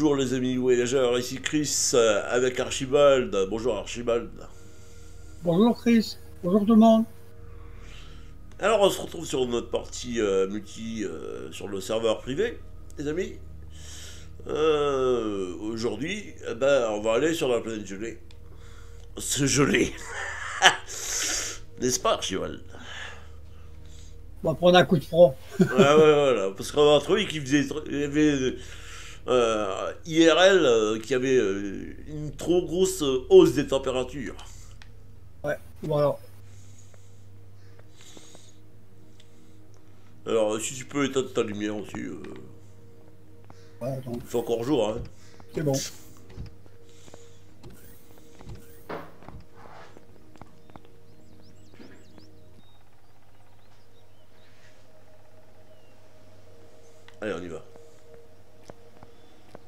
Bonjour les amis voyageurs, ici Chris avec Archibald. Bonjour Archibald. Bonjour Chris, bonjour tout le monde. Alors on se retrouve sur notre partie multi sur le serveur privé, les amis. Aujourd'hui, on va aller sur la planète gelée. Se geler. N'est-ce pas Archibald? On va prendre un coup de froid. Ouais, voilà, parce qu'on a un truc qui faisait... IRL qui avait une trop grosse hausse des températures. Ouais, voilà. Alors, si tu peux éteindre ta lumière aussi. Ouais, attends. Faut encore jour, hein. C'est bon. Allez, on y va.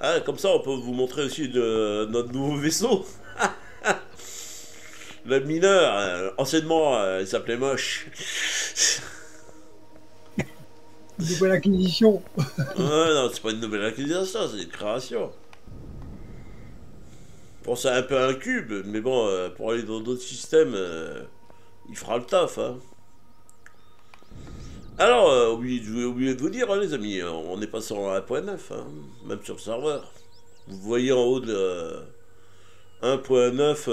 Ah, comme ça, on peut vous montrer aussi notre nouveau vaisseau. La mineure, anciennement, elle s'appelait Moche. Une nouvelle acquisition. Non, c'est pas une nouvelle acquisition, c'est une création. Bon, c'est un peu un cube, mais bon, pour aller dans d'autres systèmes, il fera le taf. Hein. Alors, oubliez de vous dire, hein, les amis, on est passé en 1.9, hein, même sur le serveur. Vous voyez en haut de 1.9,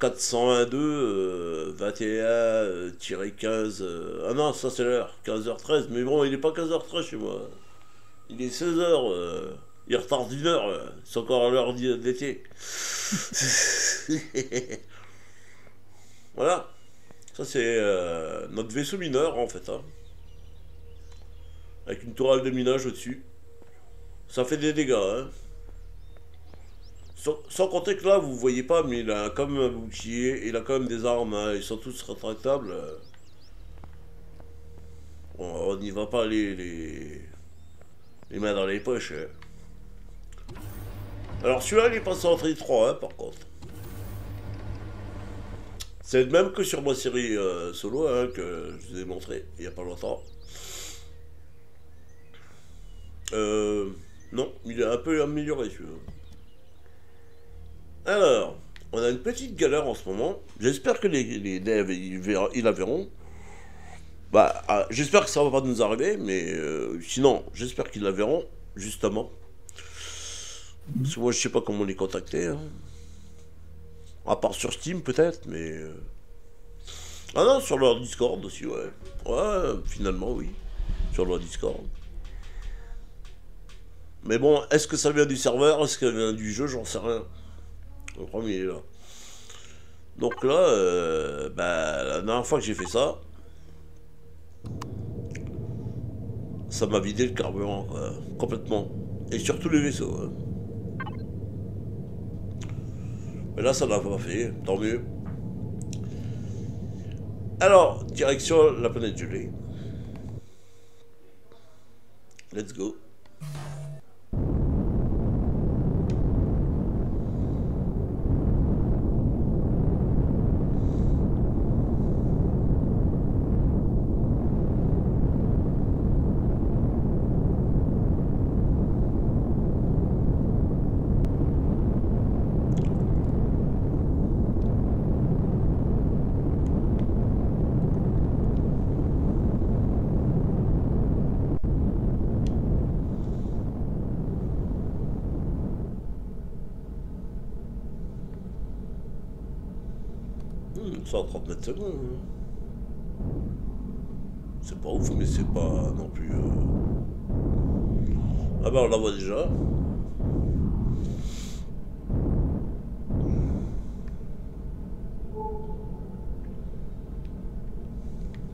401.2, 21-15... ah non, ça c'est l'heure, 15h13, mais bon, il n'est pas 15h13 chez moi. Il est 16h, il retarde d'une heure, c'est encore l'heure d'été. Voilà. Ça c'est notre vaisseau mineur en fait, hein. Avec une tourelle de minage au-dessus. Ça fait des dégâts, hein. Sans compter que là vous voyez pas, mais il a quand même un bouclier, il a quand même des armes, hein. Ils sont tous rétractables. Bon, on n'y va pas les mains dans les poches. Hein. Alors celui-là il est passé en tri 3, hein, par contre. C'est le même que sur ma série solo, hein, que je vous ai montré il n'y a pas longtemps. Non, il est un peu amélioré celui-là. Alors, on a une petite galère en ce moment. J'espère que les devs ils la verront. J'espère que ça ne va pas nous arriver, mais sinon, j'espère qu'ils la verront, justement. Parce que moi, je sais pas comment les contacter. Hein. À part sur Steam peut-être, mais... Ah non, sur leur Discord aussi, ouais. Ouais, finalement, oui. Sur leur Discord. Mais bon, est-ce que ça vient du serveur? Est-ce que ça vient du jeu? J'en sais rien. Le premier est là. Donc là, la dernière fois que j'ai fait ça... Ça m'a vidé le carburant, complètement. Et sur tous les vaisseaux, hein. Mais là, ça l'a pas fait, tant mieux. Alors, direction la planète gelée. Let's go. C'est pas ouf, mais c'est pas non plus... Ah ben on la voit déjà.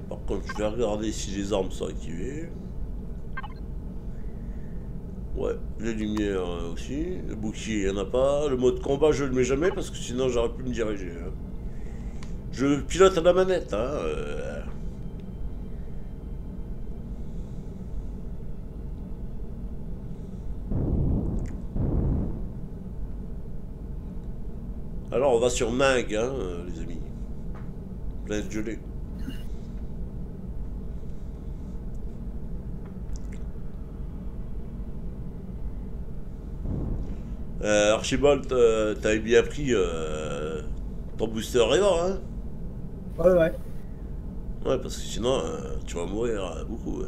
Par contre, je vais regarder si les armes sont activées. Ouais, les lumières aussi. Le bouclier, il n'y en a pas. Le mode combat, je le mets jamais parce que sinon j'aurais pu me diriger. Hein. Je pilote à la manette, hein. Alors on va sur Mag, hein, les amis. Planète gelée. Archibald, t'avais bien pris ton booster rêvant, hein? Ouais, ouais. Ouais, parce que sinon, tu vas mourir beaucoup, ouais.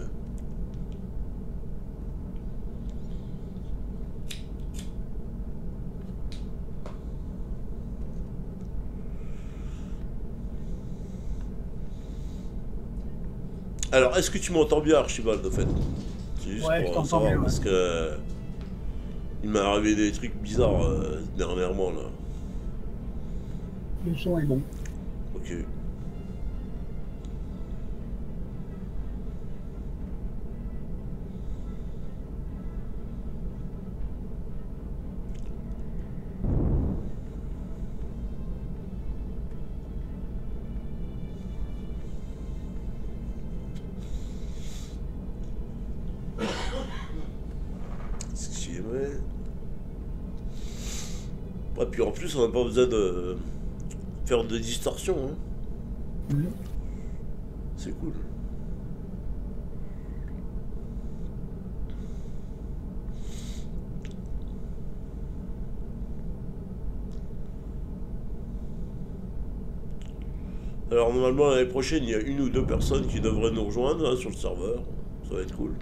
Alors, est-ce que tu m'entends bien, Archibald, en fait? C'est juste ouais, pour savoir, bien, parce ouais. que... Il m'est arrivé des trucs bizarres dernièrement, là. Le son est bon. Ok. Puis en plus, on n'a pas besoin de faire de distorsion. Hein. Mmh. C'est cool. Alors normalement, l'année prochaine, il y a une ou deux personnes qui devraient nous rejoindre hein, sur le serveur. Ça va être cool.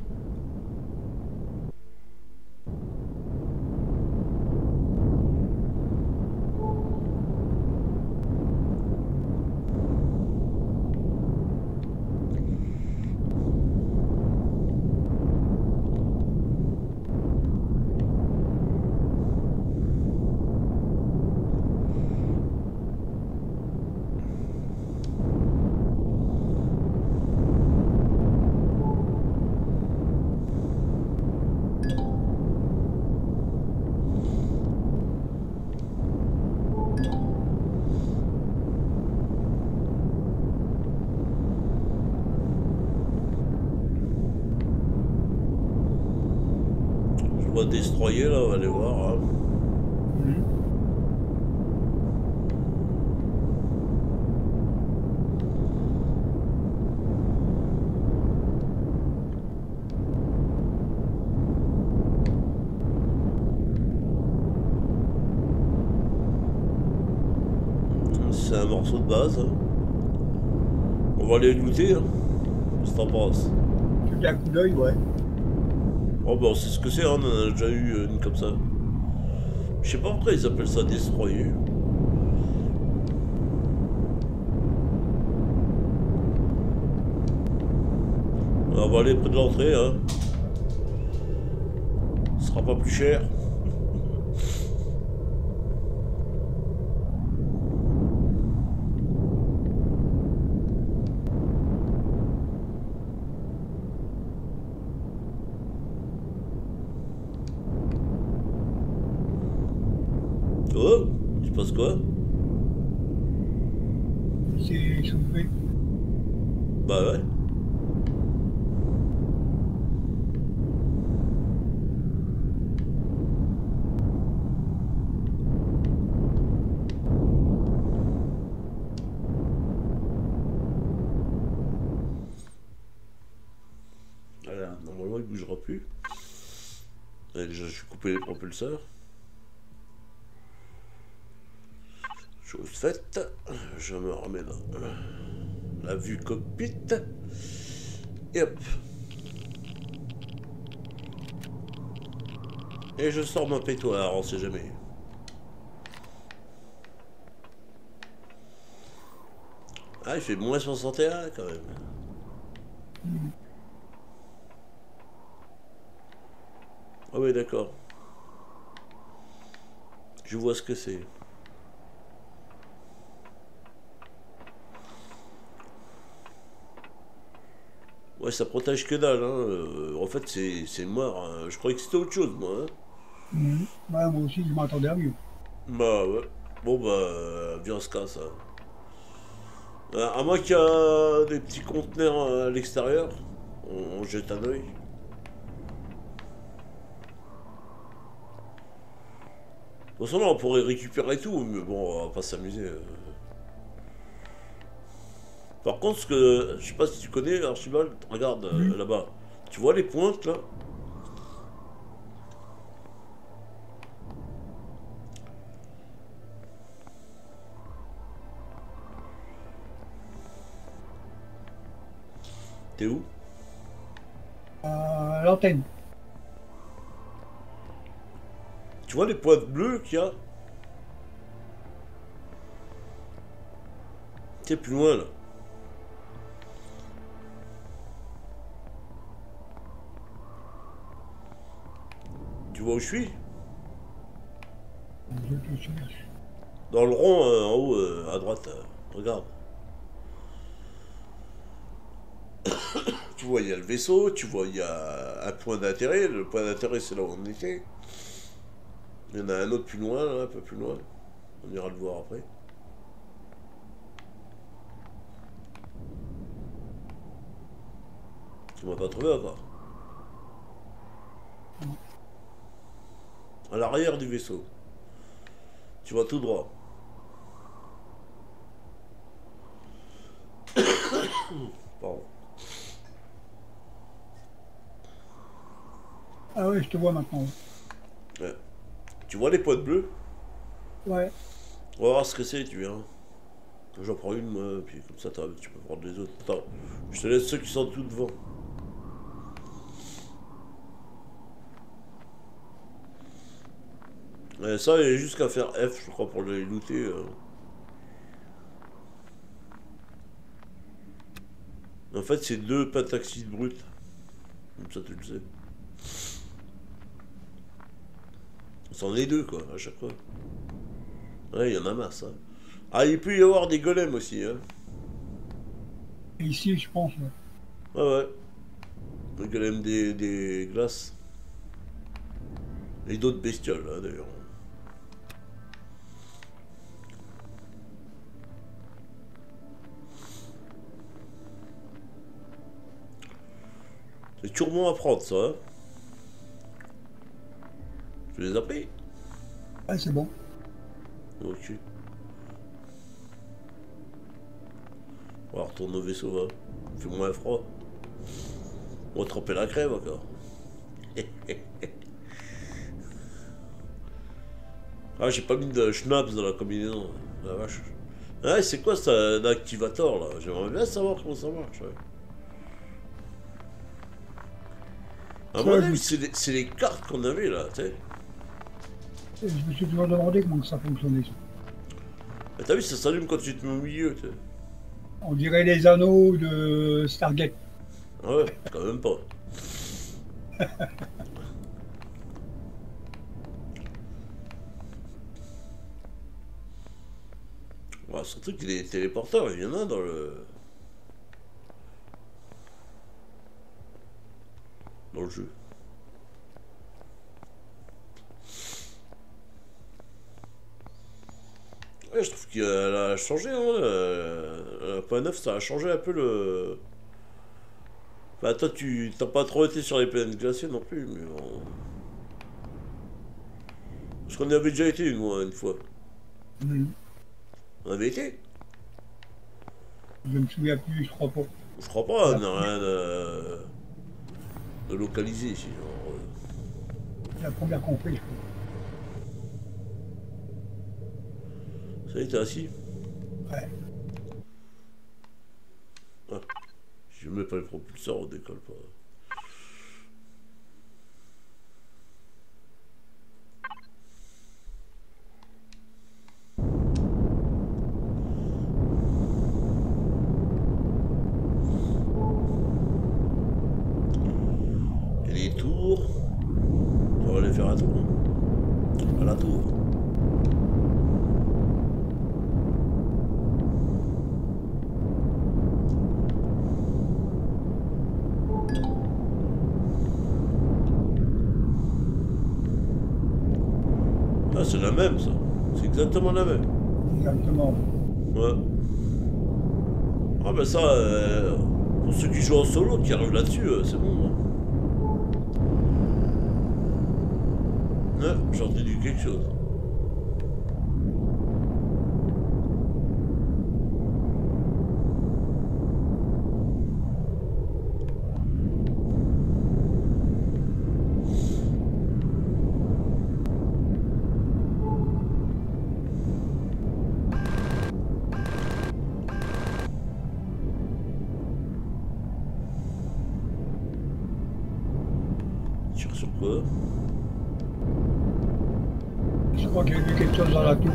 Destroyer là, on va aller voir. Hein. C'est un morceau de base. Hein. On va aller looter. Hein. Qu'est-ce que t'en penses? Tu fais un coup d'œil, ouais. Oh bah on sait ce que c'est, hein, on a déjà eu une comme ça. Je sais pas pourquoi ils appellent ça destroyer. On va aller près de l'entrée, hein. Ce sera pas plus cher. Les propulseurs. Chose faite, je me remets dans la vue cockpit et hop. Et je sors ma pétoire, on sait jamais. Ah, il fait moins 61 quand même. Ah oui, d'accord. Je vois ce que c'est. Ouais, ça protège que dalle. Hein. En fait, c'est mort. Hein. Je croyais que c'était autre chose, moi. Hein. Mmh. Bah, moi aussi, je m'attendais à mieux. Bah, ouais. Bon, bah, viens, on se casse. Hein. À moins qu'il y a des petits conteneurs à l'extérieur, on jette un oeil. De toute façon, là, on pourrait récupérer tout, mais bon, on va pas s'amuser. Par contre, ce que je sais pas si tu connais, Archibald, regarde là-bas. Tu vois les pointes, là? T'es où? L'antenne. Tu vois les points bleus qu'il y a? T'es plus loin là. Tu vois où je suis? Dans le rond en haut à droite. Regarde. Tu vois, il y a le vaisseau, tu vois, il y a un point d'intérêt. Le point d'intérêt, c'est là où on était. Il y en a un autre plus loin, là, un peu plus loin. On ira le voir après. Tu m'as pas trouvé encore. À l'arrière du vaisseau. Tu vas tout droit. Pardon. Ah oui, je te vois maintenant. Ouais. Tu vois les potes bleus? Ouais. On va voir ce que c'est, tu viens. J'en prends une, moi, puis comme ça, tu peux prendre les autres. Attends, je te laisse ceux qui sont tout devant. Et ça, il y a juste qu'à faire F, je crois, pour les looter. En fait, c'est 2 pataxides brutes. Comme ça, tu le sais. C'en est 2 quoi, à chaque fois. Ouais, il y en a masse. Hein. Ah, il peut y avoir des golems aussi. Hein. Ici, je pense. Ouais, ouais. Le golem des glaces. Et d'autres bestioles, hein, d'ailleurs. C'est sûrement à prendre, ça. Hein. Tu les as pris? Ah, c'est bon. Ok. On va retourner au vaisseau, hein. Il fait moins froid. On va tremper la crème encore. Ah, j'ai pas mis de schnapps dans la combinaison. La vache. Ah, c'est quoi ça, un activator là? J'aimerais bien savoir comment ça marche. Ouais. À mon avis, c'est les cartes qu'on avait là, tu sais. Je me suis toujours demandé comment ça fonctionnait. Ah, t'as vu, ça s'allume quand tu te mets au milieu. T'sais. On dirait les anneaux de Stargate. Ouais, quand même pas. Ouais, surtout qu'il est téléporteur, il y en a dans le. Dans le jeu. Ouais, je trouve qu'elle a changé, hein. Point 9, ça a changé un peu le... Enfin, toi, tu t'as pas trop été sur les planètes glacées non plus, mais... On... Parce qu'on y avait déjà été une fois. Mmh. On avait été? Je me souviens plus, je crois pas. Je crois pas, on n'a rien de localiser ici, genre... La première qu'on fait, je crois. Ça y est, t'es assis? Ouais. Ah, si je mets pas le propulseur, on décolle pas. Et les tours, on va aller faire un tour. À la tour. Ah, c'est la même, ça. C'est exactement la même. Exactement. Ouais. Ah, ben ça, pour ceux qui jouent en solo, qui arrivent là-dessus, c'est bon. Hein. Ouais, j'ai entendu quelque chose. quoi. Je crois que j'ai vu quelque chose dans la tour.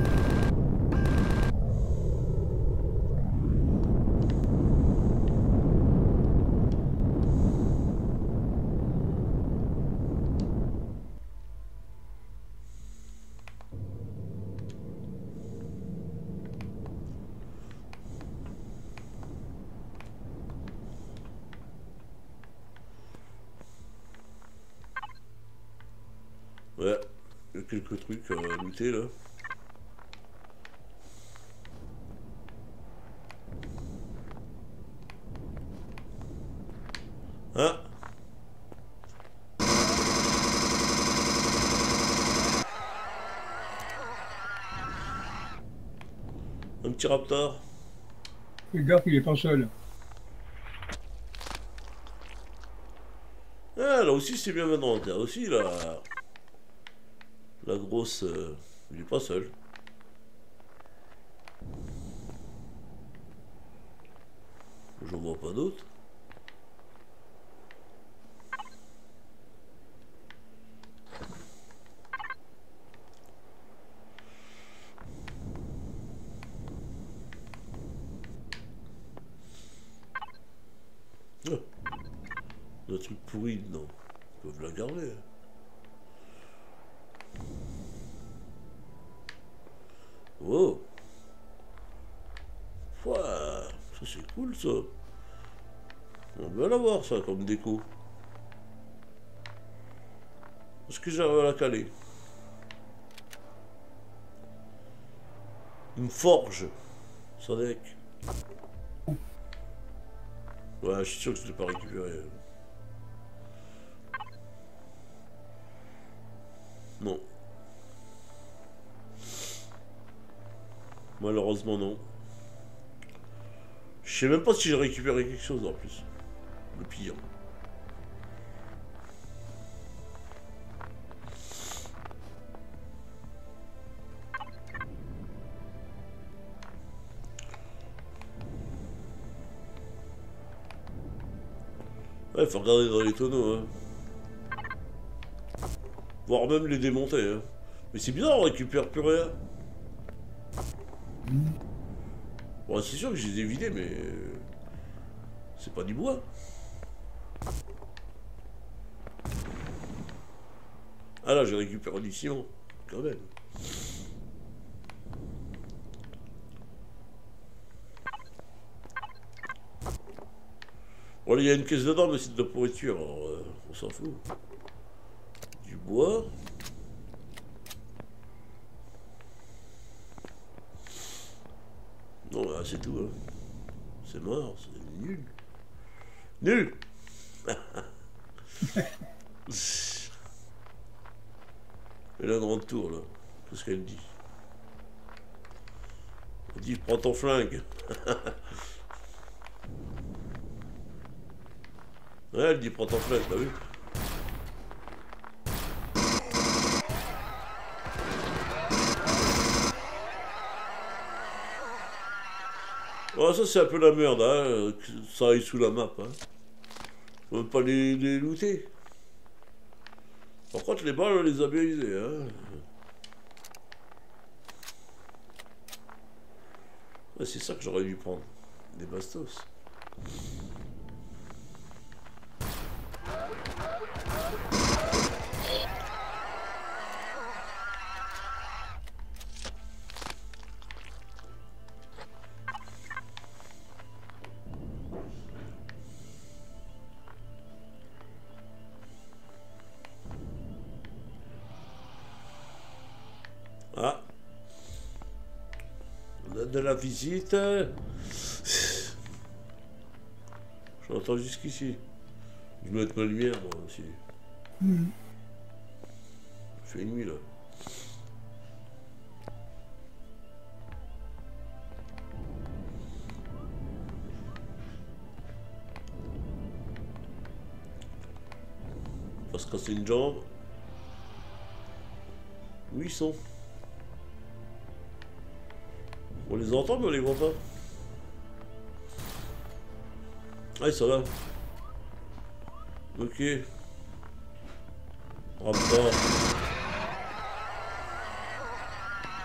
Ouais, il y a quelques trucs à looter là. Hein? Un petit raptor. Fais gaffe, il est pas seul. Ah, là aussi c'est bien maintenant, là aussi là. La grosse, il est pas seul. J'en vois pas d'autres. Ah. Un truc pourri dedans. Ils peuvent la garder. Wow. Ouais, ça c'est cool ça. On va l'avoir ça comme déco. Est-ce que j'arrive à la caler? Une forge. Ça deck. Ouais, je suis sûr que je ne l'ai pas récupéré. Non. Malheureusement non. Je sais même pas si j'ai récupéré quelque chose en plus. Le pire. Ouais, faut regarder dans les tonneaux. Hein. Voire même les démonter. Hein. Mais c'est bizarre, on récupère plus rien. Bon, c'est sûr que je les ai vidés, mais c'est pas du bois. Ah là, j'ai récupéré du ciment, quand même. Bon, il y a une caisse dedans, mais c'est de la pourriture, alors on s'en fout. Du bois. Non, bah, c'est tout, hein. C'est mort, c'est nul. Nul. Elle a une grande tour, là. Qu'est-ce qu'elle dit? Elle dit, prends ton flingue. Ouais, elle dit, prends ton flingue, t'as vu? Ah, ça c'est un peu la merde, hein, que ça aille sous la map. Hein. Faut même pas les looter. Par contre, les balles, on les a bien usées. Hein. Ouais, c'est ça que j'aurais dû prendre. Des bastos. De la visite. J'entends jusqu'ici. Je vais mettre ma lumière moi aussi. Mmh. Il fait nuit là. Parce que c'est une jambe. Où ils sont? On les entend mais on les voit pas. Ah, ils sont là. Ok. Oh putain.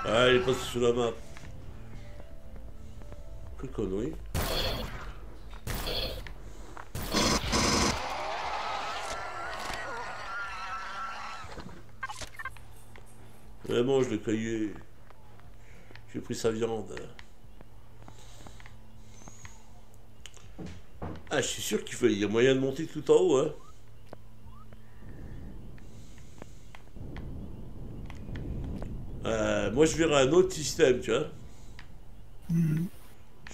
Ah, il est passé sous la map. Que connerie. Elle mange le cahier. J'ai pris sa viande. Ah, je suis sûr qu'il faut... y a moyen de monter tout en haut, hein. Moi, je verrai un autre système, tu vois. Mm-hmm.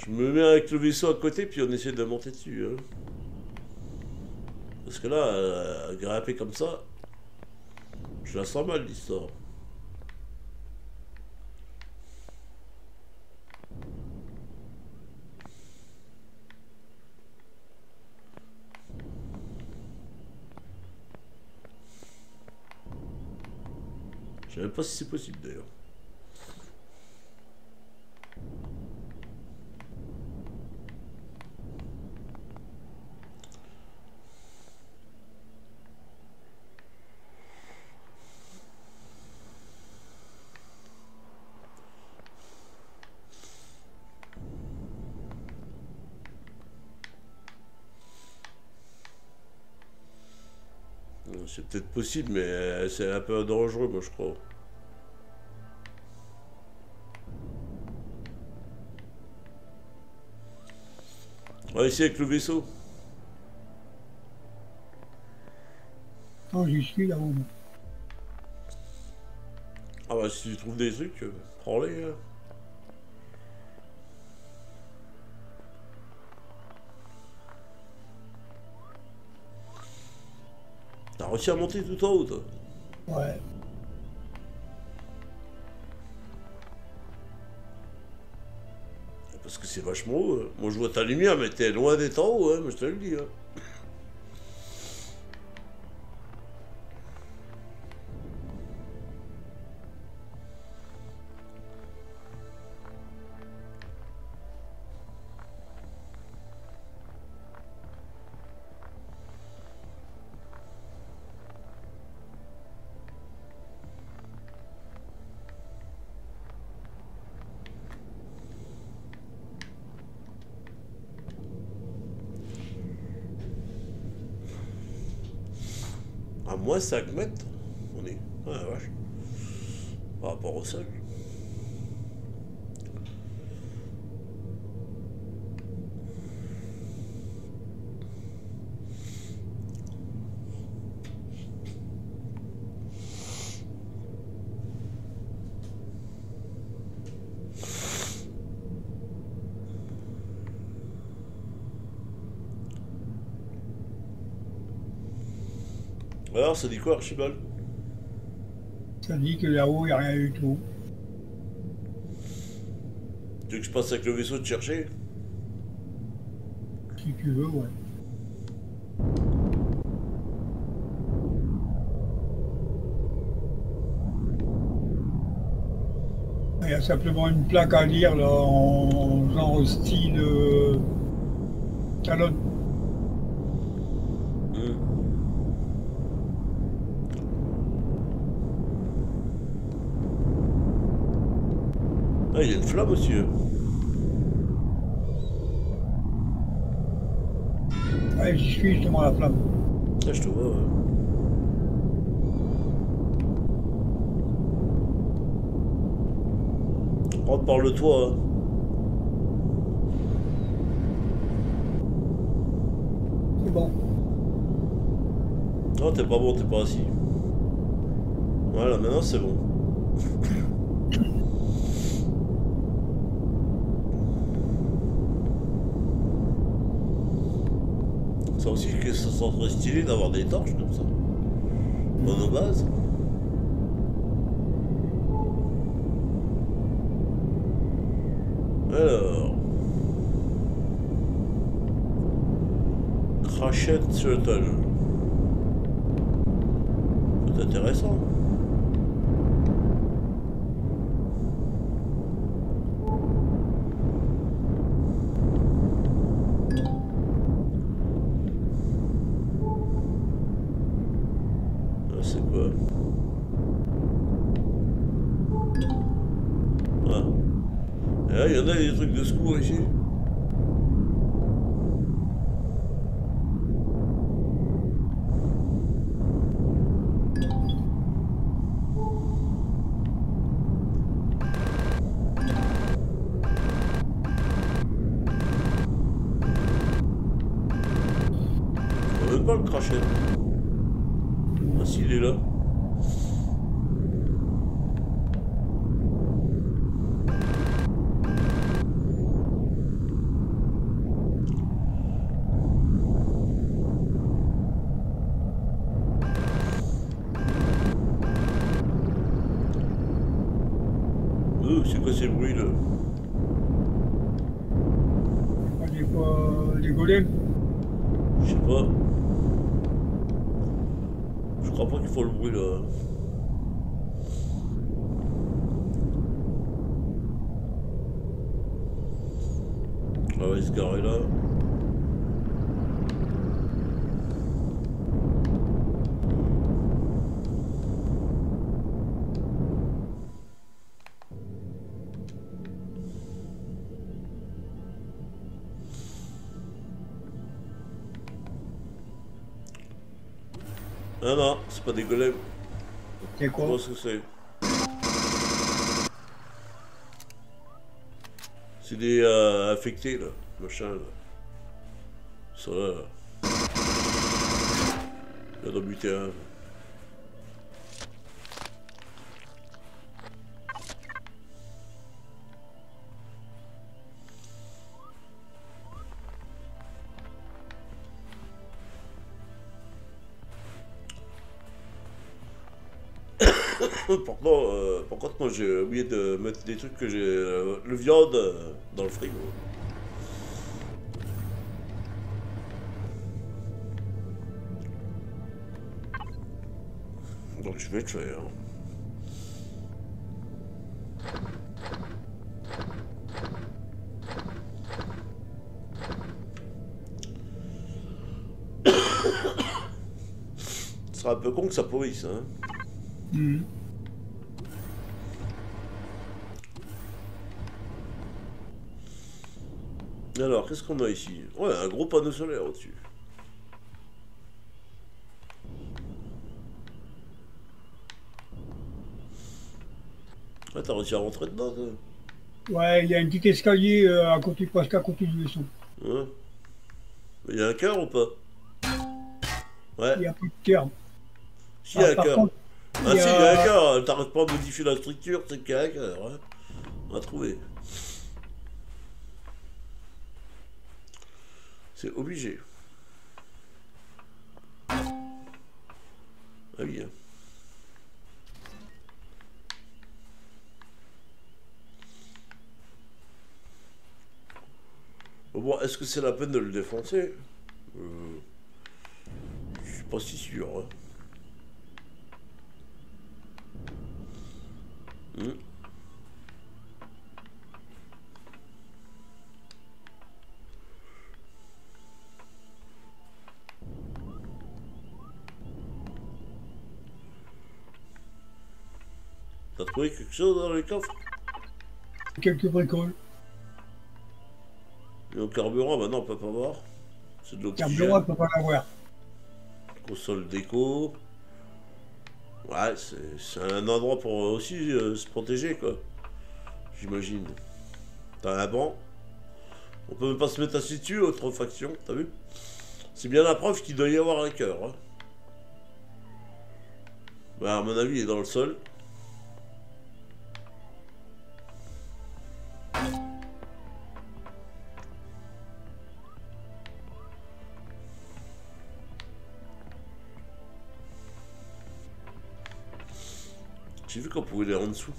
Je me mets avec le vaisseau à côté, puis on essaie de monter dessus. Hein. Parce que là, grimper comme ça, je la sens mal, l'histoire. Je ne sais même pas si c'est possible d'ailleurs. C'est peut-être possible, mais c'est un peu dangereux, moi, je crois. On va essayer avec le vaisseau. Non, j'y suis là-haut. Ah bah, si tu trouves des trucs, prends-les. Hein. T'as réussi à monter tout en haut, toi? Ouais. Parce que c'est vachement haut. Hein. Moi, je vois ta lumière, mais t'es loin d'être en haut, hein, mais je te le dis. Hein. Moins 5 mètres, on est. Ah la vache. Par rapport au sol. Alors, ça dit quoi, Archibald? Ça dit que là-haut, il n'y a rien du tout. Tu veux que je passe avec le vaisseau te chercher? Si tu veux, ouais. Il y a simplement une plaque à lire, là, en genre style talonne. Ah, il y a une flamme aussi. Ouais, j'y suis justement à la flamme. Ah, je te vois, ouais. Rentre par le toit. Hein. C'est bon. Non, t'es pas bon, t'es pas assis. Voilà, maintenant c'est bon. Ça aussi, que ça serait stylé d'avoir des torches comme ça. Monobase. Alors. Crachette Shuttle. C'est intéressant. C'est quoi? Ah, il y en a des trucs de secours ici. C'est quoi ces bruits là? Des golems? Je sais pas. Je crois pas qu'il faut le bruit là. On va se garer là. Non, non, c'est pas des golems. C'est quoi? Je pense que c'est. C'est des affectés là, machin là. Ils sont là. Il y en a buté un. Par contre, moi j'ai oublié de mettre des trucs que j'ai. Le viande dans le frigo. Donc je vais le faire. Ce sera un peu con que ça pourrisse, hein. Mmh. Alors, qu'est-ce qu'on a ici? Ouais, un gros panneau solaire au-dessus. Ah, t'as réussi à rentrer dedans, toi? Ouais, il y a un petit escalier à côté, presque à côté du vaisseau. Ouais. Il y a un cœur ou pas? Ouais. Il n'y a plus de cœur. Si, il y a un cœur. Contre, ah, si, il y a un cœur. T'arrives pas à modifier la structure, c'est qu'il y a un cœur. Hein. On va trouver. C'est obligé. Ah oui. Bon, est-ce que c'est la peine de le défoncer? Je suis pas si sûr. Hein. T'as trouvé quelque chose dans le coffre? Quelques bricoles. Et au carburant, maintenant on peut pas voir. C'est de l'oxygène. Carburant, on peut pas l'avoir. Console déco. Ouais, c'est un endroit pour aussi se protéger, quoi. J'imagine. T'as un banc. On peut même pas se mettre assis dessus, autre faction, t'as vu? C'est bien la preuve qu'il doit y avoir un cœur. Hein. Bah, à mon avis, il est dans le sol. J'ai vu qu'on pouvait aller en dessous.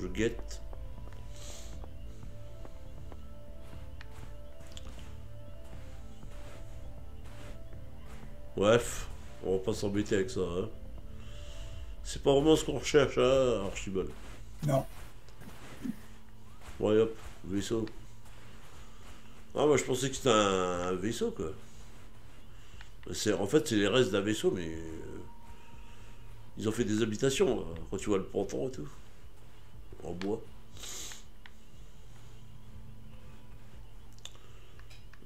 Je guette. Bref, on va pas s'embêter avec ça. Hein. C'est pas vraiment ce qu'on recherche, hein, Archibald. Non. Ouais, hop, vaisseau. Ah, moi je pensais que c'était un vaisseau, quoi. En fait, c'est les restes d'un vaisseau, mais Ils ont fait des habitations, quand tu vois le ponton et tout, en bois.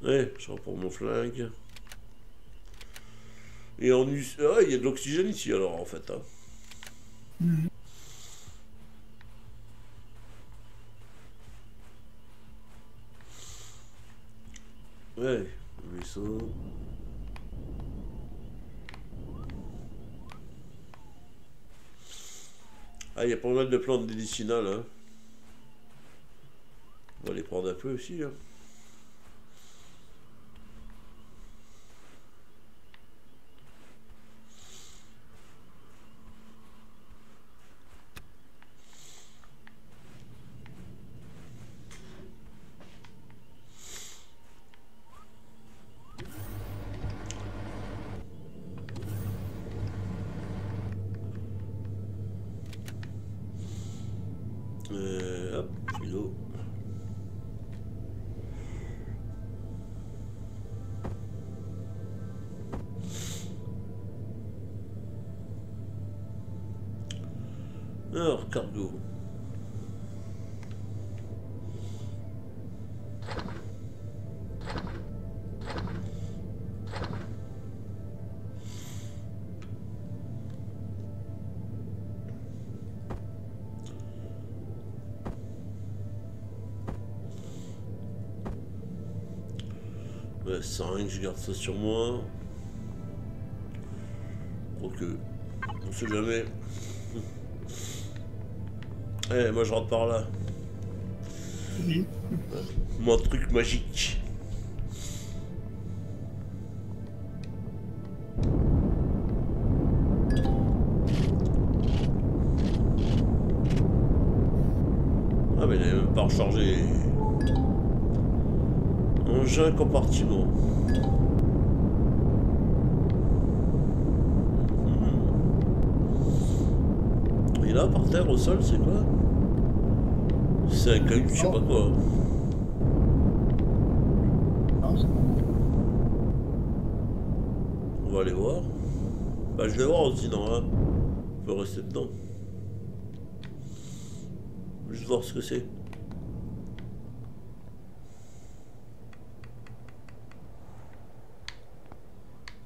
Ouais, je reprends mon flingue. Et on... Ah, il y a de l'oxygène ici, alors, en fait. Hein. Mmh. Ouais, le vaisseau... Ah, il y a pas mal de plantes médicinales, hein. On va les prendre un peu aussi, hein. Alors, cargo. Ouais, ça sert à rien que je garde ça sur moi. Quoique, on sait jamais. Eh, moi je rentre par là. Oui. Mon truc magique. Ah, mais il n'avait même pas rechargé. Engin compartiment. Et là, par terre, au sol, c'est quoi? C'est un caillou, je sais pas quoi. On va aller voir. Bah, je vais voir aussi, non, hein. On peut rester dedans. Juste voir ce que c'est.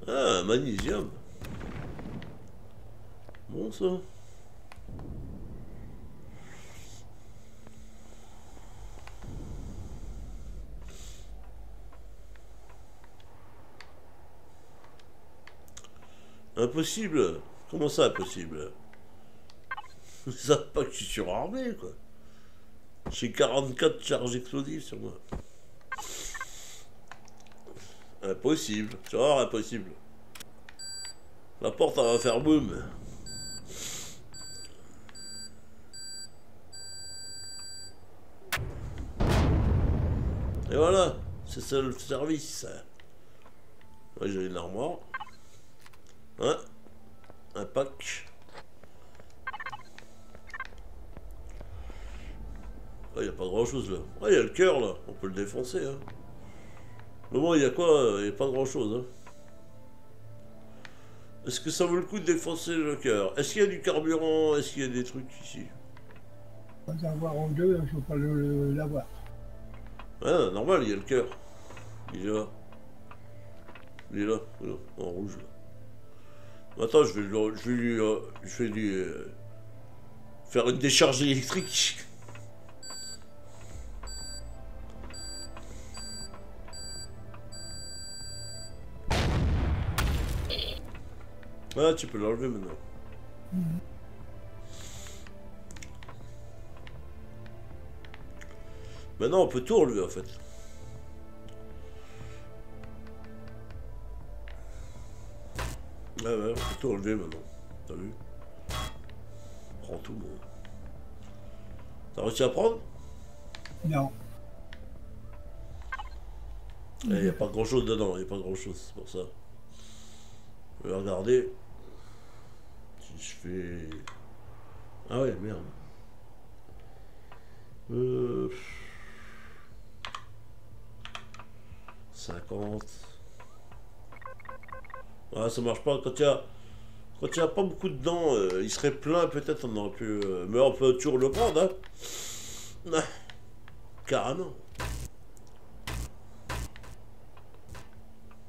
Ah, magnésium. Bon, ça. Impossible. Comment ça, impossible? Ils savent pas que je suis surarmé, quoi. J'ai 44 charges explosives sur moi. Impossible. Tu vas voir, impossible. La porte, elle va faire boum. Et voilà. C'est ça le service. Ouais, j'ai une armoire. Hein? Un pack. Il n'y a pas grand chose là. Il y a le cœur là. On peut le défoncer. Hein. Mais bon, il y a quoi? Il n'y a pas grand chose. Hein. Est-ce que ça vaut le coup de défoncer le cœur? Est-ce qu'il y a du carburant? Est-ce qu'il y a des trucs ici? On va avoir en deux, il ne faut pas l'avoir. Ah, normal, il y a le cœur. Il est là. Il est là, en rouge là. Attends, je vais lui faire une décharge électrique. Ah, tu peux l'enlever maintenant. Maintenant, on peut tout enlever, en fait. Ah ouais, on peut tout enlever maintenant, t'as vu? Prends tout, moi. T'as réussi à prendre? Non. Il n'y a pas grand chose dedans, il n'y a pas grand chose, c'est pour ça. Je vais regarder. Si je fais... Ah ouais, merde. Euh... 50... Ah, ça marche pas quand il y a Quand il n'y a pas beaucoup de dents, il serait plein peut-être, on aurait pu... mais on peut toujours le prendre, hein. Ah, carrément.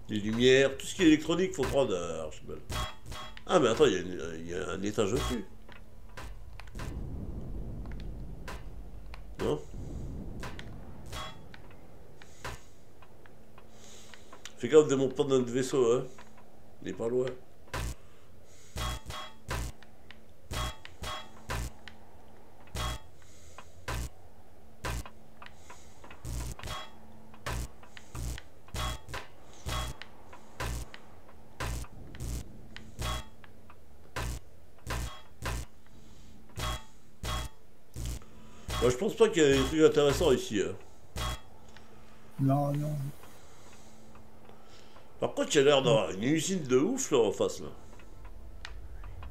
Les lumières, tout ce qui est électronique, faut prendre Archibald. Ah mais attends, il y a un étage au-dessus. Non ? Fais gaffe de monter dans notre vaisseau, hein. Il n'est pas loin. Moi, je pense pas qu'il y ait des trucs intéressants ici. Non, non. Par contre, il y a l'air d'avoir une usine de ouf là en face là.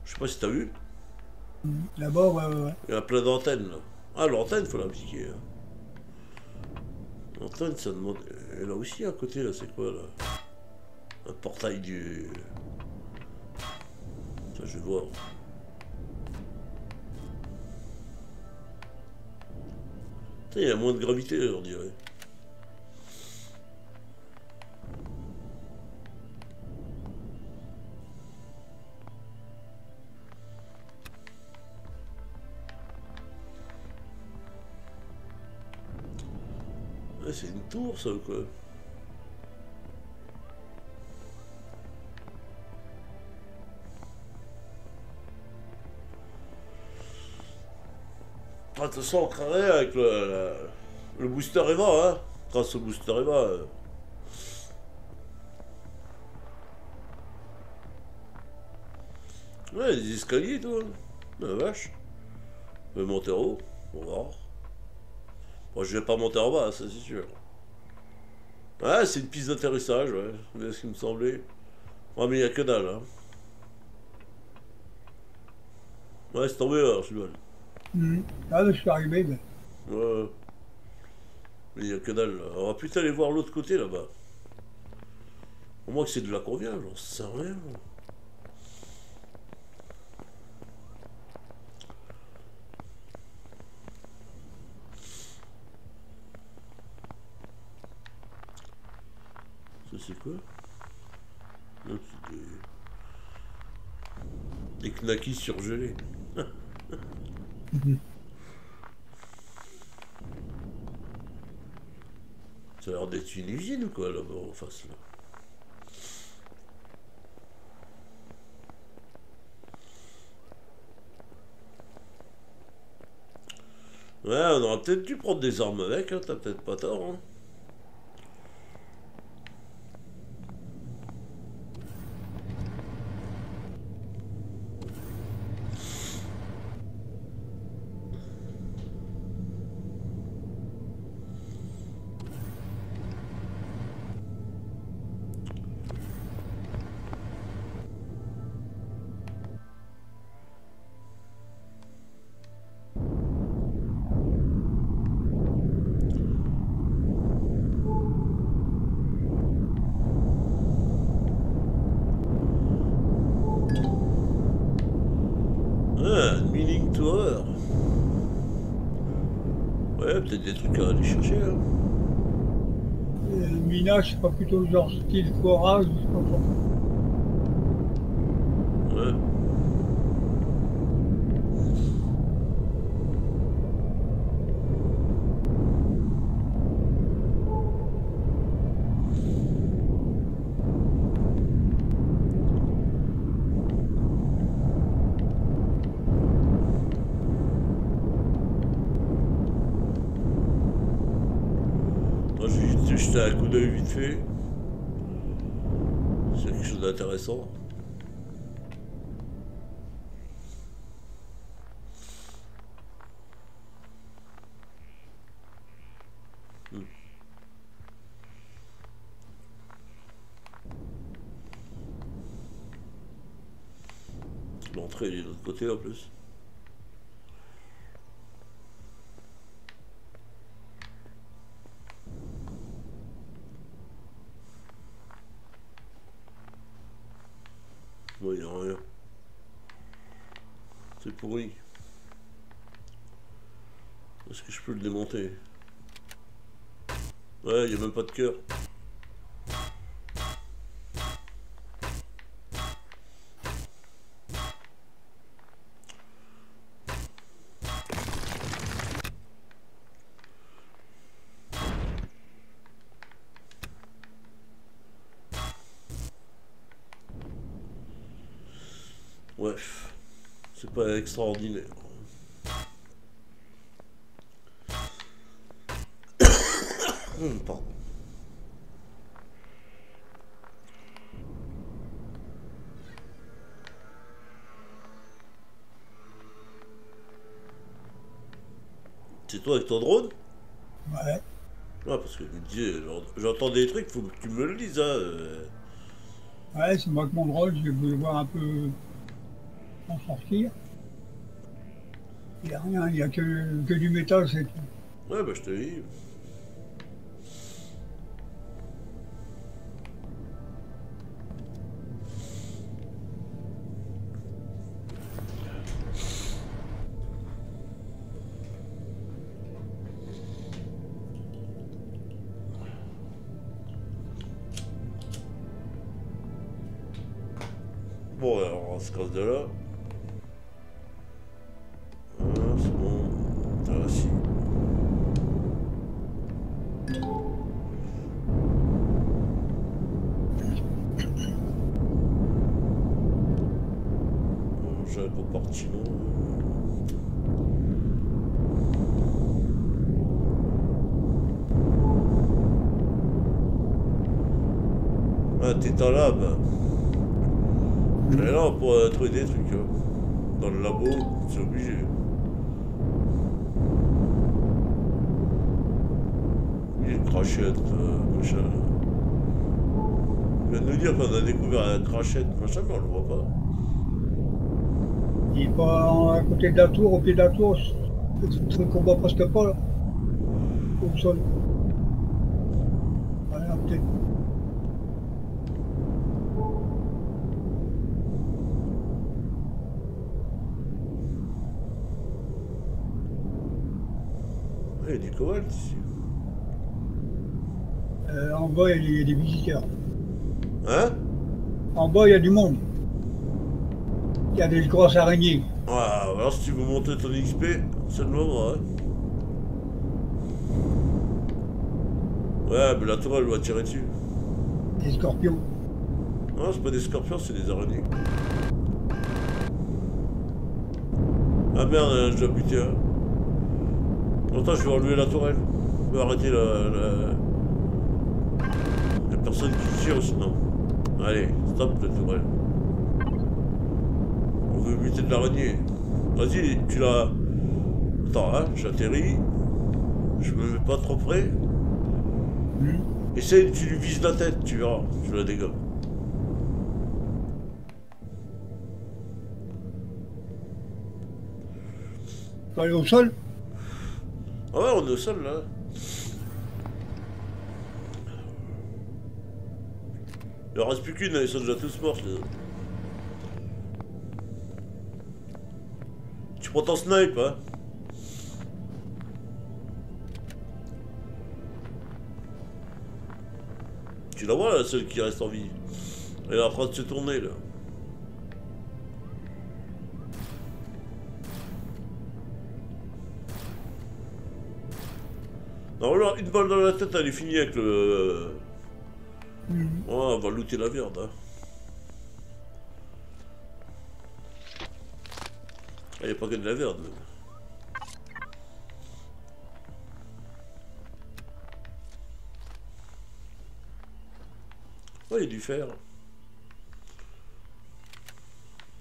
Je sais pas si t'as vu. Là-bas, ouais. Il y a plein d'antennes là. Ah, l'antenne, faut la piquer. L'antenne, ça demande. Et là aussi, à côté là, c'est quoi là? Un portail du. Ça, je vais voir. Il y a moins de gravité, on dirait. Ouais, c'est une tour, ça, ou quoi? Ah, de toute façon, on craindrait avec le booster EVA, hein. Grâce au booster EVA. Ouais, des escaliers et tout. Hein. La vache. Je vais monter en haut. On va voir. Bon, je vais pas monter en bas, ça c'est sûr. Ouais, c'est une piste d'atterrissage, ouais. C'est ce qui me semblait. Ouais, mais il n'y a que dalle, hein. Ouais, c'est tombé, alors, c'est bon. Ah là, je suis arrivé. Mais... ouais. Mais il n'y a que dalle. On va plutôt aller voir l'autre côté là-bas. Au moins que c'est de là qu'on vient, j'en sais rien. Ça c'est quoi? Là, c'est des knackis surgelés. Ça a l'air d'être une usine ou quoi là-bas en face là. Ouais, on aurait peut-être dû prendre des armes avec, hein, t'as peut-être pas tort. Hein. Je sais pas, plutôt genre style forage, je sais pas quoi. Ouais. Un coup d'œil vite fait, c'est quelque chose d'intéressant. L'entrée est de l'autre côté en plus. c'est pourri. Est-ce que je peux le démonter? Ouais, il n'y a même pas de cœur. Bref, c'est pas extraordinaire. Pardon. C'est toi avec ton drone? Ouais. Ouais, parce que je me disais, j'entends des trucs, faut que tu me le dises, hein. Ouais, c'est moi que mon drone, je voulais voir un peu en sortir. Il n'y a rien, il n'y a que du métal, c'est tout. Ouais, bah je te dis. Bon, alors on se casse de là. C'est bon. Ah, si. Bon, j'ai un compartiment. Ah, t'es en lab. Mais là, on pourra trouver des trucs, hein. Dans le labo, c'est obligé. Une crachette, machin. Il vient de nous dire qu'on a découvert un crachette, machin, mais on le voit pas. Il est pas à côté de la tour, au pied de la tour, le truc qu'on voit presque pas, là. Au sol. Allez, peut-être. Il y a du cobalt ici. En bas, il y a des visiteurs. Hein? En bas, il y a du monde. Il y a des grosses araignées. Ouais, alors si tu veux monter ton XP, c'est le moment. Hein. Ouais, mais la tour, elle doit tirer dessus. Des scorpions. Non, c'est pas des scorpions, c'est des araignées. Ah merde, je dois buter un. Attends, je vais enlever la tourelle. Je vais arrêter la personne qui tire sinon. Allez, stop la tourelle. On veut buter de l'araignée. Vas-y, tu la... Attends, hein, j'atterris. Je me mets pas trop près. Essaye, tu lui vises la tête, tu verras. Tu la dégommes. Tu vas aller au sol? Ah ouais, on est au sol là. Il en reste plus qu'une, ils sont déjà tous morts les autres. Tu prends ton snipe, hein? Tu la vois là, celle qui reste en vie? Elle est en train de se tourner là. Non, là, une balle dans la tête, elle est finie avec le... Ouais, on va looter la viande, hein. Il n'y a pas que de la viande. Ouais, il y a du fer.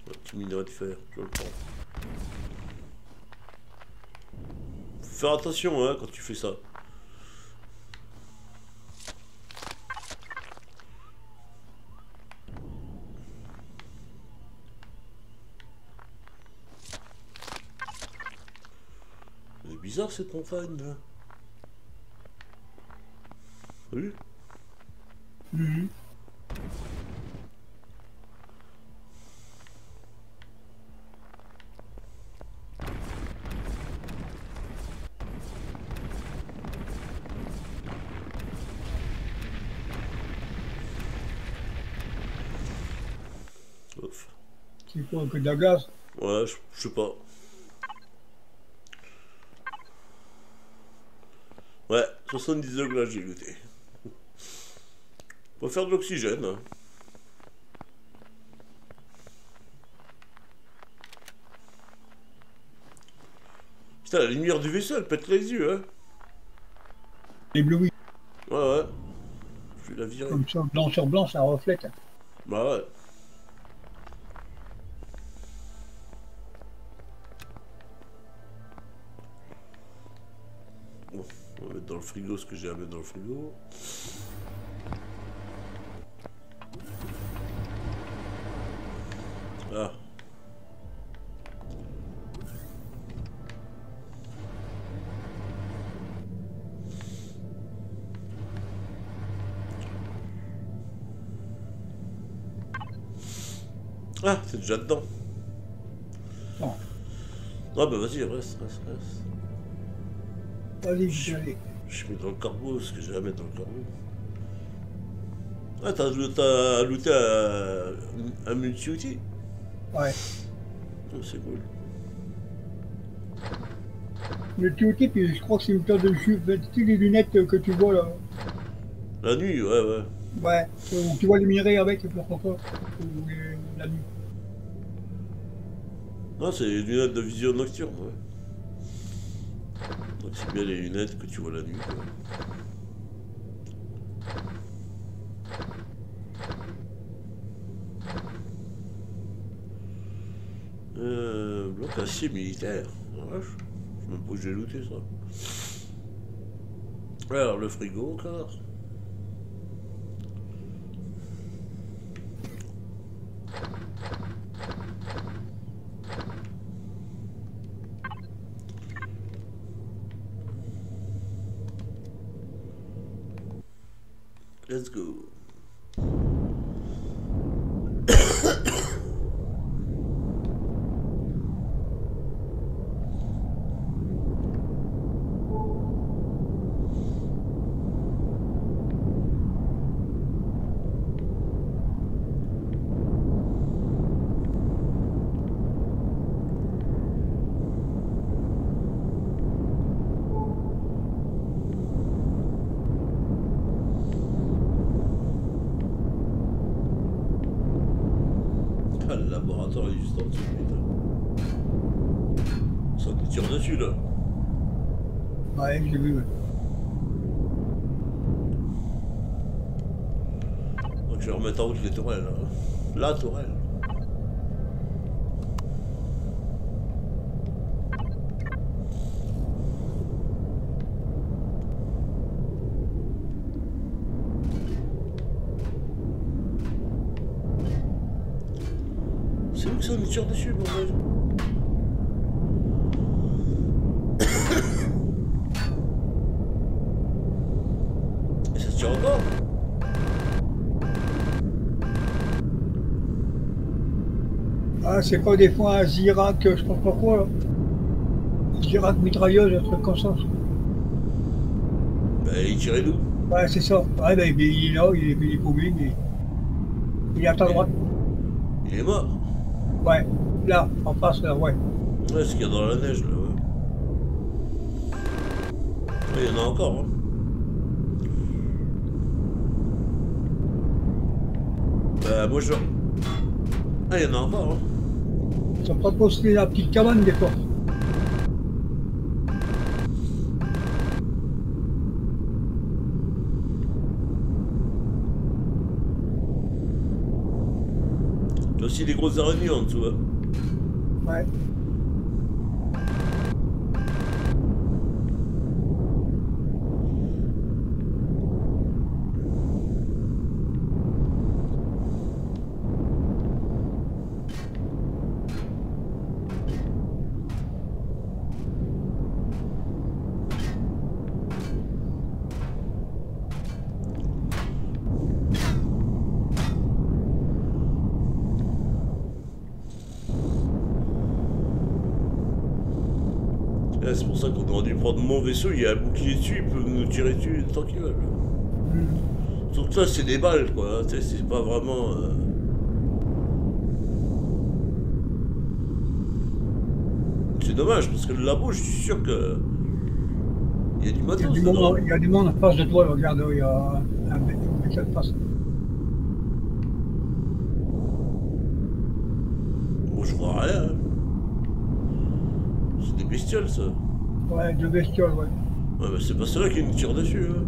Un petit minerai de fer, je le prends. Faut faire attention, hein, quand tu fais ça. Bizarre cette montagne là. Salut. Qu'il faut un peu de la glace. Ouais, je sais pas. Ouais, 70 de glace, j'ai lutté. On va faire de l'oxygène. Putain, la lumière du vaisseau, elle pète les yeux, hein. Ébloui. Ouais, ouais. Je vais la virer. Comme ça, blanc sur blanc, ça reflète. Bah ouais. Bon, on va mettre dans le frigo ce que j'ai à mettre dans le frigo. Ah. Ah, c'est déjà dedans. Non. Ah bah vas-y, reste. Allez, je mets dans le cargo ce que j'ai à mettre dans le cargo. Ah, t'as looté un multi-outil. Ouais. Oh, c'est cool. Multi-outil, puis je crois que c'est une paire de les lunettes que tu vois là. La nuit, ouais, ouais. Ouais, tu vois le miroir avec, et puis pourquoi la nuit. Non, c'est les lunettes de vision nocturne, ouais. Donc c'est bien les lunettes que tu vois la nuit, quoi. Bloc acier militaire. Ouais, je sais même pas que j'ai looté ça. Alors, le frigo encore. Let's go. La tourelle. C'est où que ça nous tire dessus, bordel? Et ça tire encore? Ah, c'est pas des fois un Zirac, je pense pas quoi là. Zirac mitrailleuse, un truc comme ça. Bah, il tirait d'où? Ouais, c'est ça. Ouais, bah, il est là, il est paumé, mais. Il est à ta droite. Il est mort? Ouais, là, en face là, ouais. Ouais, ce qu'il y a dans la neige là, ouais. Ouais, il y en a encore, hein. Bah, bonjour. Ah, il y en a encore, hein. Ça me propose la petite cabane des fois. Il y a aussi des grosses araignées en dessous, hein. Ouais. C'est pour ça qu'on aurait dû prendre mon vaisseau, il y a un bouclier dessus, il peut nous tirer dessus tant qu'il veut. Donc ça c'est des balles quoi, c'est pas vraiment... c'est dommage, parce que le labo, je suis sûr que... Il y a du matos. Il y a du monde en face de toi, regarde, il y a un métal face. Bon, je vois rien. Hein. C'est des bestioles, ça. Ouais, deux bestioles, ouais. Ouais, mais c'est pas cela qui nous tire dessus, hein.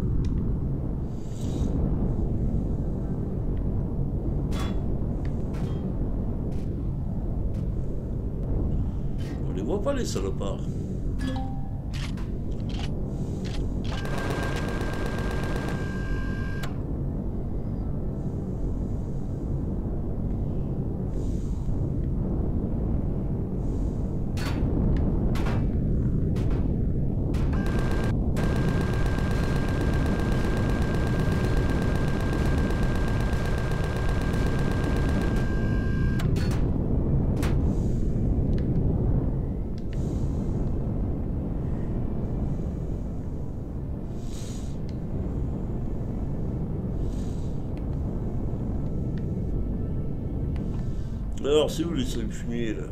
On les voit pas, les salopards. Alors, c'est où les slips fumiers là?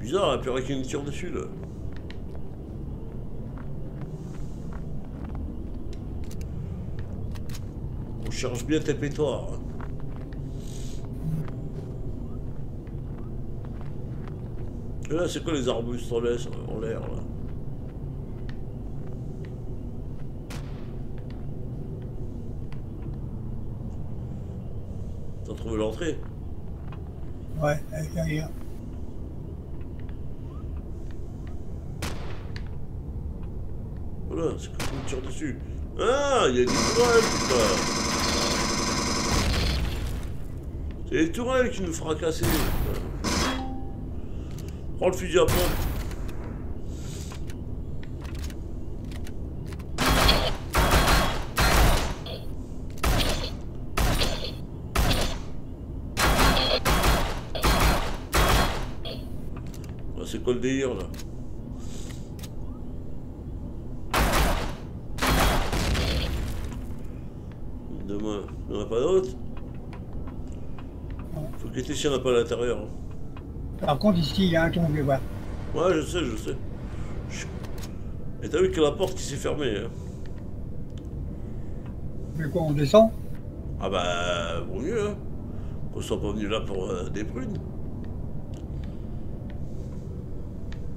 Bizarre, hein, puis Rike nous tire dessus là. On cherche bien tes pétoirs. Hein. Et là, c'est quoi les arbustes en l'air, là? T'as trouvé l'entrée? Ouais, derrière. Voilà, c'est comme on tire dessus. Ah, il y a des tourelles, putain! C'est les tourelles qui nous fera casser, putain. Prends le fusil à pompe. Ouais, c'est quoi le délire là? Demain, il n'y en a pas d'autres? Faut qu'il y ait si on n'a pas à l'intérieur. Hein. Par contre, ici, il y a un tombé, ouais. Ouais, je sais, je sais. Et t'as vu que la porte qui s'est fermée, hein. Mais quoi, on descend? Ah bah, vaut mieux, hein. Qu'on soit pas venu là pour des prunes.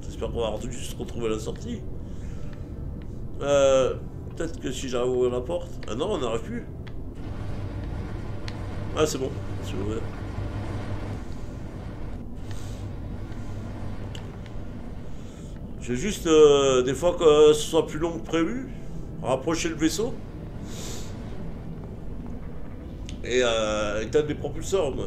J'espère qu'on va juste retrouver la sortie. Peut-être que si j'arrive à ouvrir la porte... Ah non, on n'arrive plus. Ah, c'est bon, c'est ouvert. J'ai juste, des fois que ce soit plus long que prévu, rapprocher le vaisseau et éteindre les propulseurs. Moi.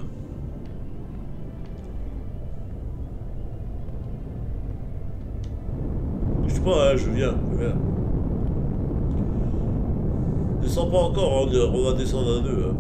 Je sais pas, hein, je viens. Descends pas encore, hein, on va descendre à deux. Hein.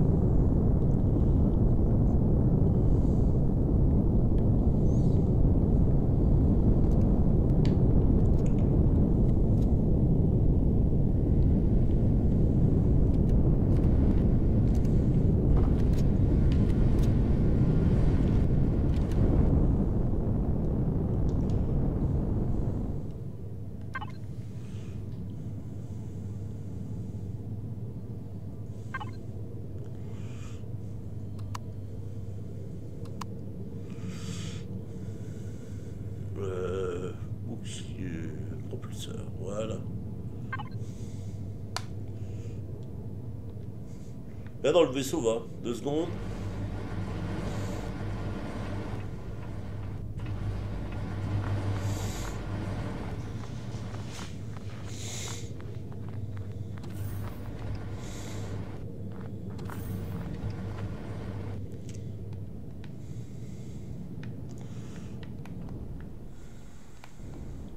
Là dans le vaisseau va, 2 secondes.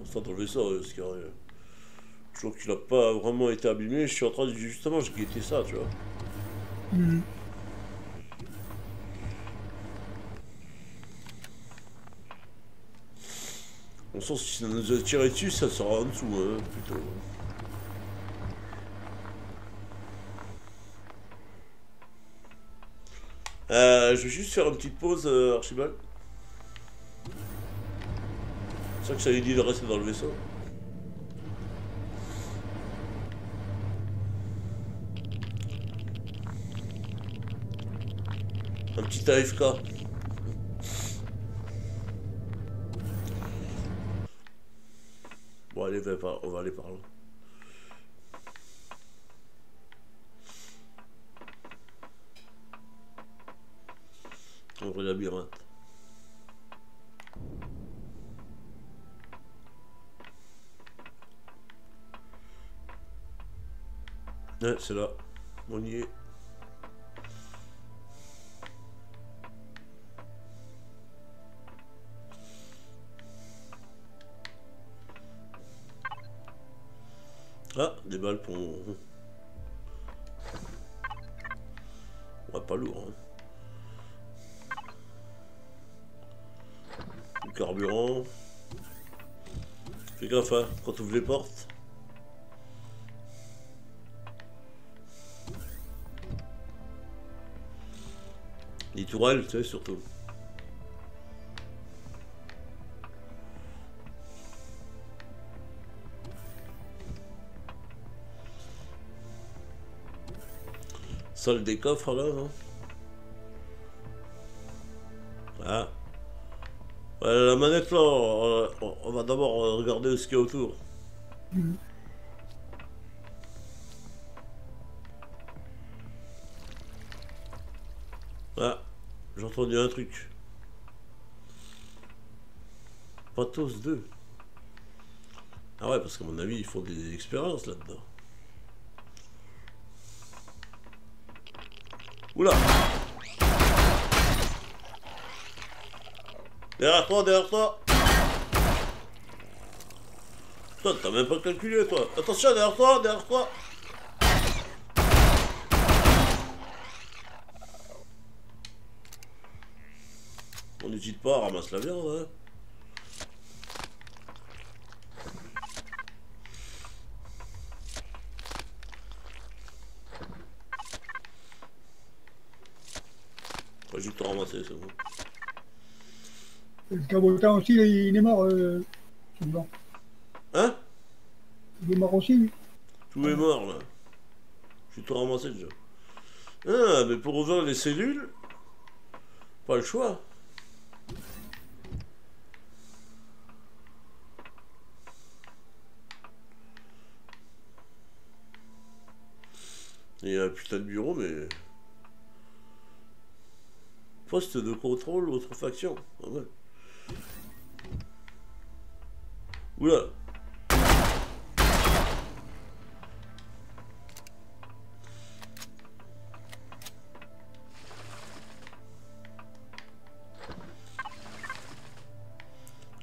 Enfin dans le vaisseau, ce qui arrive. Je trouve qu'il n'a pas vraiment été abîmé, je suis en train de justement je guettais ça, tu vois. Mmh. On sent que si ça nous a tiré dessus, ça sera en dessous, plutôt. Je vais juste faire une petite pause, Archibald. C'est ça que ça lui dit de rester dans le vaisseau. Un petit AFK. Bon, allez, on va aller par là. On va labyrinthe. Ouais, c'est là. On y est. Ah, des balles pour... Ouais, pas lourd, hein. Du carburant. Fais gaffe, hein, quand tu ouvres les portes. Les tourelles, tu sais, surtout. Salle des coffres là, non? Ah. La manette là, on va d'abord regarder ce qu'il y a autour. Mmh. Ah, j'ai entendu un truc. Pathos 2. Ah ouais, parce qu'à mon avis, ils font des expériences là-dedans. Oula! Derrière toi, derrière toi! Putain, t'as même pas calculé, toi! Attention, derrière toi, derrière toi! On n'hésite pas à ramasser la viande, hein! J'ai tout ramassé, c'est bon. Le cabotin aussi, il est mort. Hein? Il est mort aussi, lui. Tout est mort, là. J'ai tout ramassé déjà. Ah, mais pour ouvrir les cellules, pas le choix. Il y a un putain de bureau, mais. Poste de contrôle, autre faction. Ah ouais. Oula. Y'a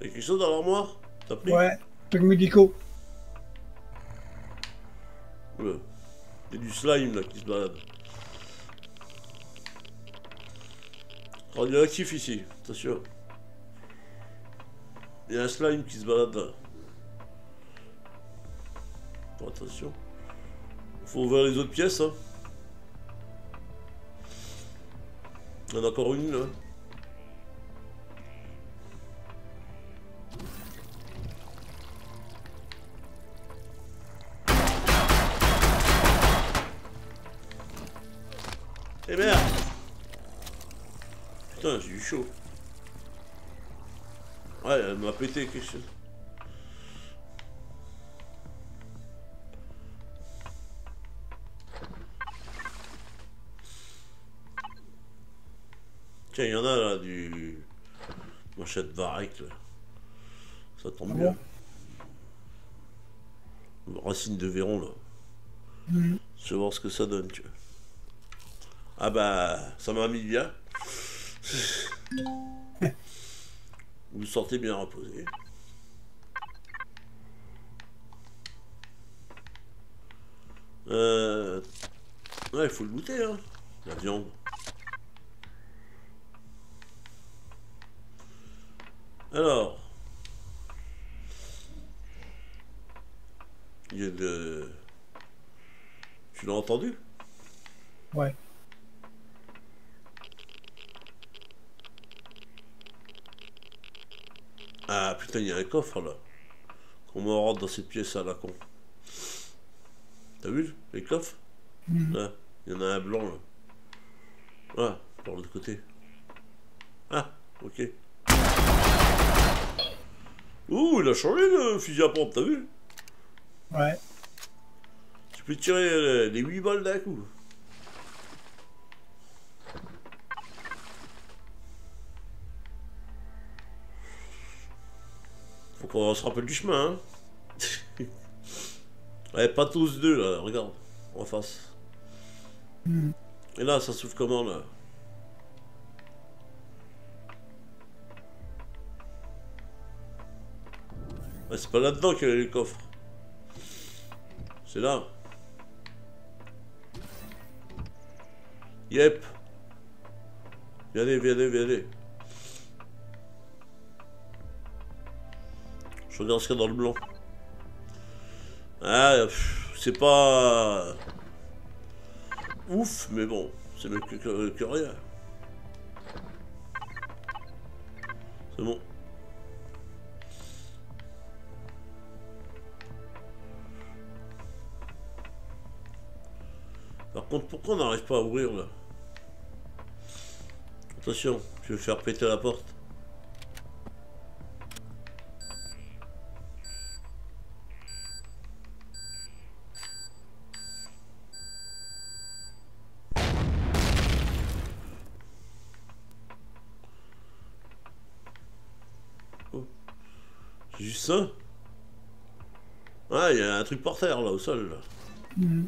quelque chose dans l'armoire? T'as pris? Ouais, truc médicaux. Oula. Y'a du slime là qui se balade. Radioactif ici, attention. Il y a un slime qui se balade là. Bon, attention. Faut ouvrir les autres pièces. Hein. Il y en a encore une là. Eh merde! Putain, j'ai eu chaud. Ouais, elle m'a pété quelque chose. Tiens, il y en a là du manchette varec là. Ça tombe bien. Racine de Véron là. Je vais voir ce que ça donne, tu vois. Ah bah, ça m'a mis bien. Vous sortez bien reposé. Ouais, il faut le goûter, hein. La viande. Alors. Tu l'as entendu? Ouais. Ah putain, il y a un coffre là. Comment on rentre dans cette pièce à la con? T'as vu les coffres? Là, il y en a un blanc là. Ah, par l'autre côté. Ah, ok. Ouh, il a changé le fusil à pompe, t'as vu? Ouais. Tu peux tirer les 8 balles d'un coup. Faut qu'on se rappelle du chemin, hein. Ouais, Pathos 2, là, regarde, en face. Mm. Et là, ça s'ouvre comment, là? Ouais, c'est pas là-dedans qu'il y a les coffres. C'est là. Yep. Viens-les, viens-les, viens-les. Je regarde ce qu'il y a dans le blanc. Ah, c'est pas... ouf, mais bon, c'est mieux que rien. C'est bon. Par contre, pourquoi on n'arrive pas à ouvrir, là? Attention, je vais faire péter la porte. Ça? Ah, il y a un truc par terre là, au sol là. Mmh.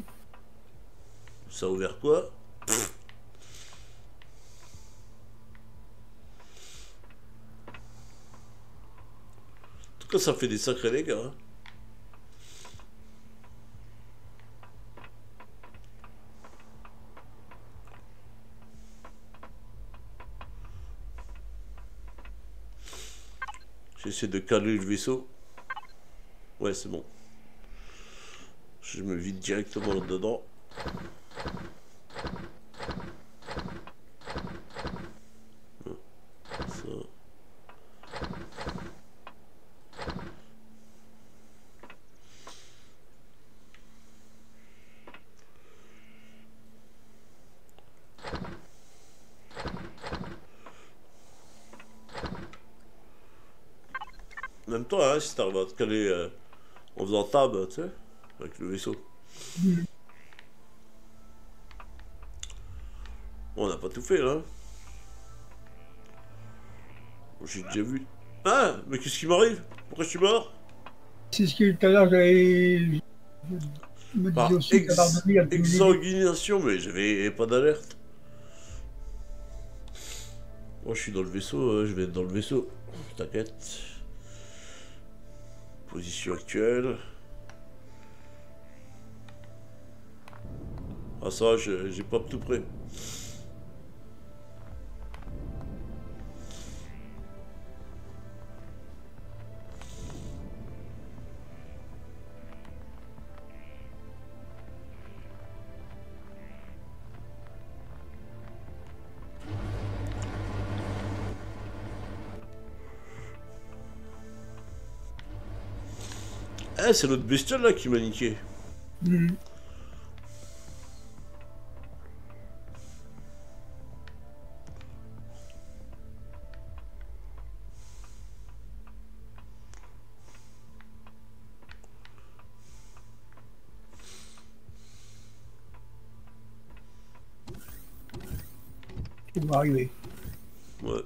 Ça a ouvert quoi? Pff. En tout cas, ça fait des sacrés dégâts. Hein. J'essaie de caler le vaisseau. Ouais, c'est bon. Je me vide directement là-dedans. Toi, hein, si t'arrives à te caler en faisant table, tu sais, avec le vaisseau. Mmh. On n'a pas tout fait là. J'ai déjà vu. Ah, mais qu'est-ce qui m'arrive? Pourquoi je suis mort? C'est ce que tout à l'heure j'avais. Par exsanguination, mais j'avais pas d'alerte. Moi je suis dans le vaisseau, je vais être dans le vaisseau. T'inquiète. Position actuelle. Ah ça, j'ai pas tout prêt. Ah, c'est l'autre bestiole là qui m'a niqué. Mmh. On va arriver. Ouais.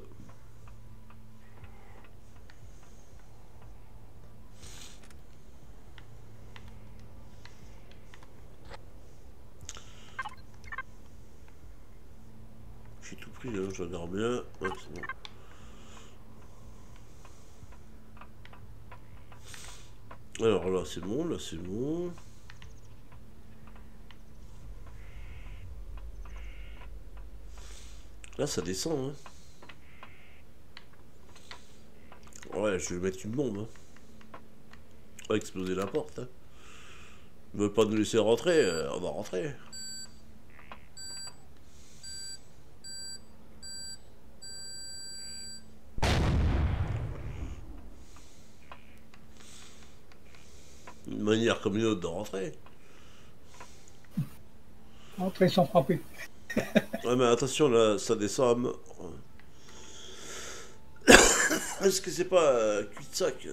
Je regarde bien, ouais, c'est bon. Alors là c'est bon, là c'est bon. Là ça descend, hein. Ouais, je vais mettre une bombe, hein. On va exploser la porte, hein. Ils veulent pas nous laisser rentrer, on va rentrer. Une manière comme une autre de rentrer. Rentrer sans frapper. Ouais, mais attention, là, ça descend. Est-ce que c'est pas cul-de-sac?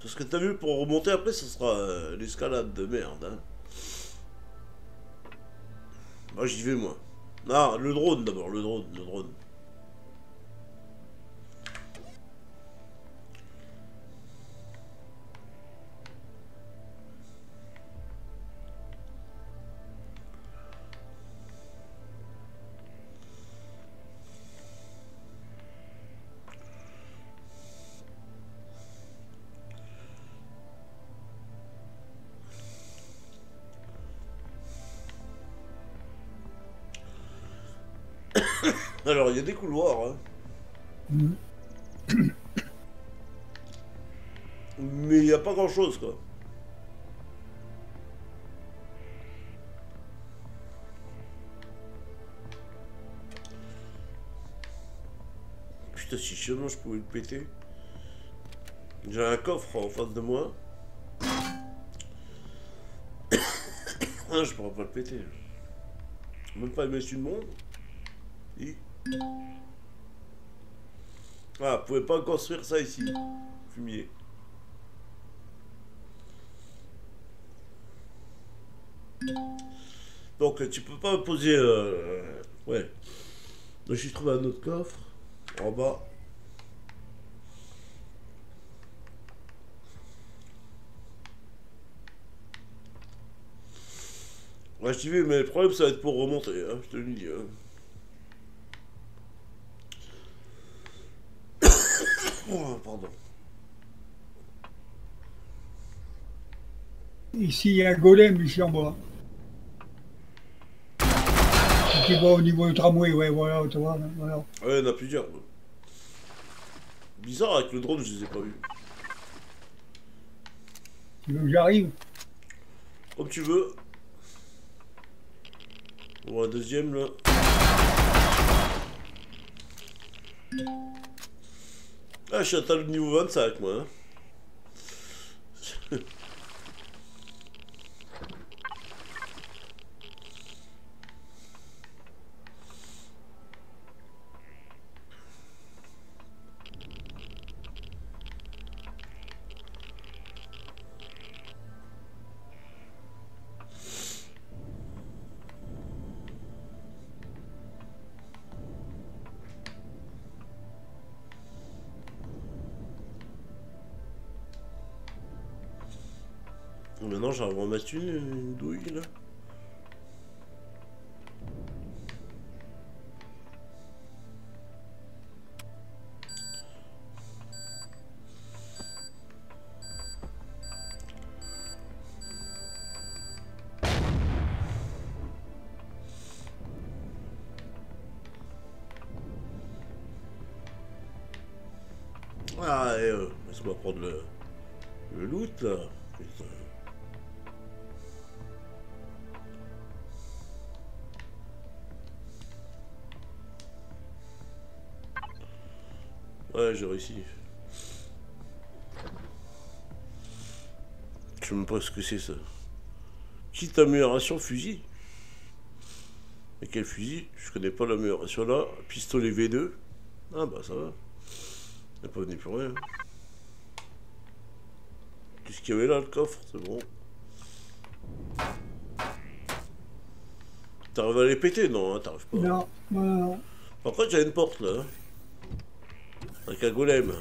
Parce que t'as vu, pour remonter après, ça sera l'escalade de merde. Hein. Moi, j'y vais, moi. Ah, le drone d'abord, le drone. Alors, il y a des couloirs, hein. Mais il n'y a pas grand-chose, quoi. Putain, si seulement je pouvais le péter. J'ai un coffre en face de moi. Ah, je pourrais pas le péter. Même pas le mettre sur le monde. Et... ah, vous pouvez pas construire ça ici, fumier. Donc tu peux pas poser. Ouais. Donc j'ai trouvé un autre coffre en bas. Ouais, j'y vais, mais le problème ça va être pour remonter, hein, je te le dis. Hein. Oh, pardon. Ici, il y a un golem, ici en bas. Tu vas au niveau du tramway, ouais, voilà, tu vois, voilà. Ouais, il y en a plusieurs. Bizarre, avec le drone, je les ai pas vus. Tu veux que j'arrive? Comme tu veux. Bon, la deuxième, là. Ah, je suis atteint le niveau 25, moi. Hein. Maintenant, j'en remettre une douille là. Ah, et laisse-moi prendre le loot là. Putain. Ouais, j'ai réussi. Je sais même pas ce que c'est ça. Quitte amélioration fusil. Mais quel fusil? Je connais pas l'amélioration là. Pistolet V2. Ah bah ça va. On n'est pas venu pour rien. Qu'est-ce qu'il y avait là, le coffre? C'est bon. T'arrives à les péter? Non, hein, t'arrives pas. Non, non, non. Par contre, j'ai une porte là. Avec un golem.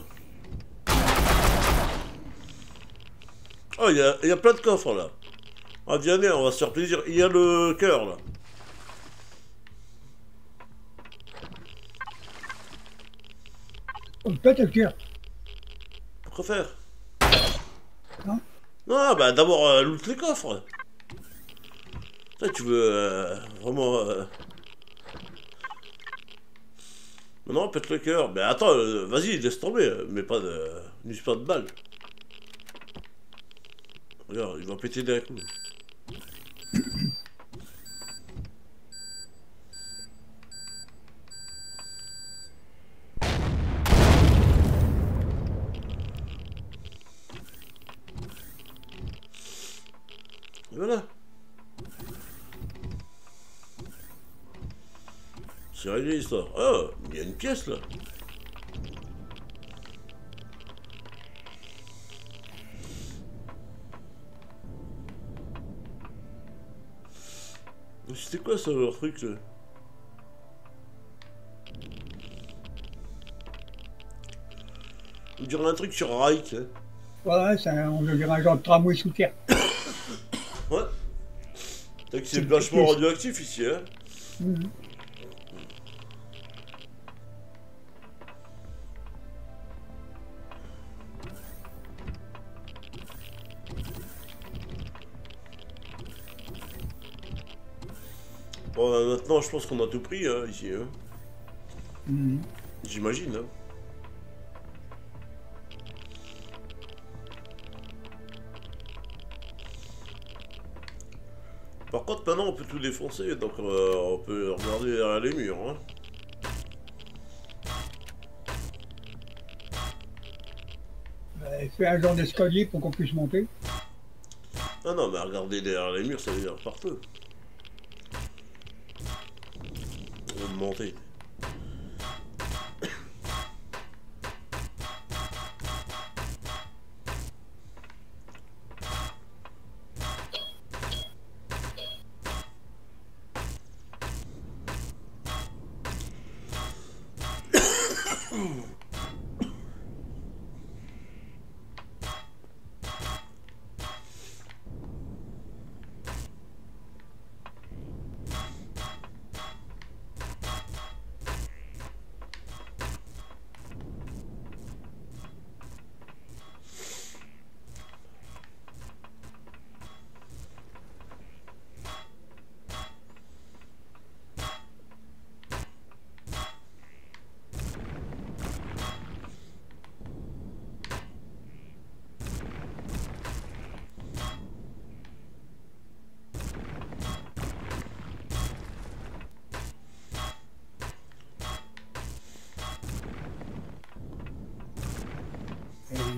Oh, il y a plein de coffres là. Ah, viens, on va se faire plaisir. Il y a le cœur là. On pète le cœur. Pourquoi faire? Non, ah, bah d'abord loot les coffres. Ça, tu veux vraiment. Non, pète le cœur. Mais attends, vas-y, laisse tomber. Mais pas de... n'use pas de balle. Regarde, il va péter d'un coup. Et voilà. C'est réglé l'histoire. Oh, il y a une pièce là. C'était quoi ça leur truc là? On dirait un truc sur Rike. Hein. Ouais, c'est un genre de tramway sous terre. Ouais. T'as que c'est vachement radioactif ici, hein. Mm-hmm. Bon, maintenant, je pense qu'on a tout pris, hein, ici. Hein. Mmh. J'imagine. Hein. Par contre, maintenant, on peut tout défoncer, donc on peut regarder derrière les murs. Hein. Fais un genre d'escalier pour qu'on puisse monter. Ah non, mais regarder derrière les murs, ça veut dire partout. Monter.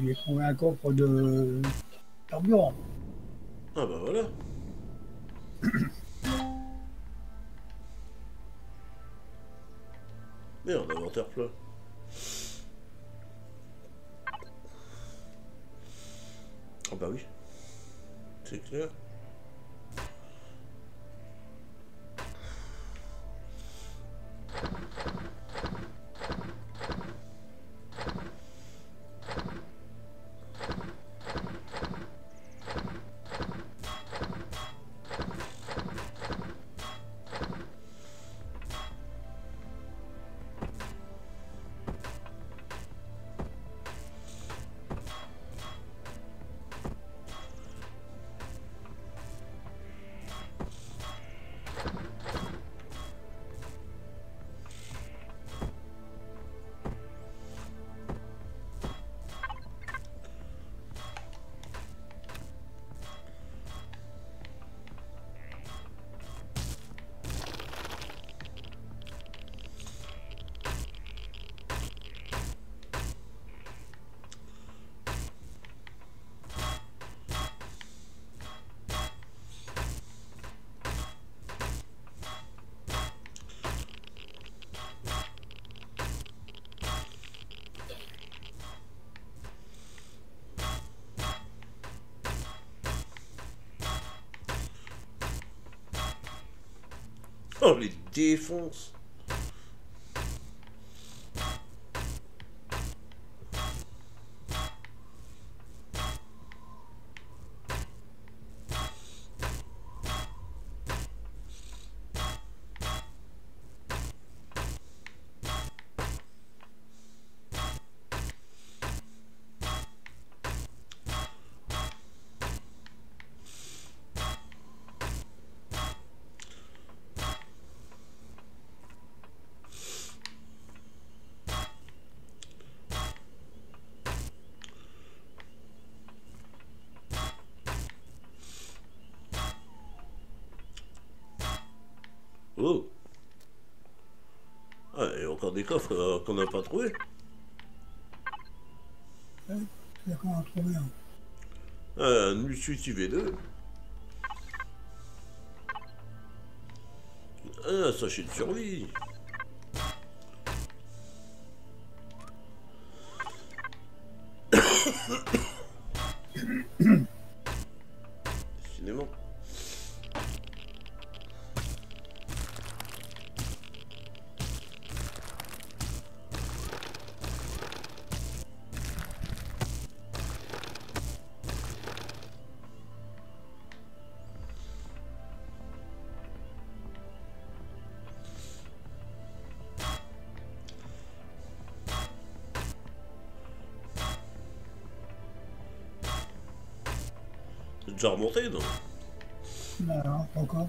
J'ai trouvé un coffre de carburant. Ah bah voilà. Merde, inventaire plat. Ah bah oui. C'est clair. Oh, les défonce. Oh. Ah, et encore des coffres qu'on n'a pas trouvé. Ouais, c'est qu'on a trouvé un. Nous suivez deux. Un sachet de survie. Décidément. Déjà remonté, non? Non, pas encore.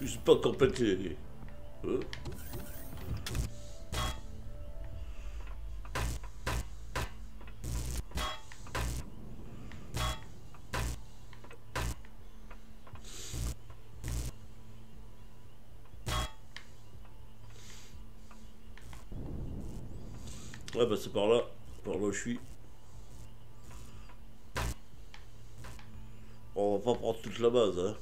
Je sais pas qu'en fait les... Ouais, bah c'est par là où je suis. On va pas prendre toute la base, hein.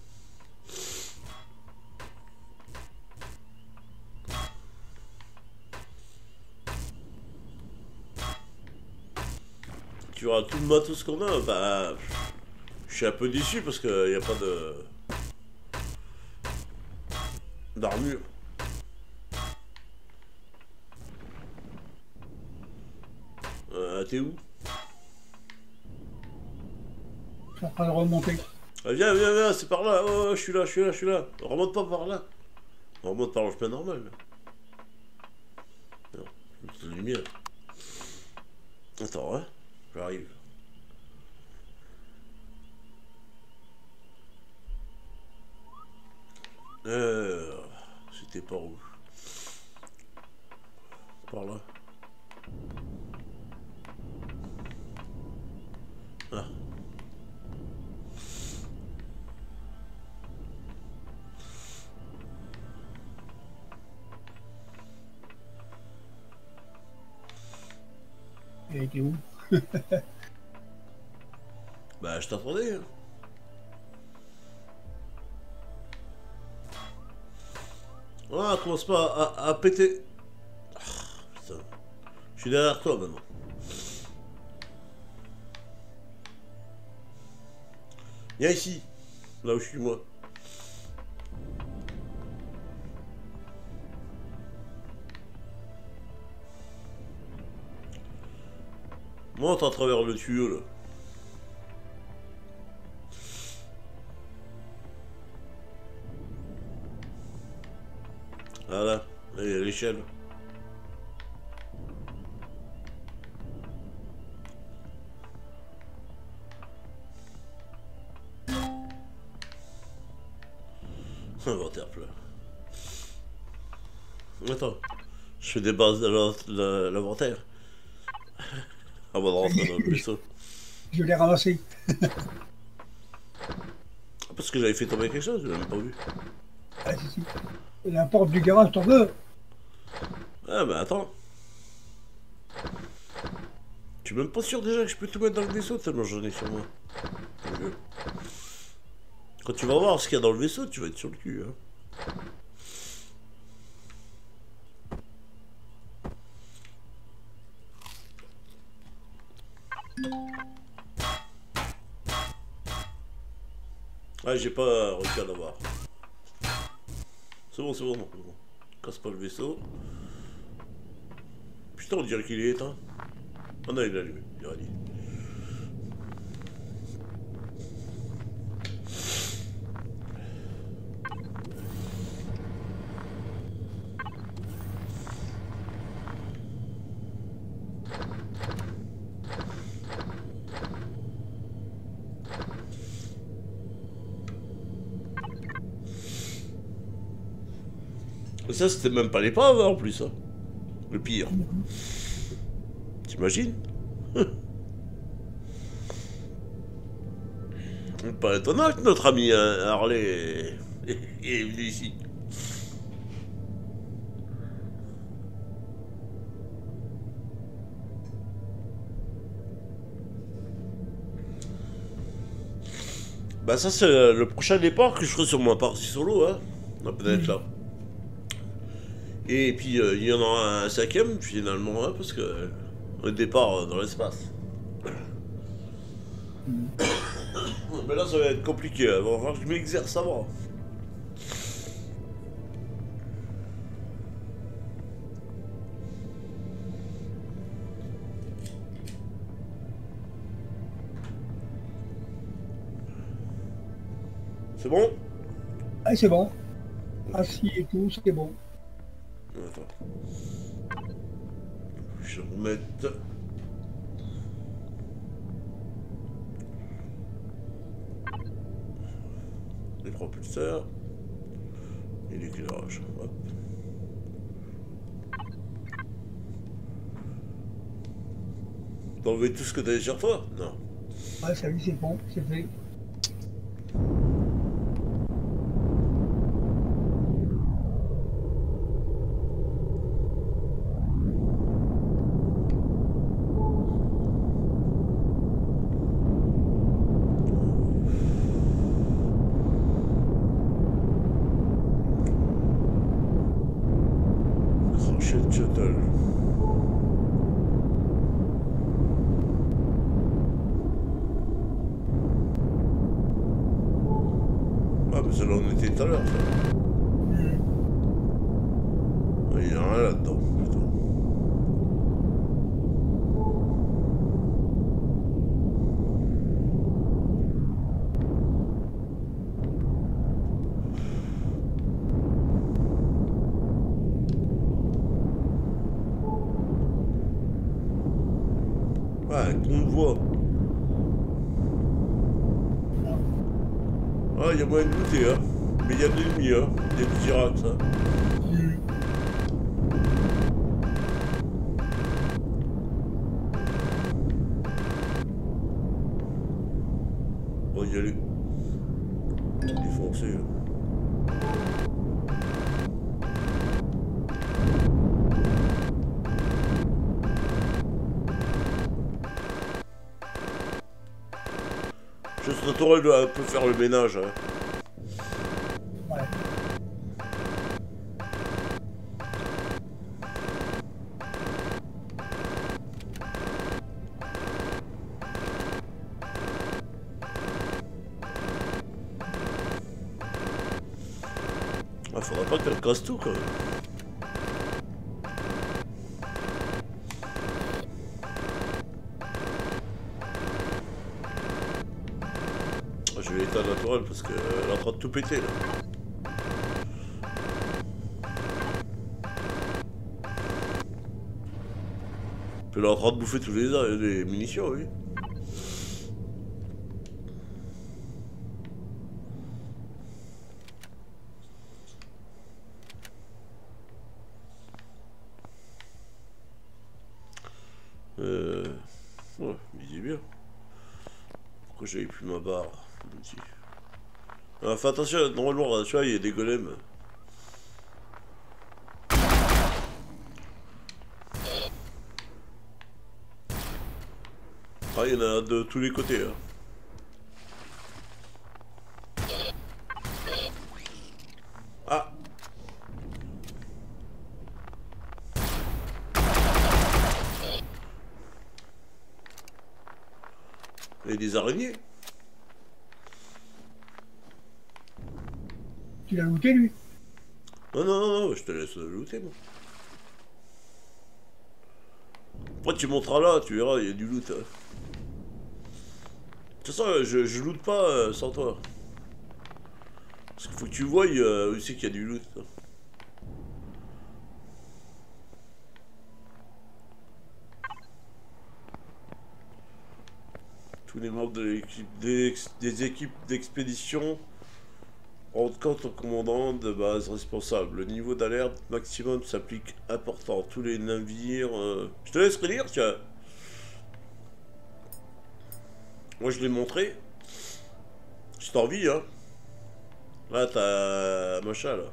Tu auras tout le matos qu'on a, bah... Je suis un peu déçu parce qu'il n'y a pas de... d'armure. T'es où? Je suis en train de remonter. Ah, viens, viens, viens, c'est par là. Oh, je suis là, je suis là, je suis là. On remonte pas par là. On remonte par le chemin normal. Non, c'est la lumière. Attends, hein. J'arrive. C'était par où? Par là. Ah. Il était où? Bah je t'attendais hein. Ah, commence pas à péter. Ah, putain. Je suis derrière toi maintenant. Viens ici, là où je suis moi. Monte à travers le tuyau là. Voilà, et l'échelle. Inventaire plat. Attends, je fais des bases de l'inventaire. Avant de rentrer dans le vaisseau. Je l'ai ramassé. Parce que j'avais fait tomber quelque chose, je l'avais pas vu. Ah si si. La porte du garage t'en veux. Ah bah attends. Tu es même pas sûr déjà que je peux tout mettre dans le vaisseau tellement j'en ai sur moi. Quand tu vas voir ce qu'il y a dans le vaisseau, tu vas être sur le cul. Hein. Ah, j'ai pas réussi à l'avoir. C'est bon, c'est bon, c'est bon. Casse pas le vaisseau. Putain, on dirait qu'il est éteint. Ah non, il est allumé, il est allumé. Ça, c'était même pas l'épave en plus, hein. Le pire. Je t'imagines? Pas étonnant que notre ami Harley est venu ici. Bah ça c'est le prochain départ que je ferai sur ma partie solo, hein. On va peut-être là. Et puis il y en aura un cinquième finalement, hein, parce que un départ dans l'espace. Mais là ça va être compliqué, hein. Bon, enfin, je m'exerce avant. C'est bon? Ah c'est bon. Assis et tout, c'est bon. Attends. Je vais remettre... les propulseurs... et l'éclairage. Hop. T'as enlevé tout ce que t'avais sur toi? Non. Ouais, salut, c'est bon, c'est fait. On peut faire le ménage. Hein. Ouais. Ah, faudra pas qu'elle casse tout quand même. Parce qu'elle est en train de tout péter là. Elle est en train de bouffer tous les munitions, oui. Ouais, il disait bien. Pourquoi j'avais plus ma barre ici. Ah, fais attention, normalement, tu vois, il y a des golems. Ah, il y en a de tous les côtés. Hein. Lui. Non, non, non, je te laisse looter, moi. Après, tu monteras là, tu verras, il y a du loot. Hein. De toute façon, je loot pas sans toi. Parce qu'il faut que tu vois où c'est qu'il y a du loot. Hein. Tous les membres de l'équipe des équipes d'expédition. Rendre compte au commandant de base responsable. Le niveau d'alerte maximum s'applique important. Tous les navires... Je te laisse relire, tiens. Moi je l'ai montré. Si t'as envie, hein. Là t'as Mocha là.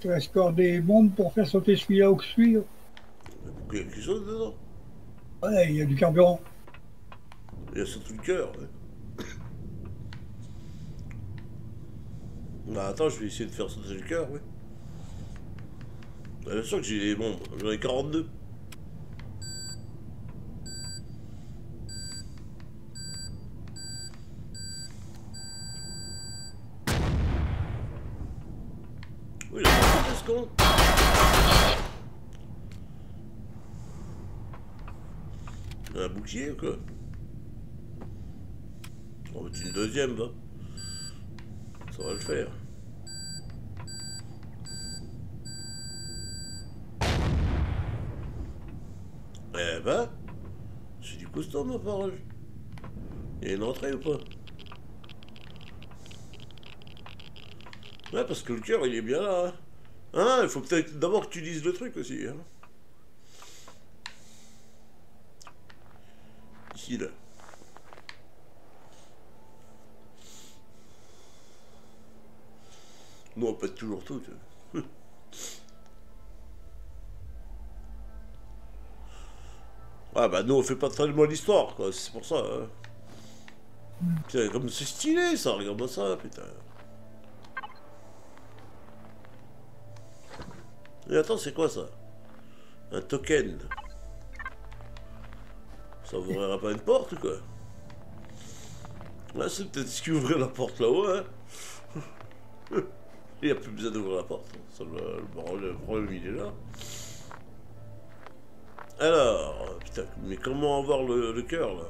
Tu vas score des bombes pour faire sauter celui-là ou celui-là. Il y a quelque chose dedans. Ouais, il y a du carburant. Il y a surtout le cœur. Ouais. Bah attends, je vais essayer de faire sauter le cœur, oui. Bien sûr que j'ai des bombes, j'en ai 42. Un bouclier ou quoi? On va mettre une deuxième, va. Ça va le faire. Eh ben, c'est du costaud, ma parole. Il y a une entrée ou pas? Ouais, parce que le cœur, il est bien là, hein. Hein, il faut peut-être d'abord que tu lises le truc aussi. Hein. Ici, là. Nous, on pète toujours tout. Ah bah nous, on fait pas tellement l'histoire, quoi. C'est pour ça. Hein. Putain, comme c'est stylé, ça. Regarde-moi ça, putain. Mais attends, c'est quoi ça? Un token? Ça ouvrira pas une porte ou quoi? Là, c'est peut-être ce qui ouvrait la porte là-haut, hein. Il n'y a plus besoin d'ouvrir la porte. Ça, le problème, il est là. Alors, putain, mais comment avoir le cœur là?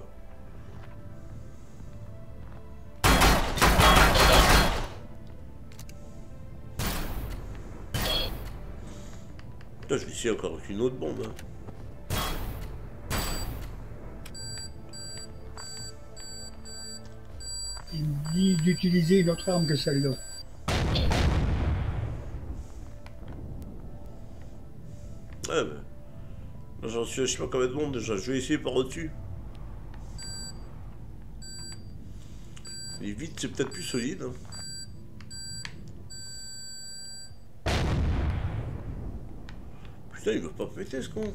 Je vais essayer encore avec une autre bombe. Hein. Il dit d'utiliser une autre arme que celle-là. Ouais, mais... J'en suis, je sais pas combien de bombes déjà. Je vais essayer par au-dessus. Mais vite, c'est peut-être plus solide. Hein. Putain, ils veulent pas péter ce con.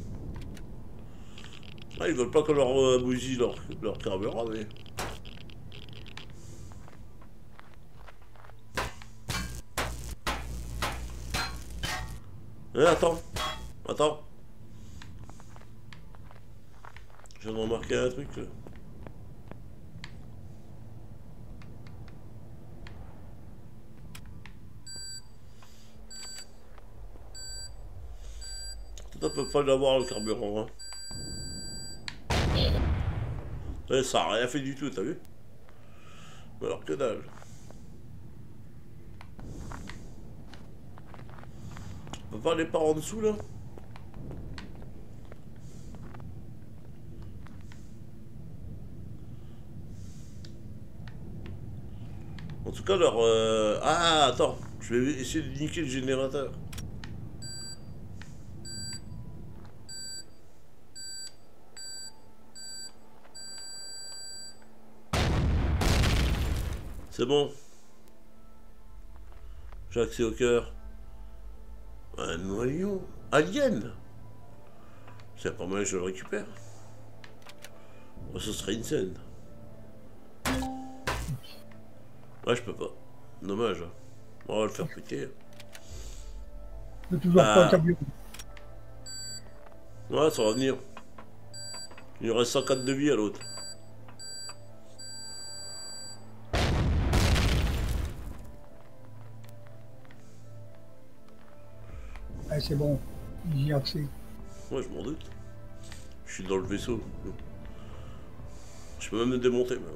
Ah, ils veulent pas qu'on leur bousille leur carburant, mais... Eh, attends. Attends. J'ai remarqué un truc, là. On peut pas l'avoir le carburant, hein. Ouais, ça a rien fait du tout, t'as vu? Alors que dalle. On peut pas aller par en dessous là? En tout cas leur... Ah attends, je vais essayer de niquer le générateur. C'est bon. J'ai accès au cœur. Un noyau alien. C'est pas mal, je le récupère. Oh, ce serait une scène. Ouais, je peux pas. Dommage. On va le faire péter. C'est toujours pas un camion. Ouais, ça va venir. Il reste 104 de vie à l'autre. Ah, c'est bon, j'y ai accès. Ouais, je m'en doute. Je suis dans le vaisseau. Je peux même me démonter maintenant.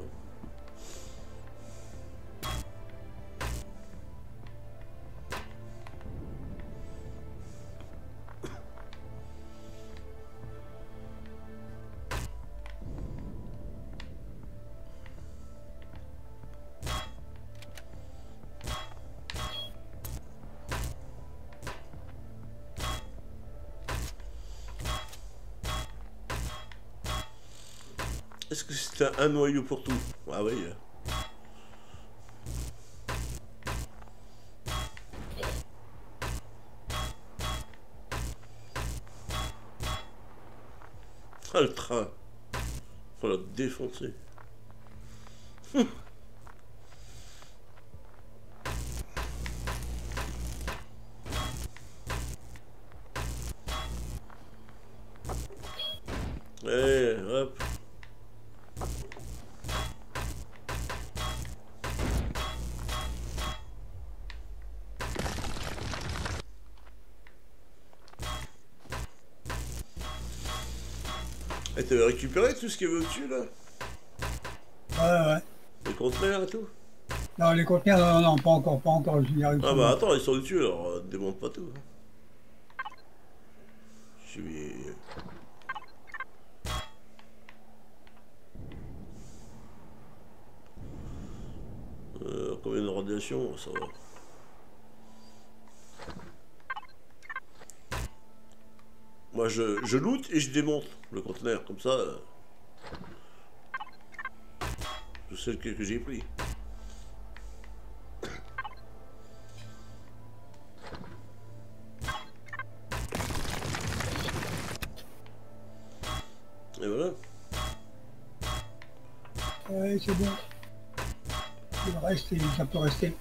Est-ce que c'était un noyau pour tout? Ah oui. Ah, le train. Faut la défoncer. T'avais récupéré tout ce qu'il y avait au-dessus, là? Ouais, ouais. Les conteneurs et tout? Non, les conteneurs, non, non, pas encore, je n'y arrive pas. Ah bah attends, ils sont dessus, alors démonte pas tout. Je vais... combien de radiation, ça va. Moi, je loot et je démonte le conteneur, comme ça, je sais lequel que j'ai pris. Et voilà. Ouais, c'est bon. Le reste, ça peut rester.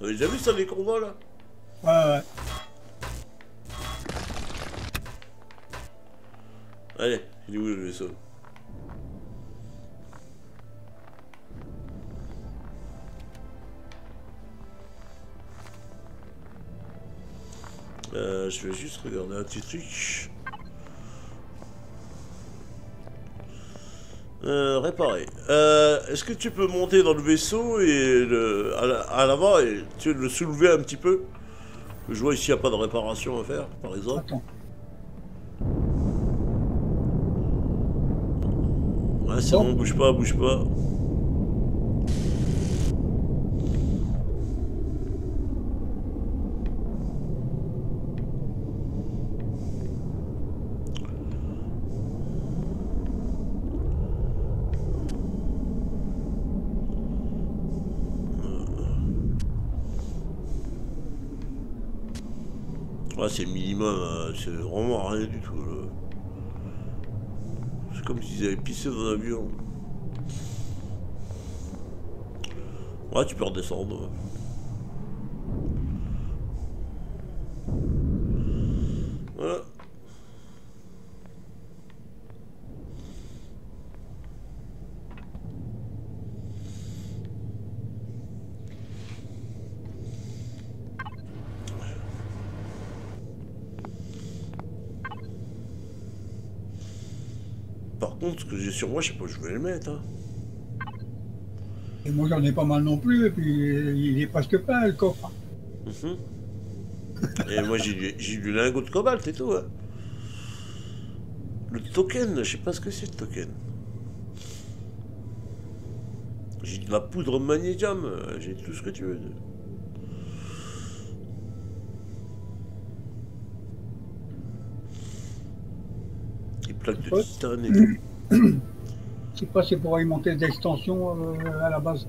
T'avais déjà vu ça, les combats, là? Ouais, ouais. Allez, il est où le vaisseau? Je vais juste regarder un petit truc. Réparer. Est-ce que tu peux monter dans le vaisseau et le, à l'avant et tu le soulever un petit peu? Je vois ici, il n'y a pas de réparation à faire, par exemple. Attends. Ah, c'est bon, bouge pas, bouge pas. Ah, c'est minimum, c'est vraiment rien du tout. Là. Comme s'ils avaient pissé dans un avion. Ouais, tu peux redescendre. Voilà. Ce que j'ai sur moi, je sais pas où je vais le mettre. Hein. Et moi, j'en ai pas mal non plus, et puis il est presque plein le coffre. Et moi, j'ai du lingot de cobalt et tout. Hein. Le token, je sais pas ce que c'est le token. J'ai de la poudre magnésium, j'ai tout ce que tu veux. Des plaques de titane et tout. Je sais pas, c'est pour alimenter des extensions à la base.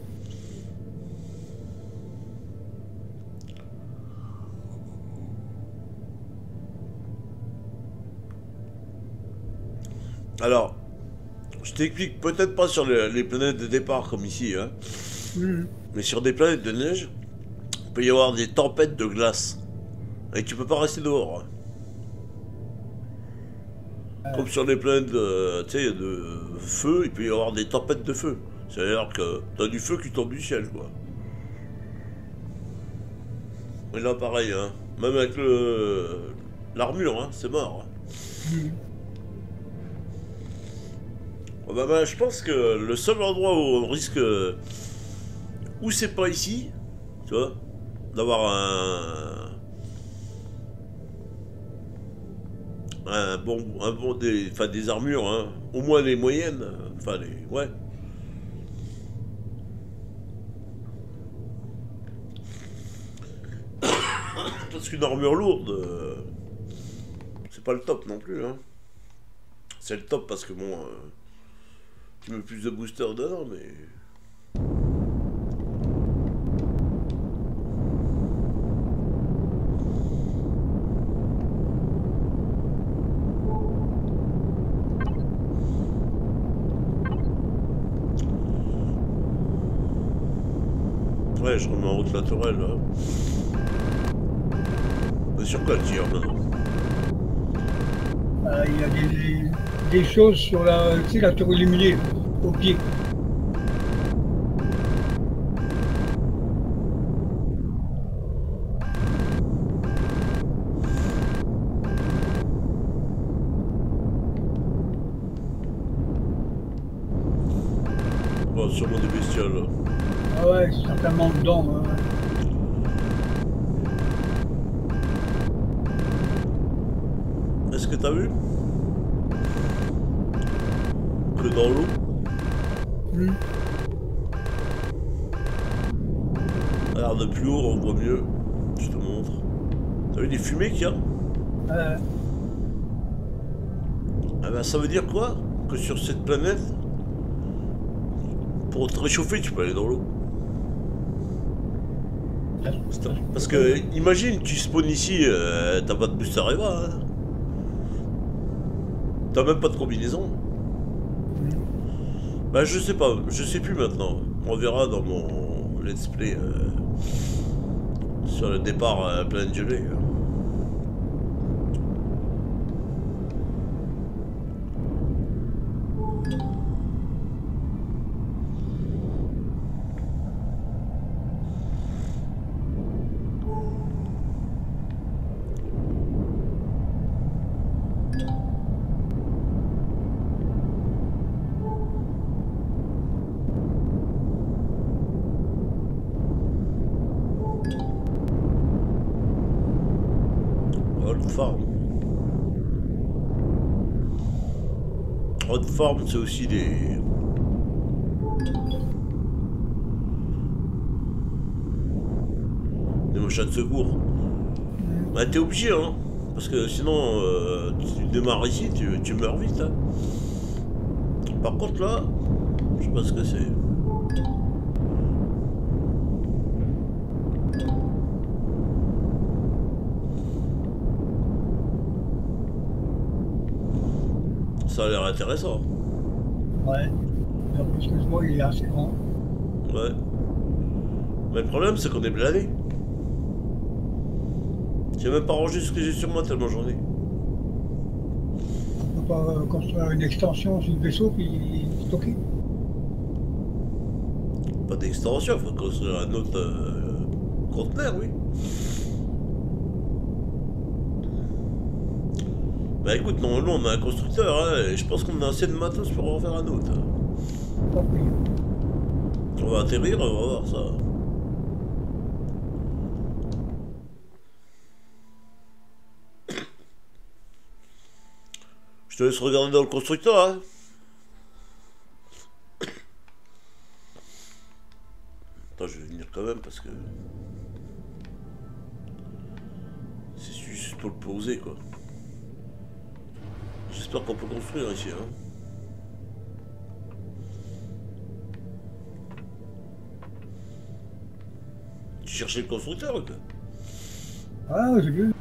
Alors, je t'explique, peut-être pas sur les planètes de départ comme ici, hein, mais sur des planètes de neige, Il peut y avoir des tempêtes de glace. Et tu peux pas rester dehors. Comme sur les plaines de feu, il peut y avoir des tempêtes de feu. C'est-à-dire que t'as du feu qui tombe du ciel, quoi. Et là, pareil, hein. Même avec l'armure, hein, c'est mort. Bah, je pense que le seul endroit où on risque... Où c'est pas ici, tu vois, d'avoir des armures, hein, au moins les moyennes, enfin les... ouais. Parce qu'une armure lourde, c'est pas le top non plus, hein. C'est le top parce que bon, tu mets plus de boosters dedans, mais... Ouais, je remets en route la tourelle, là. Mais sur quoi tire maintenant? Il y a des choses sur la tour illuminée, au pied. Oh, sûrement des bestioles. Ah ouais, certainement dedans. Est-ce que t'as vu? Que dans l'eau? Oui. Alors de plus haut, on voit mieux. Je te montre. T'as vu des fumées qu'il y a? Ouais. Ah ben ça veut dire quoi? Que sur cette planète, pour te réchauffer, tu peux aller dans l'eau. Parce que, imagine, tu spawns ici, t'as pas de booster Eva, hein. T'as même pas de combinaison. Bah je sais pas, je sais plus maintenant. On verra dans mon let's play sur le départ à Planète Gelée. Forme, c'est aussi des... machins de secours. Bah t'es obligé, hein, parce que sinon tu démarres ici, tu meurs vite, hein. Par contre là, je sais pas ce que c'est. Ça a l'air intéressant. Ouais. Parce que je vois, il est assez grand. Ouais. Mais le problème, c'est qu'on est blindé. J'ai même pas rangé ce que j'ai sur moi tellement j'en ai. On peut pas construire une extension sur le vaisseau puis stocker? Pas d'extension, faut construire un autre conteneur, oui. Bah écoute, normalement on a un constructeur, hein, et je pense qu'on a assez de matos pour en faire un autre. On va atterrir, on va voir ça. Je te laisse regarder dans le constructeur, hein. Attends, je vais venir quand même parce que... C'est juste pour le poser, quoi. J'espère qu'on peut construire ici, hein. Tu cherchais le constructeur ou quoi? Ah, j'ai vu.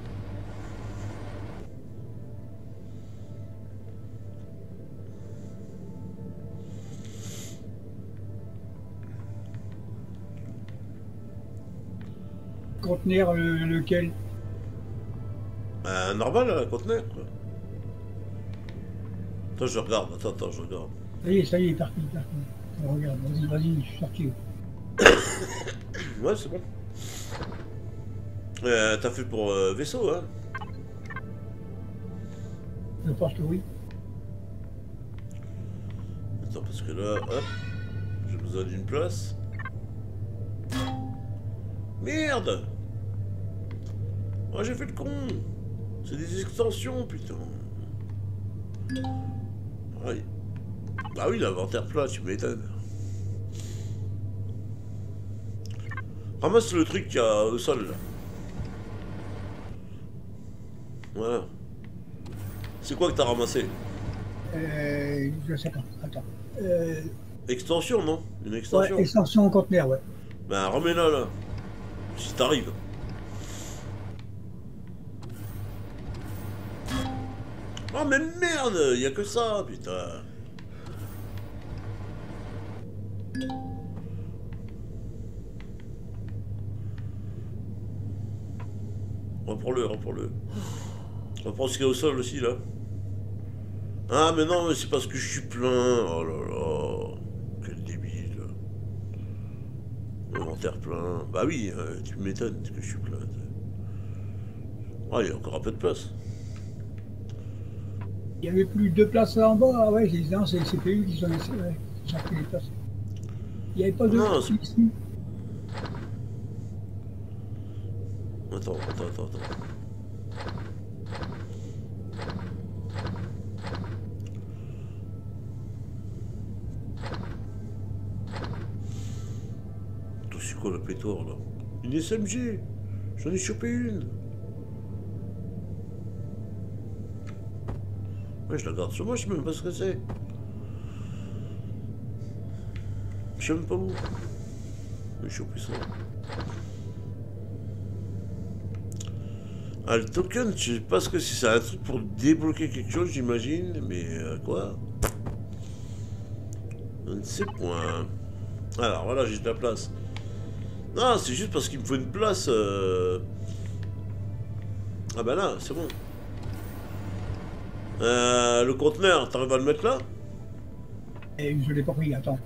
conteneur, lequel? Normal, un conteneur, quoi. Attends, je regarde, attends, je regarde. Ça y est, parti. On regarde, vas-y, je suis sorti. Ouais, c'est bon. T'as fait pour vaisseau, hein? Je pense que oui. Attends, parce que là, hop, j'ai besoin d'une place. Merde! Oh, j'ai fait le con! C'est des extensions, putain! Ouais. Ah oui, l'inventaire plat, tu m'étonnes. Ramasse le truc qu'il y a au sol, là. Voilà. C'est quoi que t'as ramassé? Je sais pas, attends. Extension, non? Une extension? Ouais, extension en conteneur, ouais. Ben, remets-la, là. Si t'arrives. Oh, mais merde! Y'a que ça, putain! Reprends-le. Reprends ce qu'il y a au sol aussi, là. Ah, mais non, mais c'est parce que je suis plein. Oh là là. Quel débile. Inventaire plein. Bah oui, tu m'étonnes que je suis plein. Ah, il y a encore un peu de place. Il n'y avait plus de place là en bas. Ah ouais, c'est les CPU qui sont laissés. Ouais. Les places. Il n'y avait pas de place ici. Attends. Tout c'est quoi le pétoire là? Une SMG. J'en ai chopé une. Ouais, je la garde sur moi, je sais même pas ce que c'est. Je sais même pas où. J'ai chopé ça. Ah, le token, je sais pas ce que c'est, c'est un truc pour débloquer quelque chose, j'imagine, mais quoi? Je ne sais point. Alors voilà, j'ai de la place. Non, c'est juste parce qu'il me faut une place. Ah bah là, c'est bon. Le conteneur, t'arrives à le mettre là? Et je l'ai pas pris, attends.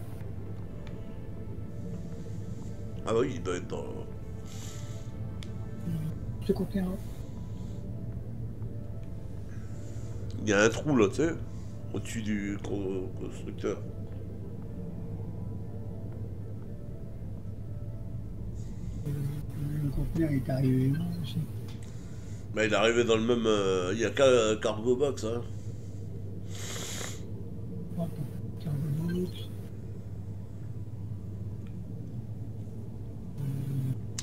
Ah bah oui, il doit être dans... Ce conteneur. Il y a un trou là, tu sais, au-dessus du constructeur. Le conteneur est arrivé là aussi. Bah, il est arrivé dans le même... il n'y a qu'un cargo box, hein.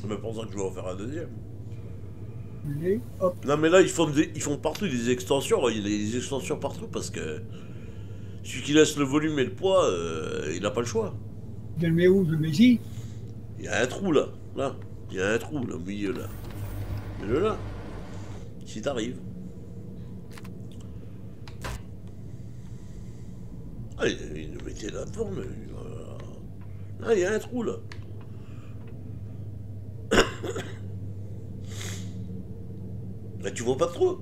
Mais pour ça que je vais en faire un deuxième. Les, non mais là ils font partout des extensions, il y a des extensions partout parce que celui qui laisse le volume et le poids, il n'a pas le choix. Je le mets où? Je le mets ici. Il y a un trou là, il y a un trou là, au milieu là. Mets-le là, si t'arrives. Ah, il le mettait là devant, mais... Ah, il y a un trou là. Là, tu vois pas trop.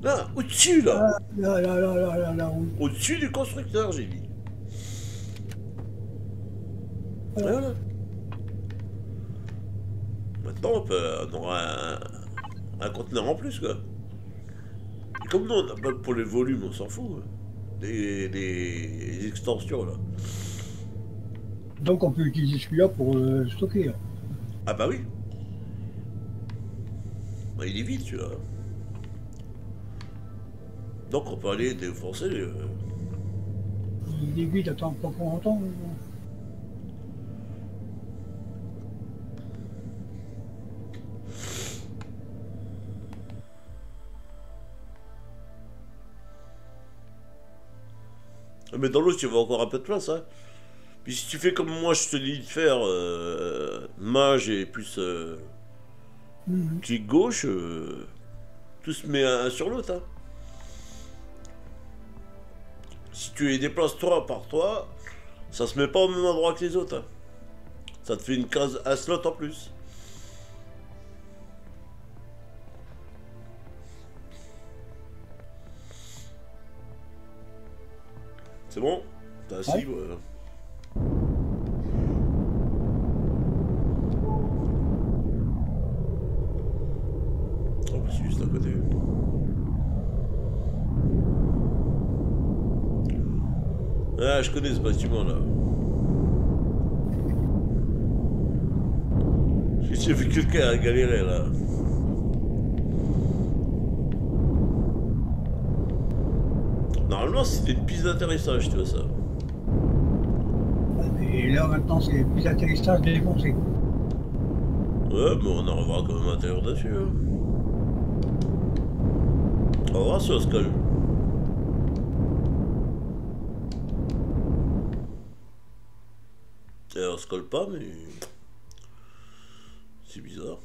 Là, au-dessus, là. Là. Au-dessus du constructeur, j'ai dit. Voilà. Maintenant, on aura un conteneur en plus, quoi. Et comme nous, on n'a pas pour les volumes, on s'en fout. Des extensions, là. Donc, on peut utiliser celui-là pour stocker. Là. Ah bah oui. Bah, il est vide, celui-là. Donc on peut aller défoncer. Il est vide, attends, pas pour longtemps. Mais dans l'autre, tu vas encore un peu de place, hein. Puis si tu fais comme moi, je te dis de faire Mag et plus clic gauche, tout se met un sur l'autre. Hein. Si tu les déplaces toi par toi, ça se met pas au même endroit que les autres. Hein. Ça te fait une case, un slot en plus. C'est bon? T'as assis, ouais. Oh, bah c'est juste à côté. Ah, je connais ce bâtiment là. J'ai vu quelqu'un à galérer là. Normalement, c'était une piste d'atterrissage, tu vois ça. Et là maintenant, c'est une piste d'atterrissage défoncée. Ouais, mais on en revoit quand même à l'intérieur dessus. Hein. On va voir si on se calme. On se colle pas, mais c'est bizarre.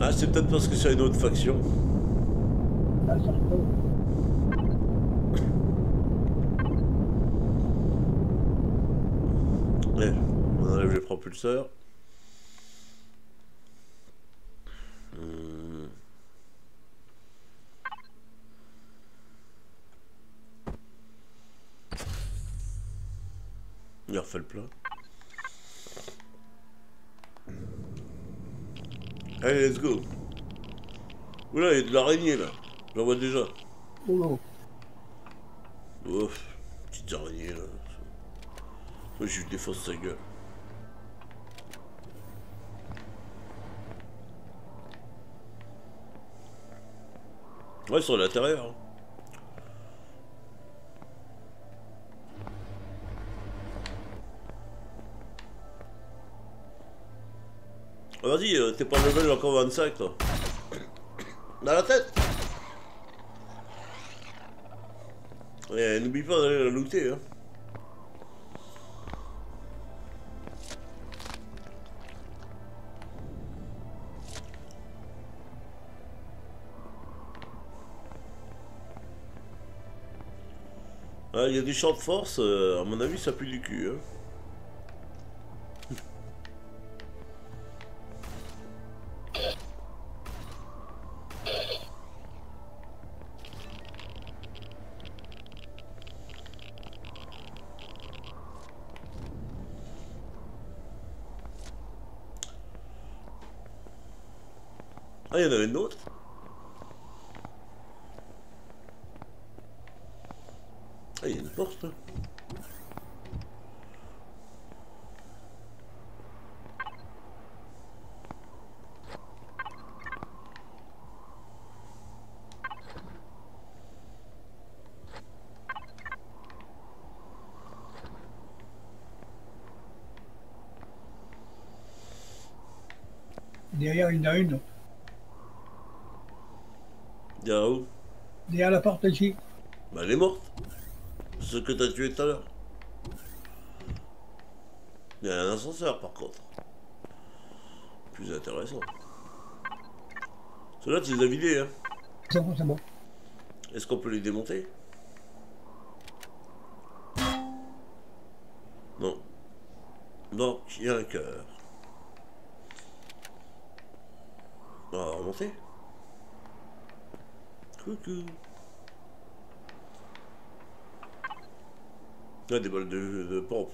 Ah, c'est peut-être parce que c'est une autre faction. Ah, ça se peut. Ouais, on enlève les propulseurs. Il refait le plat. Allez, let's go. Oula, il y a de l'araignée là. J'en vois déjà. Oh non. Ouf, petite araignée là. Moi je lui défonce sa gueule. Ouais, sur l'intérieur. Hein. Vas-y, t'es pas level encore 25 toi. Dans la tête. Et n'oublie pas d'aller la looter hein. Il y a des champs de force, à mon avis ça pue du cul hein. Ah, il y en avait une autre. Ah, il y a une porte. Derrière, il y en a une. Où? Derrière la porte ici. Bah elle est morte. Ce que t'as tué tout à l'heure. Il y a un ascenseur par contre. Plus intéressant. Ceux-là tu les as vidés hein. C'est bon, c'est bon. Est-ce qu'on peut les démonter? Non. Donc il y a un cœur. On va remonter. Coucou. Ah, des balles de pompe.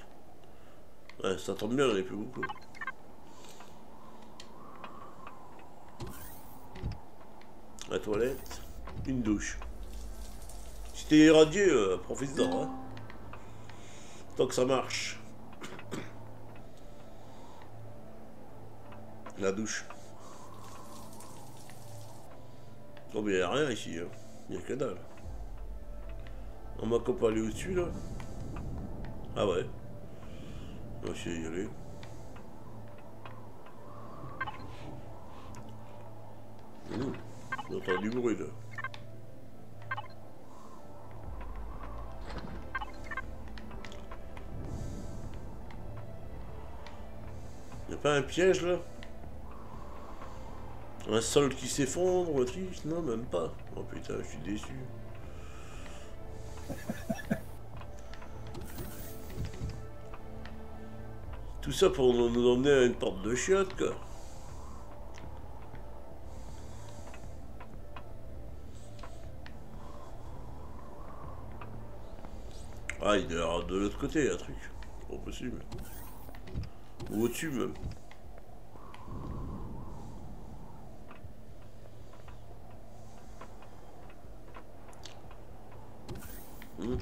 Ouais, ça tombe bien, j'en ai plus beaucoup. La toilette, une douche. Si t'es irradié, profite-en. Hein. Tant que ça marche. La douche. Oh mais il n'y a rien ici, hein. Il n'y a que dalle. On m'a qu'on peut aller au-dessus là. Ah ouais. On va essayer d'y aller. J'entends du bruit là. Il n'y a pas un piège là? Un sol qui s'effondre, non, même pas. Oh putain, je suis déçu. Tout ça pour nous emmener à une porte de chiottes, quoi. Ah, il est de l'autre côté, un truc. Pas possible. Ou au-dessus, même. Hmm.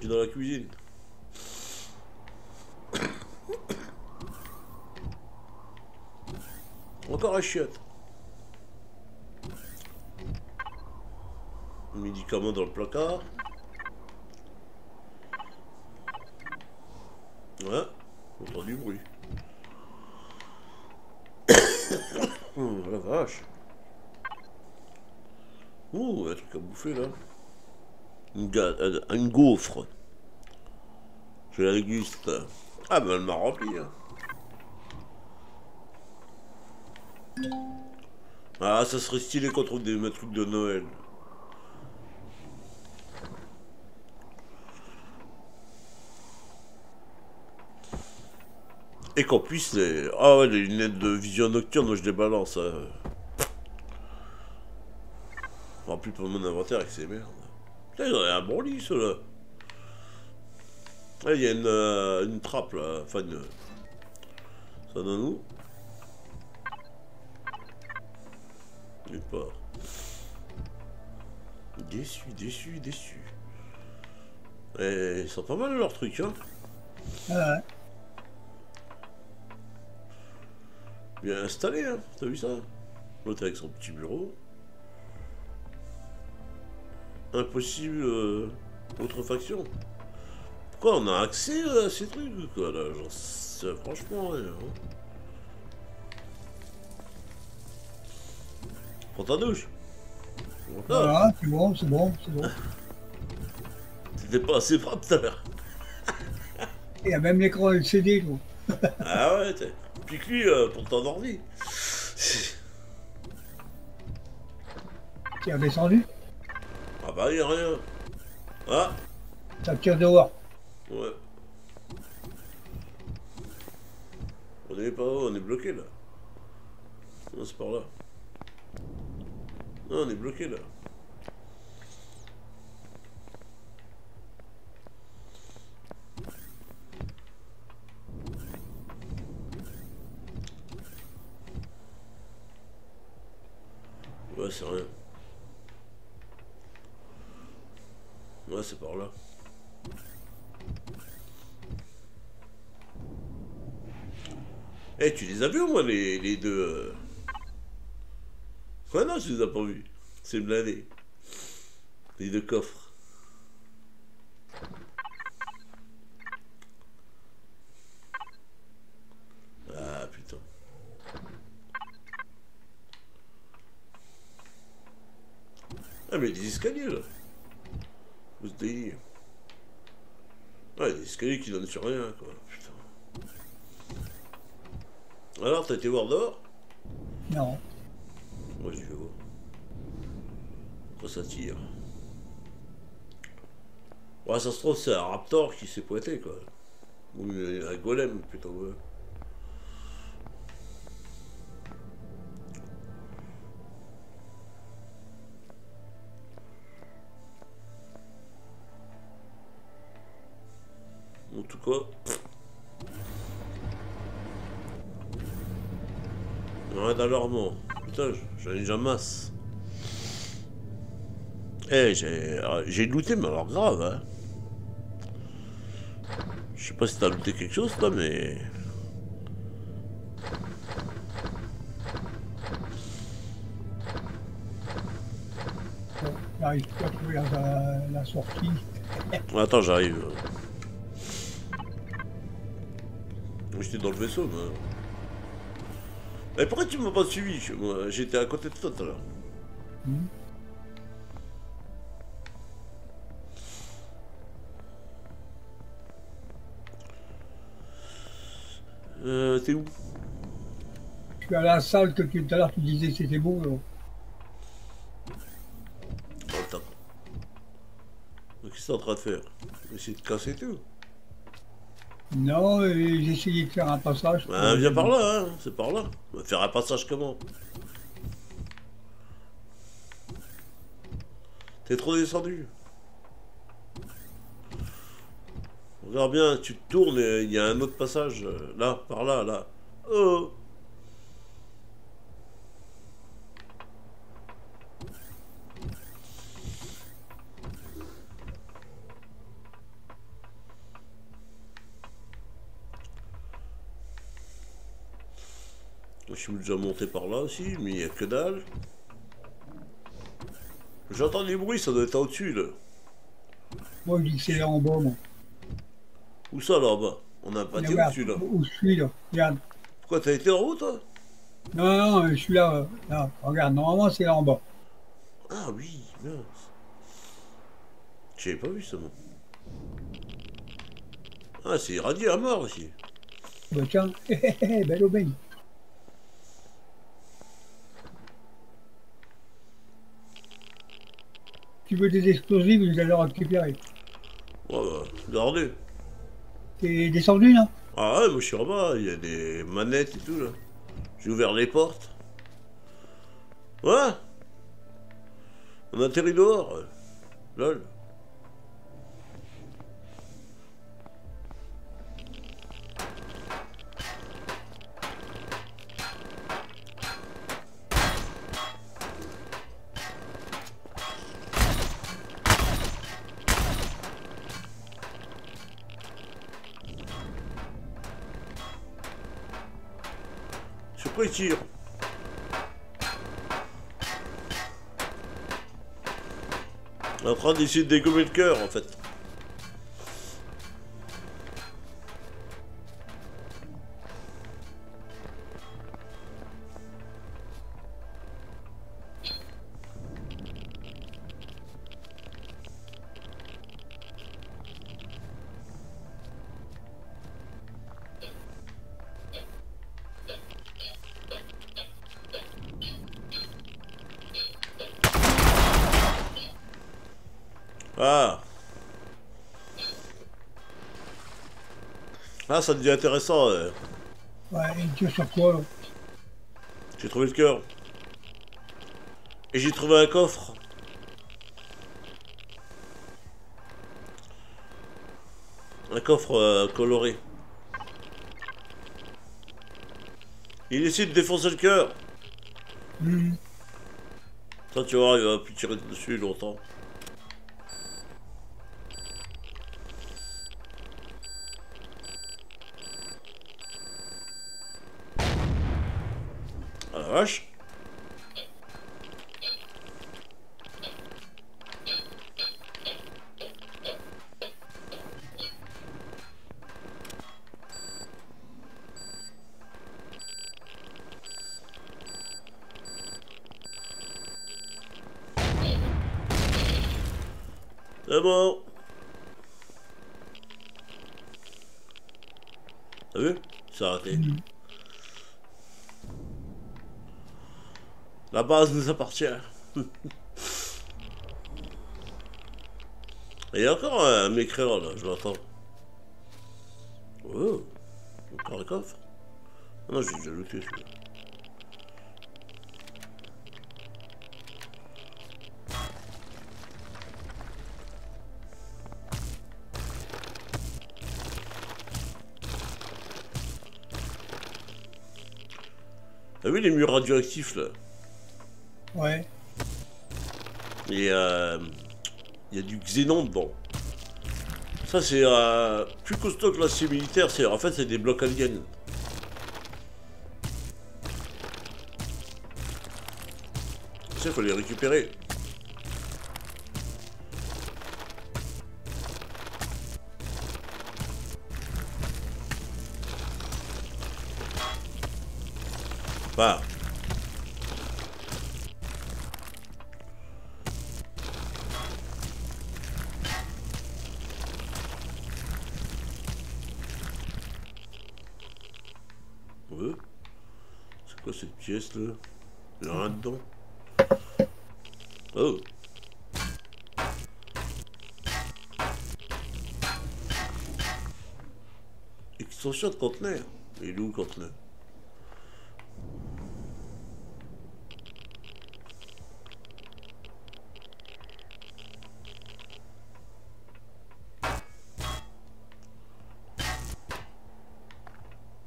J'ai dans la cuisine. Encore un chiotte. Médicaments dans le placard. Ouais, j'entends du bruit. Oh la vache. Ouh, un truc à bouffer là. Une gaufre. Je la déguste. Ah ben elle m'a rempli. Hein. Ah, ça serait stylé qu'on trouve des trucs de Noël. Et qu'on puisse les... Ah ouais, les lunettes de vision nocturne, je les balance. En plus pour mon inventaire avec ces merdes. Putain, il y a un bon lit, ceux-là. Il y a une trappe, là. Enfin, une... Ça donne où? Nulle part. Déçu. Et ils sont pas mal, leurs trucs, hein. Ouais. Bien installé, hein, t'as vu ça? L'autre avec son petit bureau. Impossible autre faction. Pourquoi on a accès à ces trucs quoi, là, genre, franchement, rien. Hein. Prends ta douche. Voilà, c'est bon, c'est bon, c'est bon. T'étais pas assez frappe tout à l'heure. Il y a même l'écran LCD, quoi. Ah ouais, t'es... Lui pour ton ordi. Tu as descendu? Ah bah y'a rien. Ah. Ça tire dehors. Ouais. On est pas haut, on est bloqué là. Non c'est par là. Non on est bloqué là. Ouais, c'est rien. Ouais, c'est par là. Eh, hey, tu les as vus au moins, les deux? Ouais, non, tu les as pas vus. C'est blindé. Les deux coffres. Ah, putain. Ah mais des escaliers là. Vous se délire. Ouais, des escaliers qui donnent sur rien quoi, putain. Alors t'as été voir dehors? Non. Moi je vais voir. Quoi ça tire? Ouais ça se trouve c'est un raptor qui s'est pointé quoi. Ou un golem plutôt ouais. En tout cas, rien d'alarmant. Putain, j'en ai déjà masse. Eh, hey, j'ai looté, mais alors grave, hein. Je sais pas si t'as looté quelque chose, toi, mais... J'arrive pas à trouver la sortie. Attends, j'arrive. J'étais dans le vaisseau, moi. Mais pourquoi tu m'as pas suivi? Moi, j'étais à côté de toi tout à l'heure. C'est où? Je suis à la salle que tout à l'heure tu disais que c'était beau. Donc. Oh, top. Qu'est-ce que tu es en train de faire? Essayer de casser tout? Non, j'essayais de faire un passage. Bah, viens par là, hein. C'est par là. On va faire un passage comment? T'es trop descendu. Regarde bien, tu te tournes et il y a un autre passage. Là, par là, là. Oh. Je suis déjà monté par là aussi, mais il n'y a que dalle. J'entends des bruits, ça doit être au-dessus là. Moi je dis que c'est là en bas, moi. Où ça là-bas? On a pas dit au-dessus là. Où je suis là, regarde. Pourquoi t'as été en haut toi? Non, je suis là, là. Regarde, normalement c'est là en bas. Ah oui, mince. J'avais pas vu ça, moi. Ah, c'est irradié à mort aussi. Bah tiens, belle aubaine. Tu veux des explosifs, nous allons récupérer. Ouais, bah, regardez. T'es descendu là? Ah ouais, moi je suis en bas, il y a des manettes et tout là. J'ai ouvert les portes. Ouais. On atterrit dehors. Lol. Tire. On est en train d'essayer de dégommer le cœur en fait. Ah, ça devient intéressant. Ouais, il tire sur quoi là? J'ai trouvé le cœur. Et j'ai trouvé un coffre. Un coffre coloré. Il essaie de défoncer le cœur. Mmh. Ça, tu vois, il va plus tirer dessus longtemps. C'est bon. T'as vu? Ça a raté. La base nous appartient. Il y a encore un mécréant là, je l'entends. Oh, encore un coffre. Non, j'ai déjà looté celui-là. T'as vu les murs radioactifs là? Ouais. Et il y a du xénon dedans. Ça c'est plus costaud que l'acier militaire, c'est en fait c'est des blocs aliens. Ça faut les récupérer. Bah. qu'on veut. C'est quoi cette pièce là? Il y a rien dedans. Oh! Extension de conteneur. Il est où le conteneur?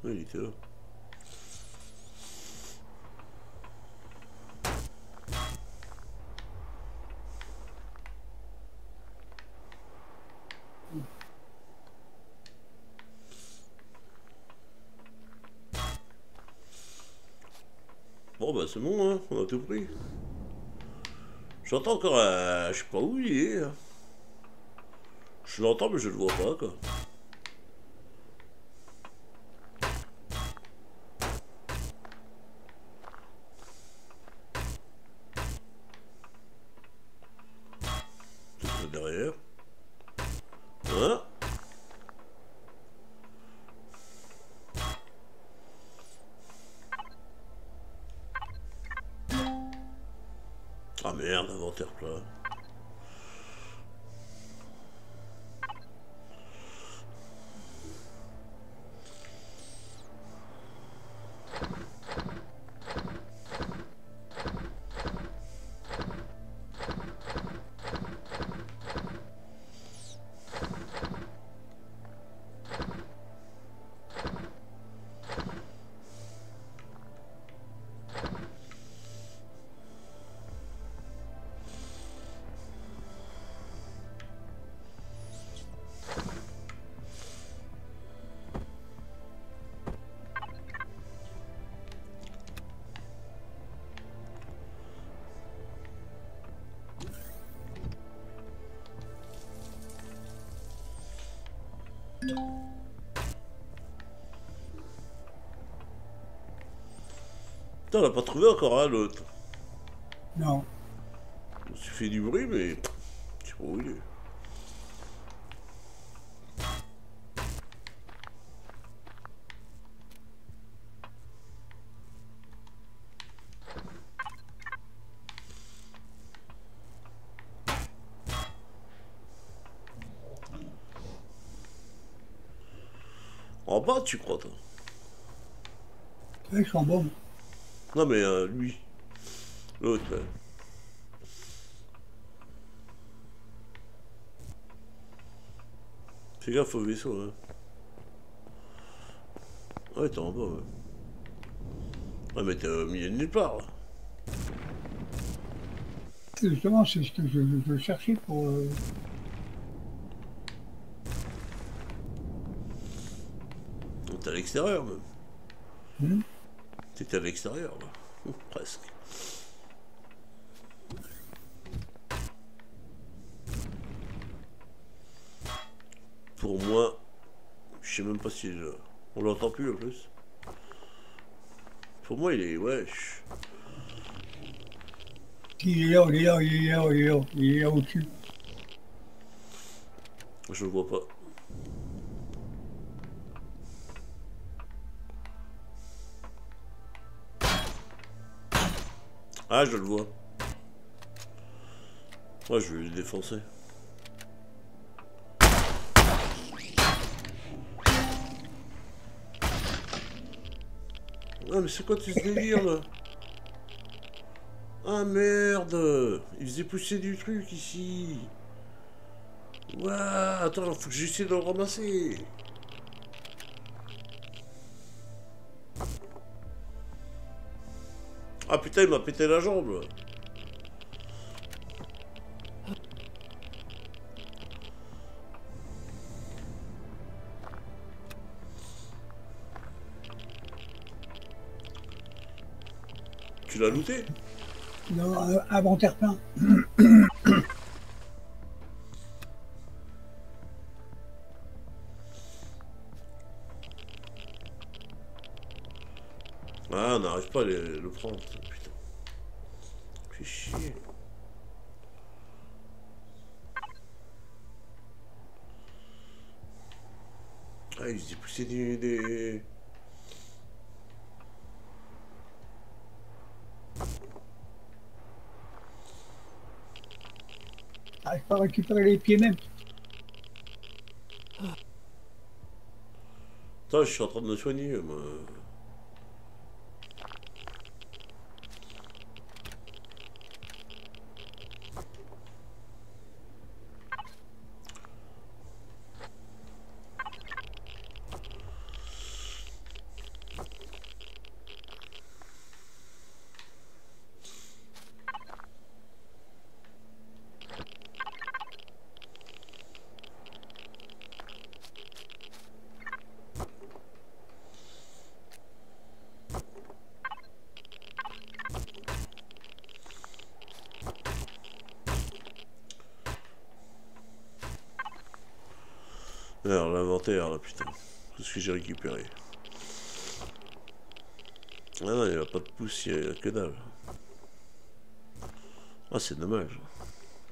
Il était là. Bon bah c'est bon hein, on a tout pris. J'entends encore je sais pas où il est. Je l'entends mais je le vois pas quoi. On l'a pas trouvé encore hein, l'autre. Non. Il fait du bruit mais je sais pas où il est. En bas tu crois toi? Avec son bombe. Non mais lui, l'autre. Fais gaffe au vaisseau. Hein. Ouais, t'es en bas. Ouais, ouais mais t'es au milieu de nulle part. Là. Justement, c'est ce que je cherchais pour... T'es à l'extérieur même. T'étais à l'extérieur, là. Oh, presque. Pour moi, je sais même pas si... On l'entend plus, en plus. Pour moi, il est... Ouais, il est là au-dessus. Je le vois pas. Ah, je le vois. Moi, je vais le défoncer. Ah, mais c'est quoi tout ce délire, là? Ah, merde! Il faisait pousser du truc, ici. Ouah, attends, faut que j'essaie de le ramasser. Ah putain, il m'a pété la jambe. Tu l'as looté? Non, inventaire plein. Ah, on n'arrive pas à le prendre, putain. Fais chier. Ah, il se dit pousser des... J'arrive pas à récupérer les pieds même. Putain, je suis en train de me soigner, moi. Alors l'inventaire là, putain, tout ce que j'ai récupéré. Ah non, il n'y a pas de poussière, il n'y a que dalle. Ah c'est dommage,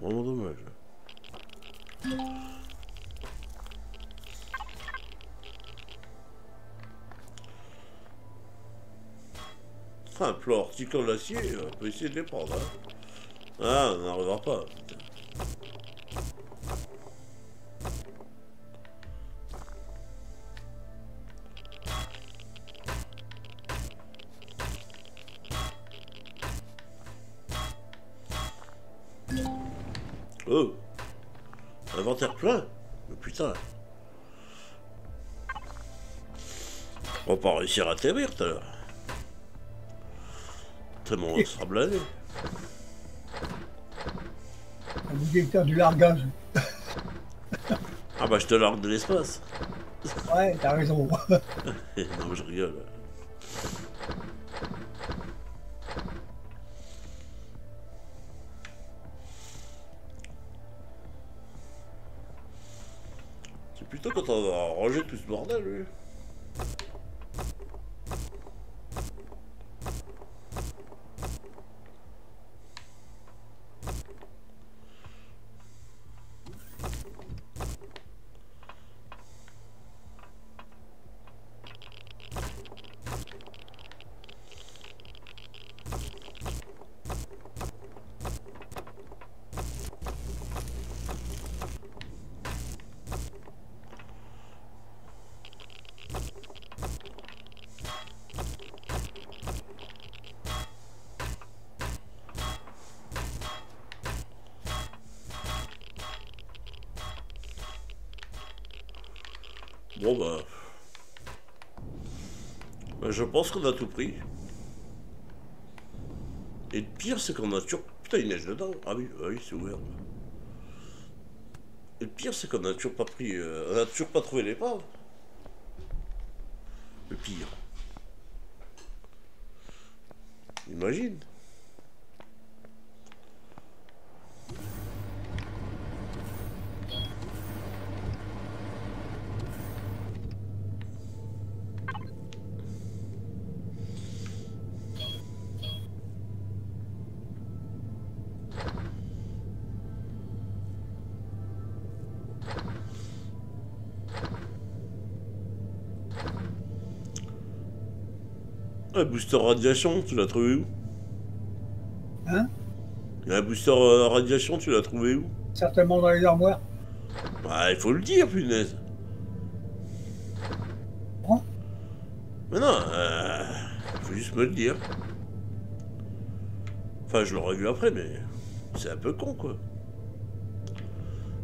vraiment dommage. Ah, un plan horticole d'acier, on peut essayer de les prendre. Hein. Ah, on n'arrivera pas, putain. Oh, inventaire plein. Mais putain, on va pas réussir à t'émir tout à l'heure. Tellement on sera blindé. Vous devez faire du largage. Ah bah je te largue de l'espace. Ouais, t'as raison. Non mais je rigole. Quand on va ranger tout ce bordel, lui. Bon bah je pense qu'on a tout pris. Et le pire c'est qu'on a toujours... Putain il neige dedans. Ah oui, bah oui c'est ouvert. Et le pire c'est qu'on a toujours pas pris... on a toujours pas trouvé l'épave. Le pire. Imagine. Le booster radiation, tu l'as trouvé où? Hein? Le booster radiation, tu l'as trouvé où? Certainement dans les armoires. Bah, il faut le dire, punaise. Hein? Mais non, faut juste me le dire. Enfin, je l'aurais vu après, mais c'est un peu con, quoi.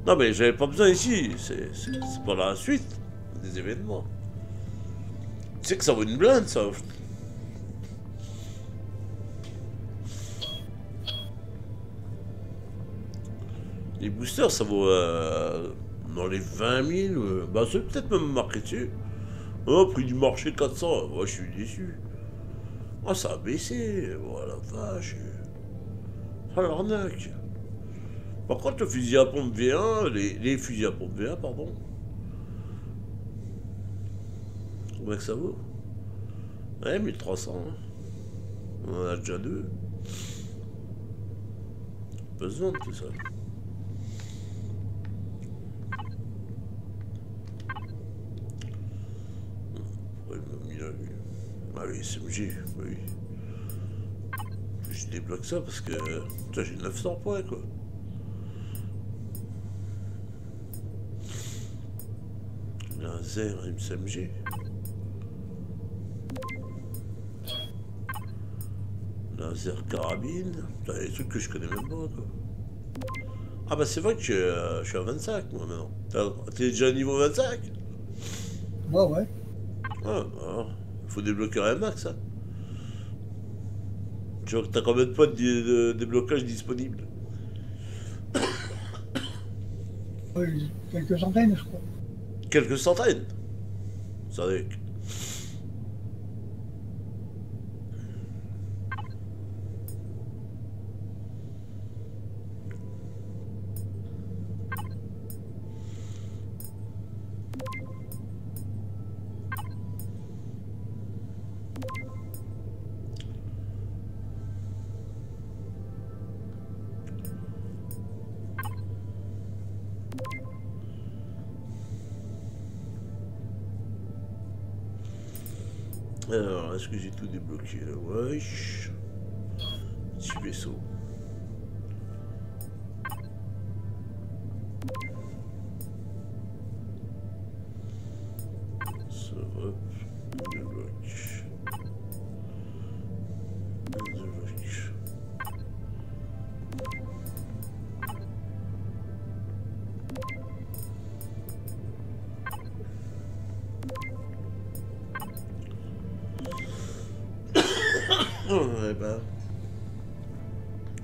Non, mais j'avais pas besoin ici. C'est pour la suite des événements. Tu sais que ça vaut une blinde, ça. Les boosters, ça vaut dans les 20 000. Bah, c'est peut-être même marqué dessus. Oh, prix du marché 400. Moi, je suis déçu. Ah, oh, ça a baissé. Voilà, vache. Ah, l'arnaque. Par contre, le fusil à pompe V1, les fusils à pompe V1, pardon. Combien que ça vaut? Ouais, 1300. Hein. On en a déjà deux. Pas besoin de tout ça. Ah oui, SMG, oui. Je débloque ça parce que... J'ai 900 points, quoi. laser MSMG. Laser carabine. T'as des trucs que je connais même pas, quoi. Ah bah c'est vrai que je suis à 25, moi, maintenant. T'es déjà niveau 25? Ouais, ouais. Ah, bah, faut débloquer un max, ça. Tu vois que t'as combien de points de déblocage disponibles? Quelques centaines, je crois. Quelques centaines? Ça veut dire... Alors, est-ce que j'ai tout débloqué là? Ouais. Petit vaisseau. Ça, hop. On débloque. On débloque.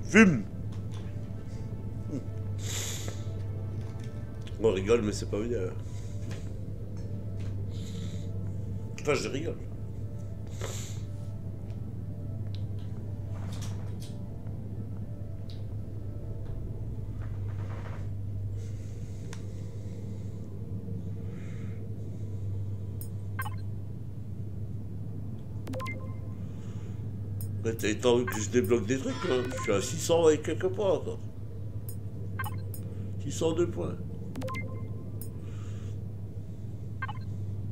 Fume. On rigole, mais c'est pas bien. Enfin, je rigole. T'as envie que je débloque des trucs, hein. Je suis à 600 et quelques points encore. 602 points.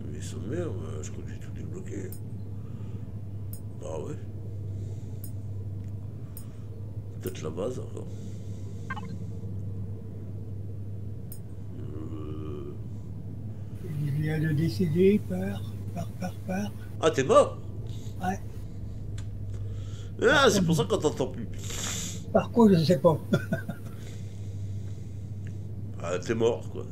Mais ça merde, je crois que j'ai tout débloqué. Bah ouais. Peut-être la base encore. Il vient de décéder par. Ah, t'es mort? Ouais. Ah, c'est pour ça qu'on t'entend plus. Par quoi, je sais pas. Ah, t'es mort, quoi.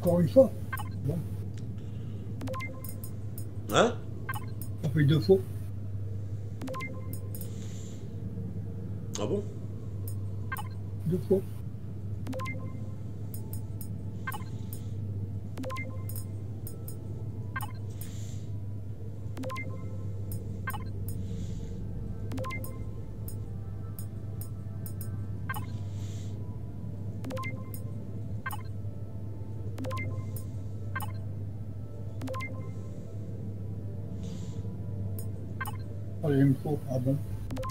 Encore une fois. Bon. Hein? On fait deux fois. Ah bon? Deux fois. Oh, il me faut. Ah bon.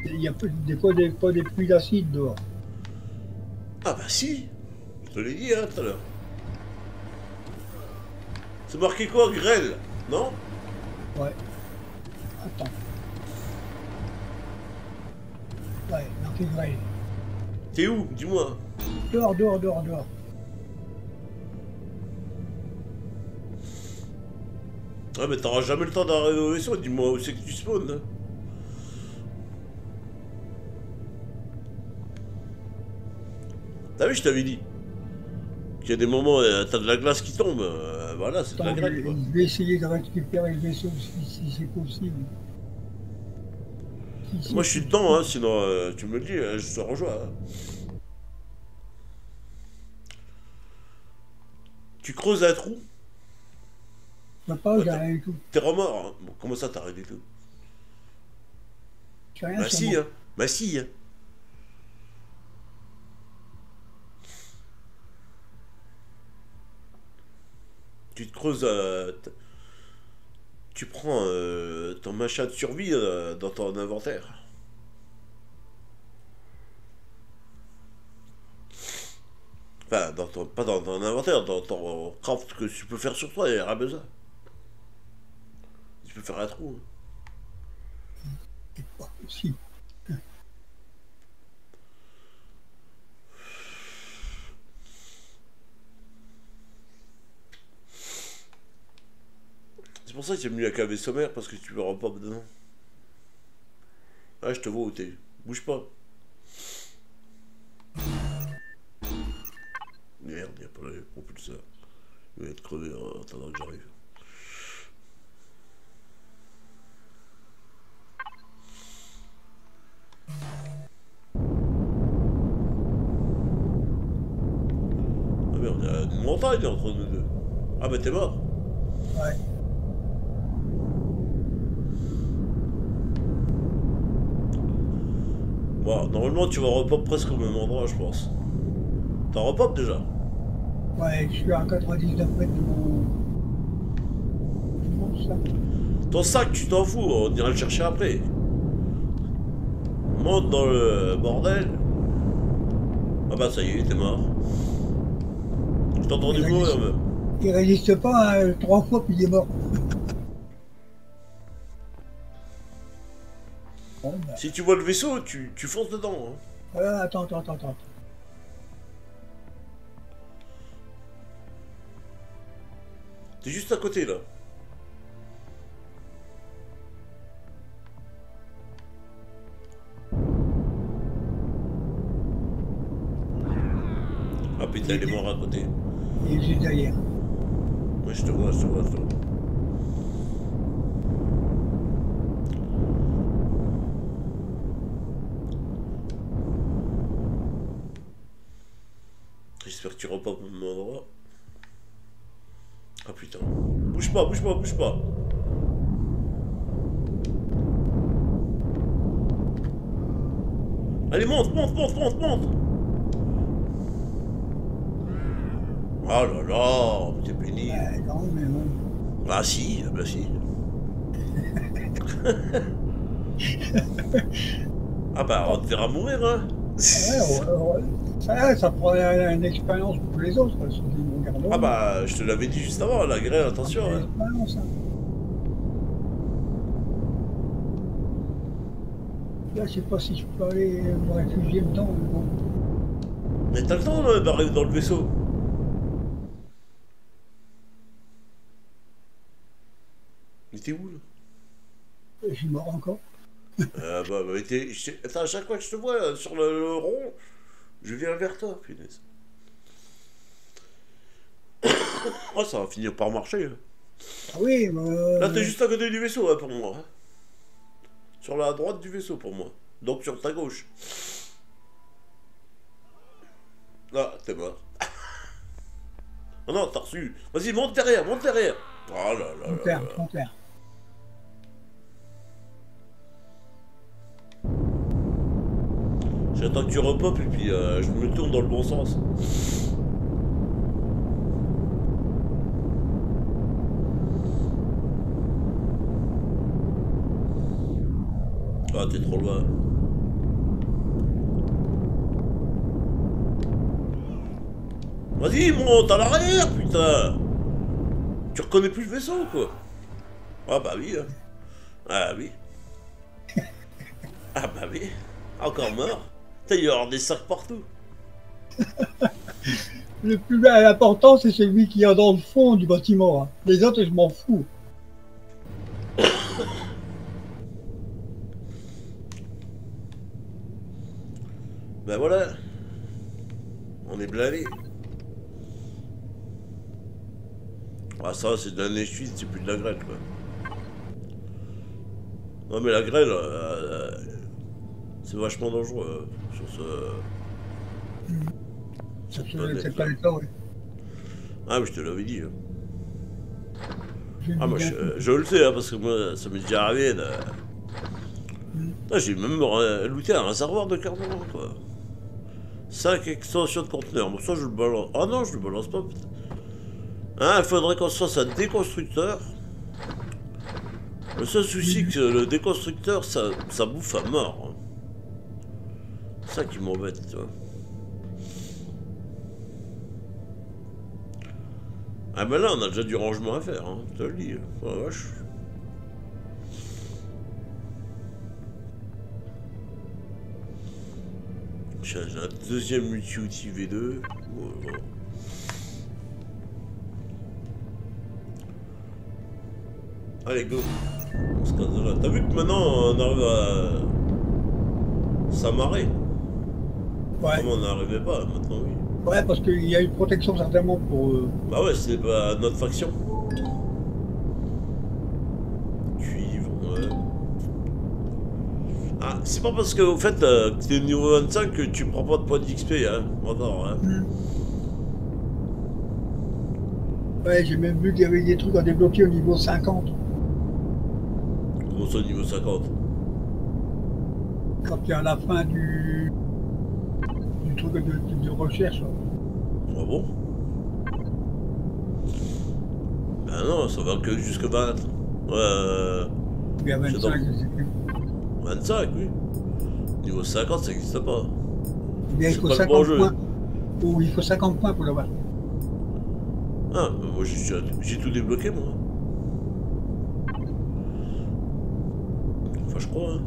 Il y a des fois pas des pluies d'acide dehors. Ah bah si, je te l'ai dit hein tout à l'heure. C'est marqué quoi? Grêle, non? Ouais. Attends. Ouais, marqué grêle. T'es où? Dis-moi. Dehors, dehors, dehors, dehors. Ah mais t'auras jamais le temps d'arriver au vaisseau, dis-moi où c'est que tu spawns. Hein. T'as vu, je t'avais dit qu'il y a des moments, t'as de la glace qui tombe, voilà, c'est de la glace. Je vais essayer de récupérer le vaisseau si c'est possible. Si moi je suis dedans, hein, sinon tu me le dis, je te rejoins. Hein. Tu creuses un trou? Pas, j'ai rien du tout. T'es remords, hein. Bon, comment ça t'as rien du tout? J'ai rien. Bah si, hein. Bah si. Hein. Tu te creuses, tu prends ton machin de survie dans ton inventaire. Enfin, dans ton, pas dans ton inventaire, dans ton craft que tu peux faire sur toi, il n'y a rien besoin. Tu peux faire un trou. Hein. C'est pas possible. C'est pour ça que j'aime mieux la cave sommaire, parce que tu verras pas dedans. Ah, je te vois où t'es. Bouge pas. Merde, il n'y a pas le propulseur. Il va être crevé en attendant que j'arrive. Ah merde, il y a une montagne entre nous deux. Ah bah t'es mort. Ouais. Bon, normalement tu vas repop presque au même endroit, je pense. T'en repop déjà? Ouais, je suis à 99 mètres de mon sac. Ton sac, tu t'en fous, on ira le chercher après. Monte dans le bordel. Ah bah ça y est, t'es mort. Je t'entends du mot là même. Il résiste pas, hein, 3 fois puis il est mort. Bon, bah. Si tu vois le vaisseau, tu fonces dedans. Hein. Attends. T'es juste à côté là. Ah putain, il est mort à côté. Il est juste derrière. Ouais, je te vois. J'espère que tu repars au même endroit. Ah putain. Bouge pas. Allez, monte. Oh là là, t'es béni. Non, mais non. Bah si. Ah bah, on te verra mourir, hein. Ouais. Ça prend une expérience pour les autres. Ah bah, je te l'avais dit juste avant, la grêle, attention. Hein. Là, je sais pas si je peux aller me réfugier le temps. Mais t'as le temps d'arriver dans le vaisseau. Mais t'es où là? Je suis mort encore. Attends, à chaque fois que je te vois là, sur le rond, je viens vers toi, punaise. Oh, ça va finir par marcher. Ah oui, mais... Là, t'es juste à côté du vaisseau, hein, pour moi. Sur la droite du vaisseau, pour moi. Donc, sur ta gauche. Là, t'es mort. Oh non, t'as reçu. Vas-y, monte derrière. Oh là là là. Mon père. J'attends que tu repopes et puis je me tourne dans le bon sens. Ah, t'es trop loin. Vas-y, monte à l'arrière, putain. Tu reconnais plus le vaisseau ou quoi? Ah bah oui. Hein. Ah bah oui. Encore mort. Il y aura des sacs partout. Le plus important, c'est celui qui est dans le fond du bâtiment. Hein. Les autres, je m'en fous. Ben voilà. On est blindé. Ah, ça, c'est de la neige suisse, c'est plus de la grêle, quoi. Non, mais la grêle... c'est vachement dangereux sur ce. Cette planète là, oui. Ah, mais je te l'avais dit. Hein. Ah, moi je le sais, hein, parce que moi ça m'est déjà arrivé. Là. J'ai même looté un réservoir de carburant, quoi. 5 extensions de conteneurs. Bon, ça je le balance. Ah non, je le balance pas. Hein, il faudrait qu'on se fasse un déconstructeur. Le seul souci, que le déconstructeur ça bouffe à mort. C'est ça qui m'embête, tu vois. Ah ben là, on a déjà du rangement à faire, hein, je te le dis. Oh, la vache. J'ai un deuxième multi-outil V2. Voilà. Allez, go. On se casse de là. T'as vu que maintenant on arrive à s'amarrer. Ouais. Comment on n'arrivait pas maintenant, oui. Ouais, parce qu'il y a une protection certainement pour... Bah ouais, c'est pas notre faction. Cuivre, ouais. Ah, c'est pas parce que, au fait, que t'es niveau 25 que tu prends pas de points d'XP, hein. Encore, hein. Ouais, j'ai même vu qu'il y avait des trucs à débloquer au niveau 50. Comment ça, au niveau 50? Quand t'es à la fin du... truc de recherche. Ah bon? Ben non, ça va que jusque 20. Il y a 25, je sais plus. 25, oui. Niveau 50, ça n'existe pas. Mais il faut 50 bon points. Oh, il faut 50 points pour l'avoir. Ah, ben moi j'ai tout débloqué, moi. Enfin, je crois, hein.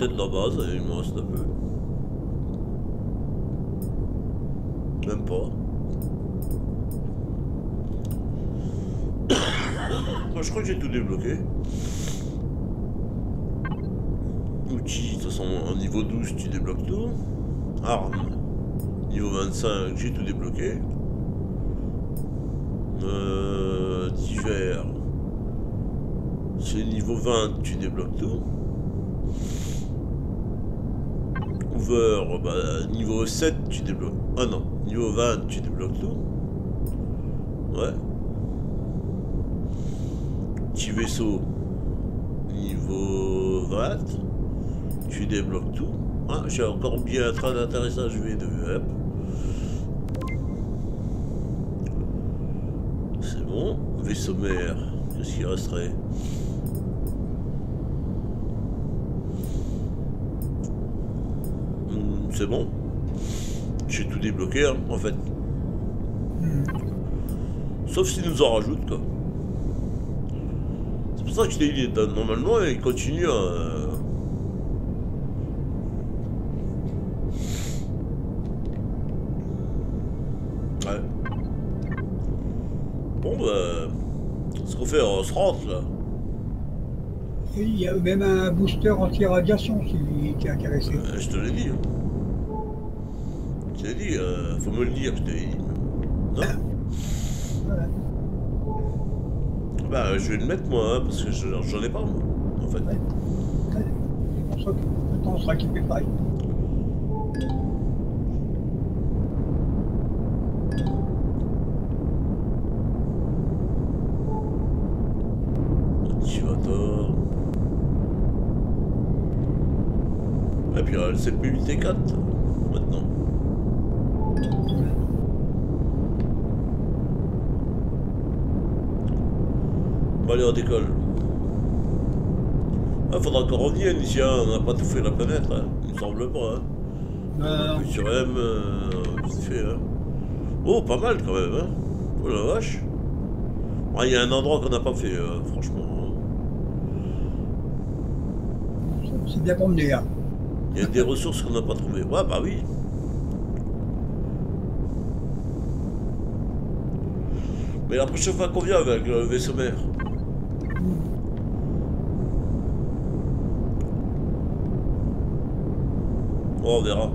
De la base, il me reste un peu. Même pas. Moi, je crois que j'ai tout débloqué. Outils, de toute façon, en niveau 12, tu débloques tout. Arme, niveau 25, j'ai tout débloqué. Divers, c'est niveau 20, tu débloques tout. Bah, niveau 7 tu débloques. Ah non, niveau 20 tu débloques tout. Ouais. Petit vaisseau. Niveau 20. Tu débloques tout. Ah, j'ai encore bien un train d'atterrissage V2. C'est bon. Vaisseau mère. Qu'est-ce qu'il resterait? C'est bon, j'ai tout débloqué, hein, en fait. Sauf s'ils nous en rajoutent, quoi. C'est pour ça que je t'ai dit, normalement, il continue à... Ouais. Bon, bah... ce qu'on fait, on se rentre, là. Et il y a même un booster anti-radiation qui t'est intéressé. Je te l'ai dit. Je t'ai dit, faut me le dire, je t'ai dit. Non. Voilà. Bah, je vais le mettre moi, hein, parce que j'en ai pas, moi, en fait. Ouais. C'est pour ça que maintenant on sera équipé pareil. Et puis c'est plus 8 et 4 maintenant. Bon, allez, on décolle. Ah, faudra qu'on revienne ici, hein. On n'a pas tout fait la planète, hein. Il me semble pas, hein. Sur M, vite fait, hein. Oh, pas mal quand même, hein. Oh la vache. Il y a un endroit qu'on n'a pas fait, franchement. C'est bien promené, hein. Il y a des ressources qu'on n'a pas trouvées. Ouais, bah oui. Mais la prochaine fois qu'on vient avec le vaisseau mère. Oh, on verra.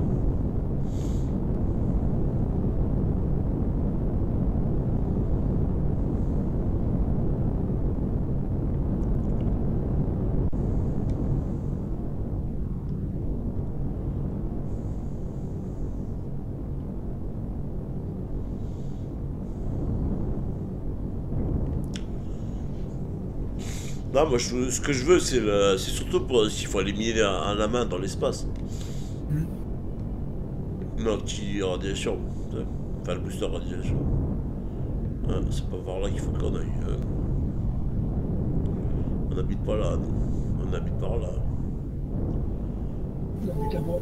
Non, moi, ce que je veux, c'est surtout pour s'il faut aller miner à la main dans l'espace. L'anti-radiation. Enfin, le booster radiation. Ah, c'est pas par là qu'il faut qu'on aille. On n'habite pas là, nous. On habite par là. On habite là-bas.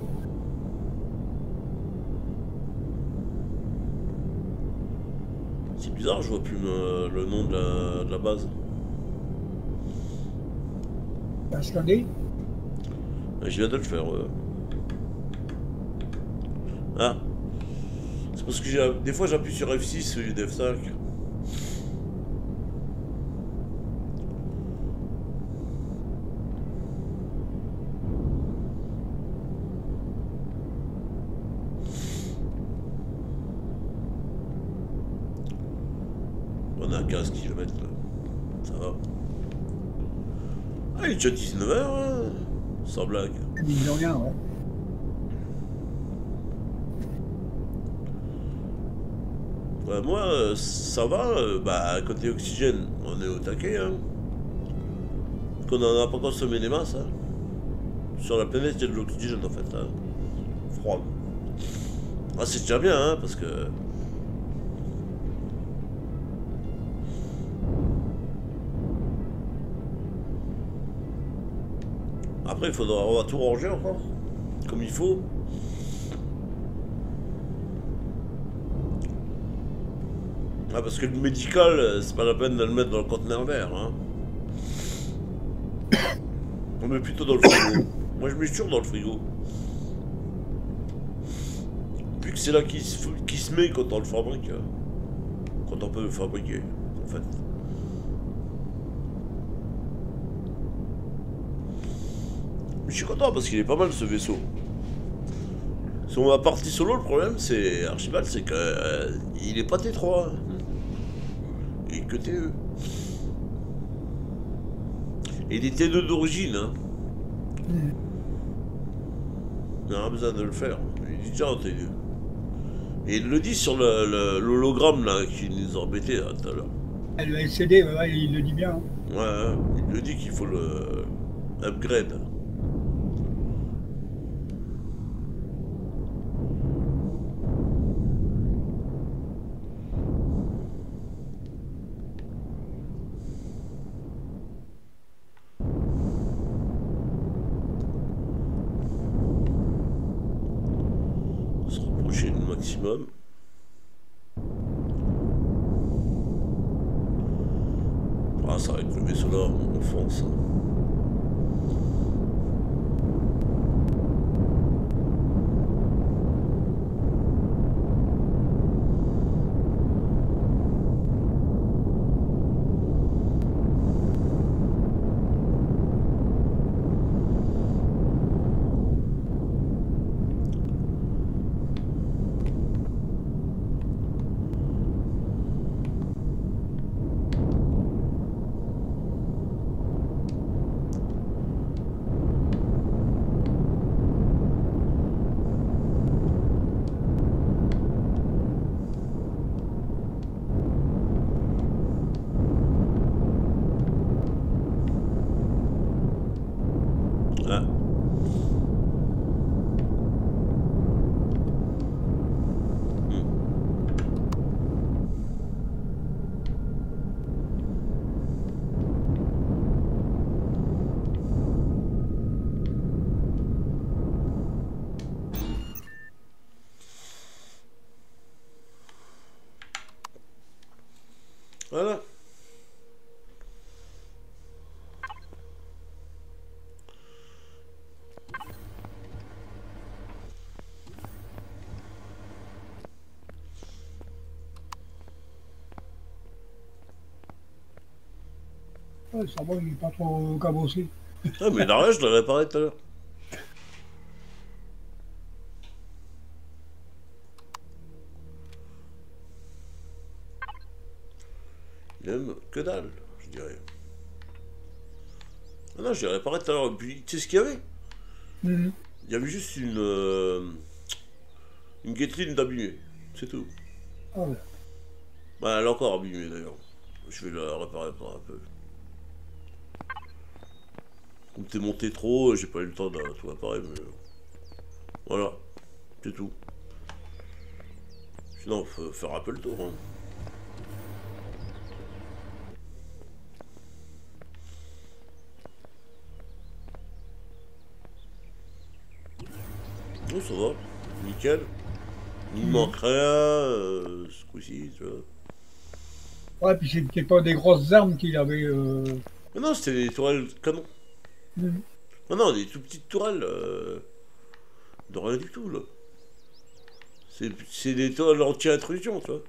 C'est bizarre, je vois plus le nom de la base. T'as scindé? Je viens de le faire. Ah. C'est parce que des fois j'appuie sur F6 au lieu d'F5. On a 15 km là. Ça va. Ah, il est déjà 19h, hein, sans blague. Ils ont rien, ouais. Ouais, moi, ça va, bah, côté oxygène, on est au taquet, hein. Qu'on n'en a pas consommé des masses, hein. Sur la planète, il y a de l'oxygène, en fait, hein. Froid. Ah, c'est déjà bien, hein, parce que... Après, il faudra, on va tout ranger encore, comme il faut. Ah, parce que le médical, c'est pas la peine de le mettre dans le conteneur vert, hein. On met plutôt dans le frigo. Moi, je mets toujours dans le frigo. Vu que c'est là qu'il se met quand on le fabrique. Quand on peut le fabriquer, en fait. Mais je suis content parce qu'il est pas mal ce vaisseau. Si on va partir solo, le problème, c'est... Archibald, c'est qu'il est pas T3. Hein. Il est que TE. Et il est T2 d'origine. Hein. Il n'a pas besoin de le faire. Il est déjà en T2. Et il le dit sur l'hologramme là qui nous a embêtés tout à l'heure. Le LCD, ouais, il le dit bien. Hein. Ouais, il le dit qu'il faut le upgrade. Ah, ça avec le vaisseau là, on fonce. Voilà. Ouais, ça va, il n'est pas trop cabossé. Ah, mais là, je l'ai réparé tout à l'heure. Que dalle, je dirais. Ah non, je l'ai réparé tout à l'heure. Puis, tu sais ce qu'il y avait? Il y avait juste une guetteline d'abîmée, c'est tout. Ah ouais. Bah, elle est encore abîmée d'ailleurs. Je vais la réparer par un peu. Comme t'es monté trop, j'ai pas eu le temps de tout réparer, mais voilà, c'est tout. Sinon, faut faire un peu le tour. Hein. Oh, ça va, nickel. Il manque rien ce coup-ci, tu vois. Ouais, puis c'était pas des grosses armes qu'il avait. Mais non, c'était des tourelles canon. Non, non, des tout petites tourelles. De rien du tout, là. C'est des toiles anti-intrusion, tu vois.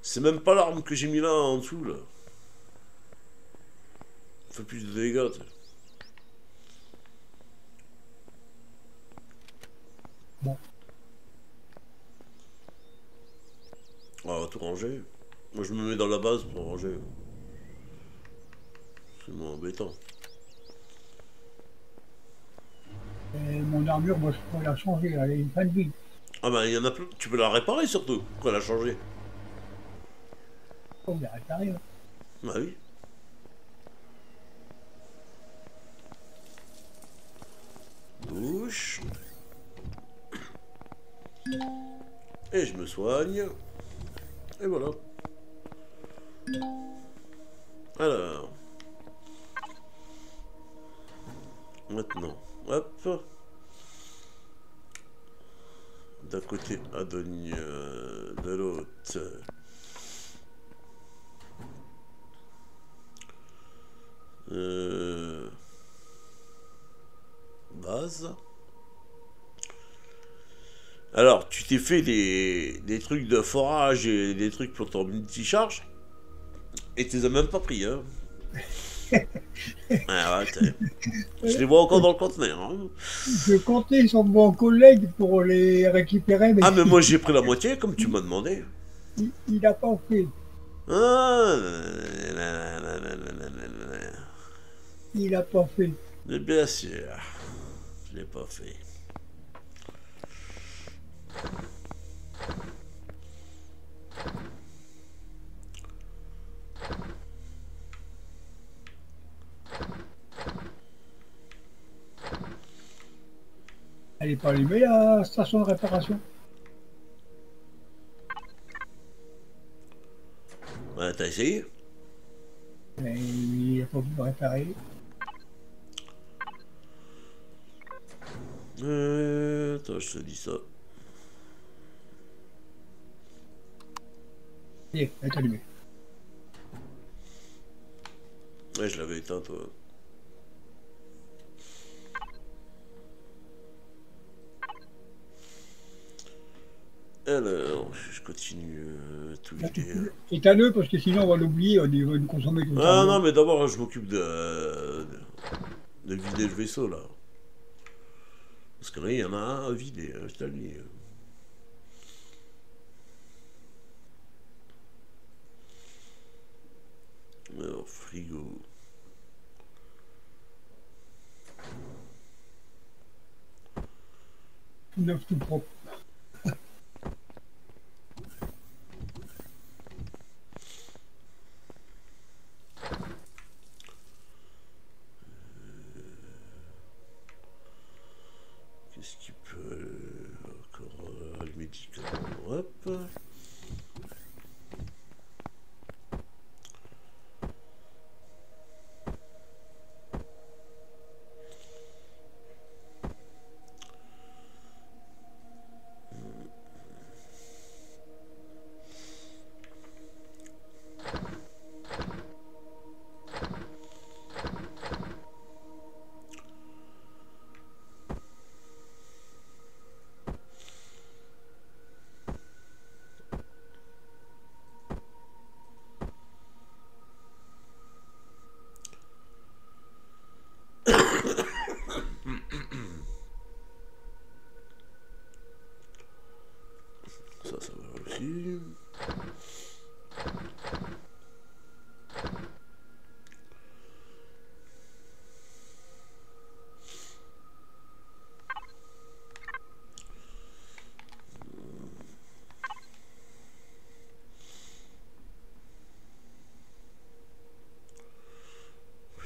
C'est même pas l'arme que j'ai mis là en dessous, là. Ça fait plus de dégâts, tu sais. Bon. On va tout ranger. Moi, je me mets dans la base pour ranger. C'est moins embêtant. Et mon armure, moi, je peux la changer. Elle est une fin de vie. Ah ben, il y en a plein. Tu peux la réparer, surtout. Pourquoi la changer? On la réparer, hein. Bah oui. Bouche. Et je me soigne. Et voilà. Alors. Maintenant. Hop. D'un côté Adonia, de l'autre. Base. Alors, tu t'es fait des trucs de forage et des trucs pour ton multi-charge. Et tu les as même pas pris, hein. Ah ouais, je les vois encore dans le conteneur. Hein. Je comptais sur mon collègue pour les récupérer. Mais ah, mais moi j'ai pris la moitié comme tu m'as demandé. Il n'a pas fait. Ah, il n'a pas fait. Mais bien sûr, je l'ai pas fait. Elle n'est pas allumée, la station de réparation. Ouais, t'as essayé? Mais il n'a pas voulu me réparer. Attends, je te dis ça. Elle est allumée. Ouais, je l'avais éteinte, toi. Alors, je continue tout l'idée. Et t'as le, parce que sinon on va l'oublier, on va le consommer tout le temps. Ah non, mais d'abord je m'occupe de vider le vaisseau là. Parce que là il y en a un à vider, je t'ai mis. Alors, frigo. Tout neuf, tout propre.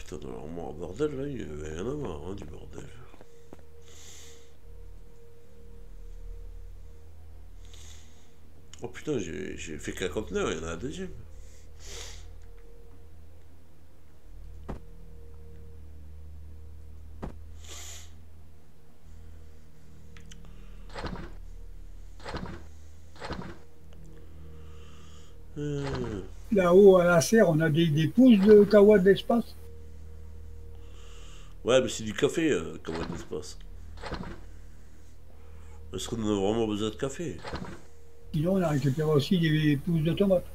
Putain, dans l'armoire bordel, là, il va y en avoir, hein, du bordel. Oh putain, j'ai fait qu'un conteneur, il y en a un deuxième. Là-haut, à la serre, on a des pouces de kawa de l'espace. Ouais, mais c'est du café, comment ça se passe? Est-ce qu'on a vraiment besoin de café? Sinon, on a récupéré aussi des pousses de tomates.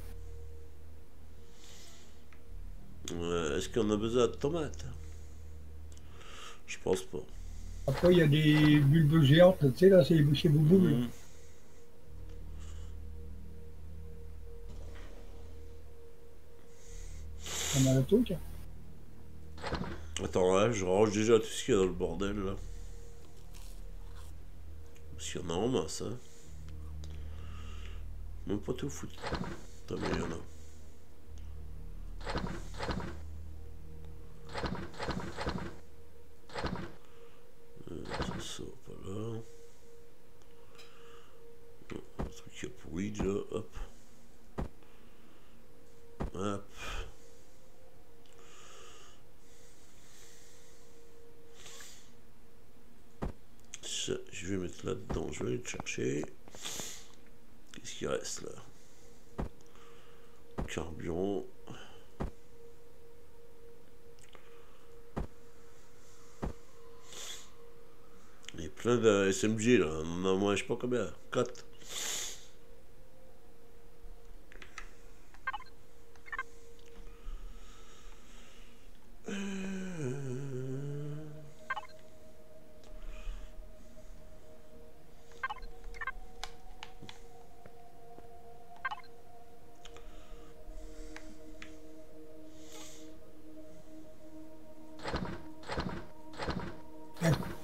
Est-ce qu'on a besoin de tomates? Je pense pas. Après, il y a des bulbes géantes, tu sais, là, c'est les bouchées bouboules. Mmh. On a la touche. Attends, là, je range déjà tout ce qu'il y a dans le bordel, là. Parce qu'il y en a en masse, hein. Même pas tout foutu. Putain, mais il y en a. Ça va pas là. Un truc qui a pourri déjà, hop. Hop. Ça, je vais mettre là-dedans, je vais aller le chercher. Qu'est-ce qui reste là? Carburant. Il y a plein de SMG là, on en a moins je sais pas combien, 4.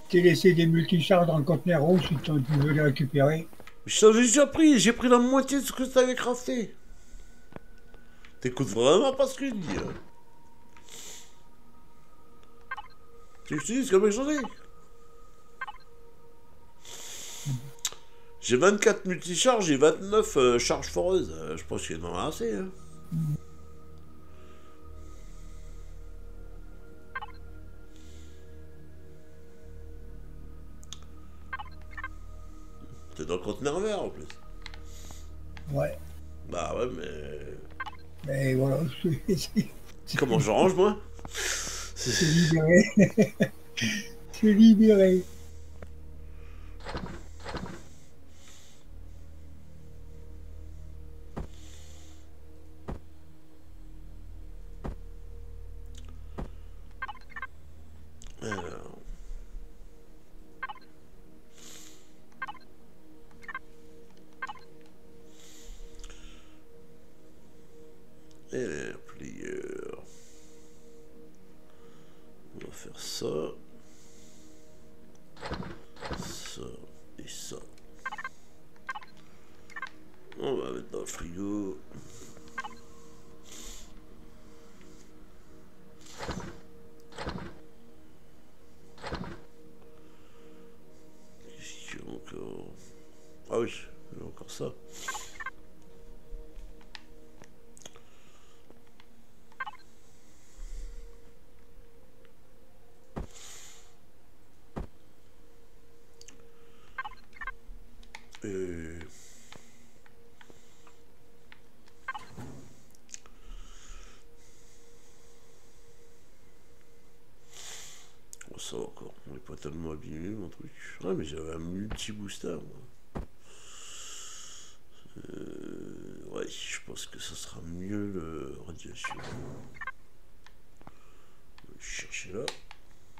T'es laissé des multichars dans le conteneur rouge si tu veux les récupérer. Je t'en ai déjà pris, j'ai pris la moitié de ce que tu avais crafté. T'écoutes vraiment pas ce que je dis là. Tu utilises comme j'en ai. J'ai 24 multicharges et 29 charges foreuses. Je pense qu'il y en a assez. Hein. T'es dans le conteneur vert en plus. Ouais. Bah ouais, mais. Mais voilà, je suis ici. Comment je range moi? C'est libéré. C'est libéré. Ça encore, on n'est pas tellement abîmé mon truc. Ouais, mais j'avais un multi-booster moi. Ouais, je pense que ça sera mieux le radiation. Je vais chercher là.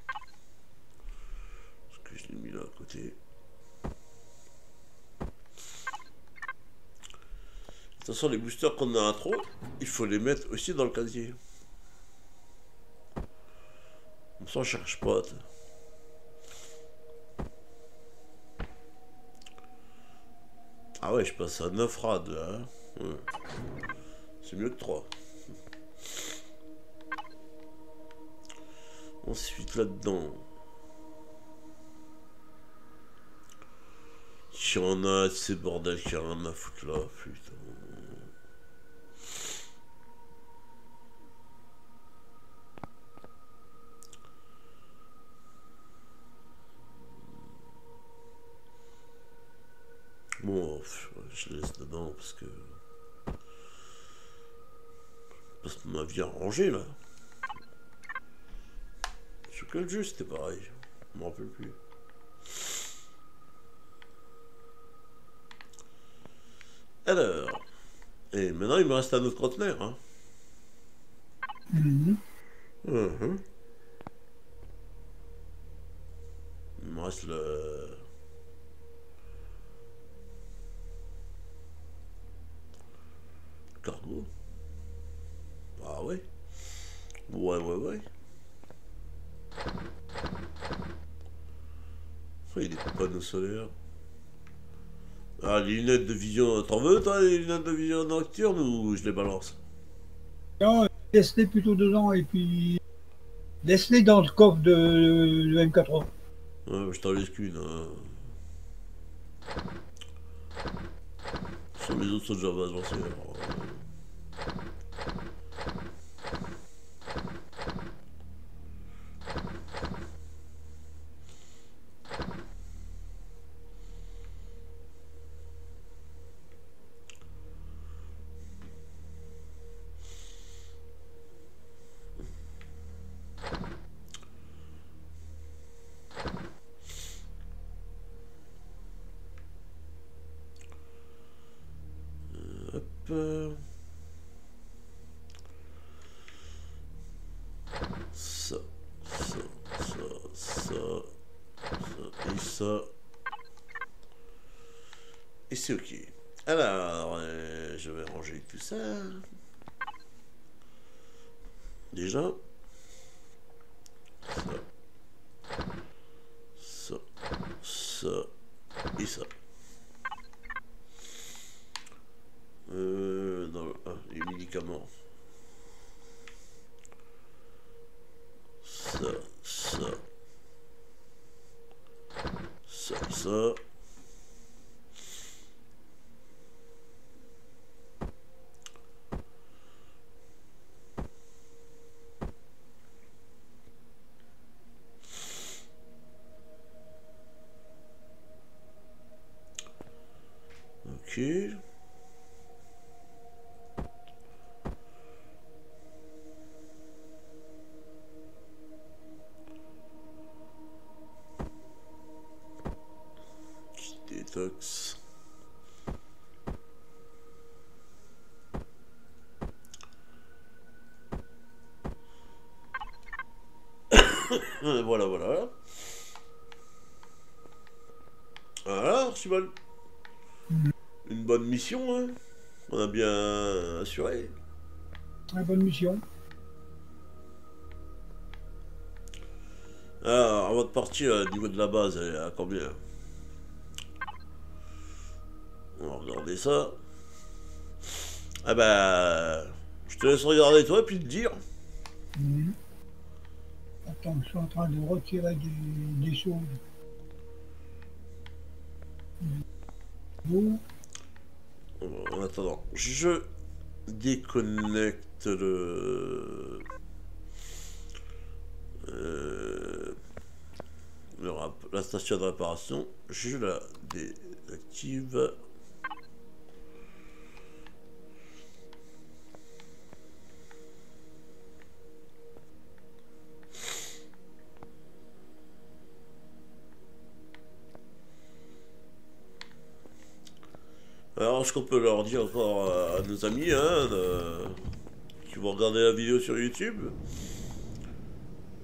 Parce que je l'ai mis là à côté. De toute façon, les boosters qu'on a à trop, il faut les mettre aussi dans le casier. On s'en cherche pas. Ah ouais, je passe à 9 rades là. Hein ouais. C'est mieux que 3. Ensuite là-dedans. Si on a ces bordels qui en a à foutre là, putain. Bon, je laisse dedans parce que. Parce que ma vie à ranger là. Sur quel jeu c'était pareil? Je m'en rappelle plus. Alors. Et maintenant, il me reste un autre conteneur. Hein. Mmh. Mmh. Il me reste le... cargo. Ah ouais. Ouais. Pourquoi il est pas panneau solaire? Ah, les lunettes de vision, t'en veux toi, les lunettes de vision nocturne, ou je les balance? Non, laisse-les plutôt dedans et puis... laisse-les dans le coffre de M4. Ouais, je t'en laisse qu'une. Hein. Sur les autres sont déjà avancés. C'est ok. Alors, je vais ranger tout ça. Déjà. Ça et ça. Dans les médicaments. Ça. Détox. Voilà. Voilà, Archibald. Une bonne mission, hein. On a bien assuré. Très bonne mission. Alors, avant de partir, au niveau de la base, elle est à combien? On va regarder ça. Ah bah... je te laisse regarder toi, puis te dire. Mmh. Attends, je suis en train de retirer des choses. Bon. En attendant, je déconnecte la station de réparation. Je la désactive. Alors, ce qu'on peut leur dire encore à nos amis, hein, qui vont regarder la vidéo sur YouTube,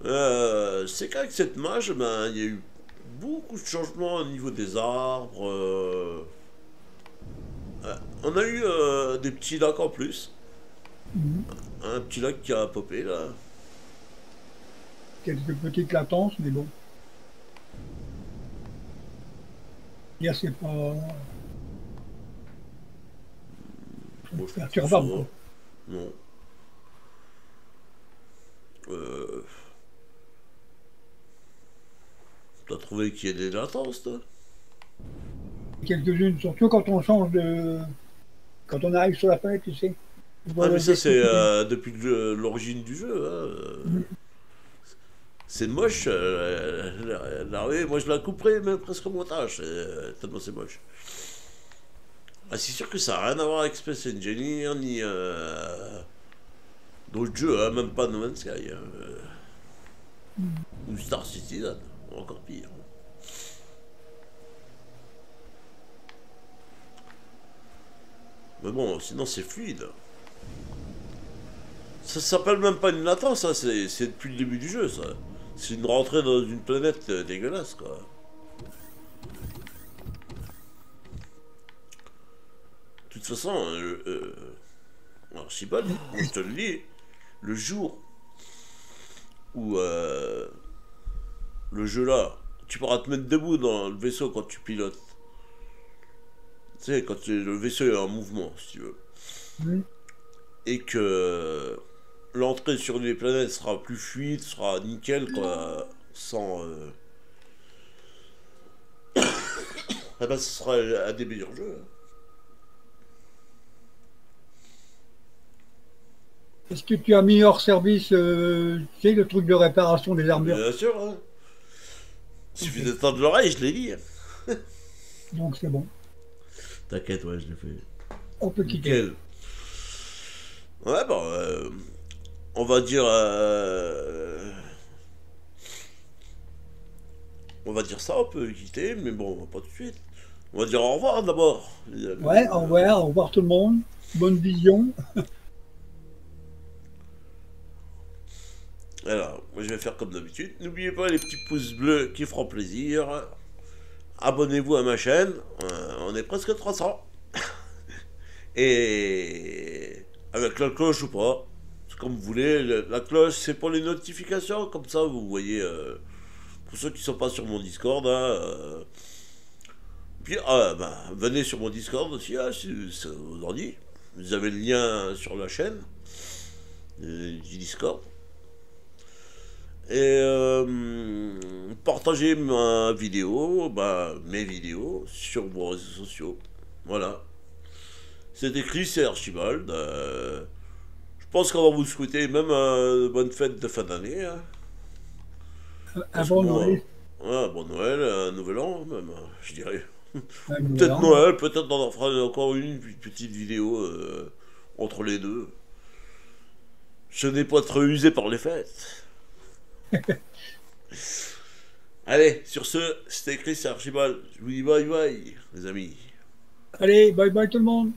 c'est qu'avec cette mage, ben, il y a eu beaucoup de changements au niveau des arbres. On a eu des petits lacs en plus. Un petit lac qui a popé, là. Quelques petites latences, mais bon. Hier, c'est pas... Bon, je perturbable. Souvent. Non. T'as trouvé qu'il y a des latences, toi? Quelques-unes, surtout quand on change de... quand on arrive sur la planète, tu sais. Ah, mais ça, c'est depuis l'origine du jeu. Hein. C'est moche. Moi, je la couperais même presque au montage. Tellement c'est moche. Ah, c'est sûr que ça n'a rien à voir avec Space Engineer, ni d'autres jeux, hein, même pas No Man's Sky. Ou Star Citizen, encore pire. Mais bon, sinon c'est fluide. Ça s'appelle même pas une latence, ça, c'est depuis le début du jeu, ça. C'est une rentrée dans une planète dégueulasse, quoi. De toute façon, Archibald, je te le dis, le jour où le jeu là, tu pourras te mettre debout dans le vaisseau quand tu pilotes. Tu sais, quand le vaisseau est en mouvement, si tu veux. Oui. Et que l'entrée sur les planètes sera plus fluide, sera nickel, quoi, sans... Ah ben, ce sera un des meilleurs jeux. Est-ce que tu as mis hors service, tu sais, le truc de réparation des armures? Bien sûr, hein. Il suffit de tendre l'oreille, je l'ai dit. Donc c'est bon. T'inquiète, ouais, je l'ai fait. On peut quitter. Ouais, bon, on va dire... on va dire ça, on peut quitter, mais bon, pas tout de suite. On va dire au revoir d'abord. Ouais, au revoir tout le monde. Bonne vision. Alors, moi je vais faire comme d'habitude. N'oubliez pas les petits pouces bleus qui feront plaisir. Abonnez-vous à ma chaîne. On est presque 300. Et avec la cloche ou pas, comme vous voulez. La cloche, c'est pour les notifications. Comme ça, vous voyez. Pour ceux qui ne sont pas sur mon Discord. Hein, puis, bah, venez sur mon Discord aussi. Hein, si vous en dit. Vous avez le lien sur la chaîne du Discord. Et partagez ma vidéo, mes vidéos sur vos réseaux sociaux. Voilà. C'était Chris et Archibald. Je pense qu'on va vous souhaiter même une bonne fête de fin d'année. Hein. Un bon Noël. Ouais, bon Noël, un nouvel an même, je dirais. Peut-être Noël, peut-être on en fera encore une petite vidéo entre les deux. Je n'ai pas trop usé par les fêtes. Allez, sur ce, c'était Chris et Archibald. Je vous dis bye bye, les amis. Allez, bye bye tout le monde.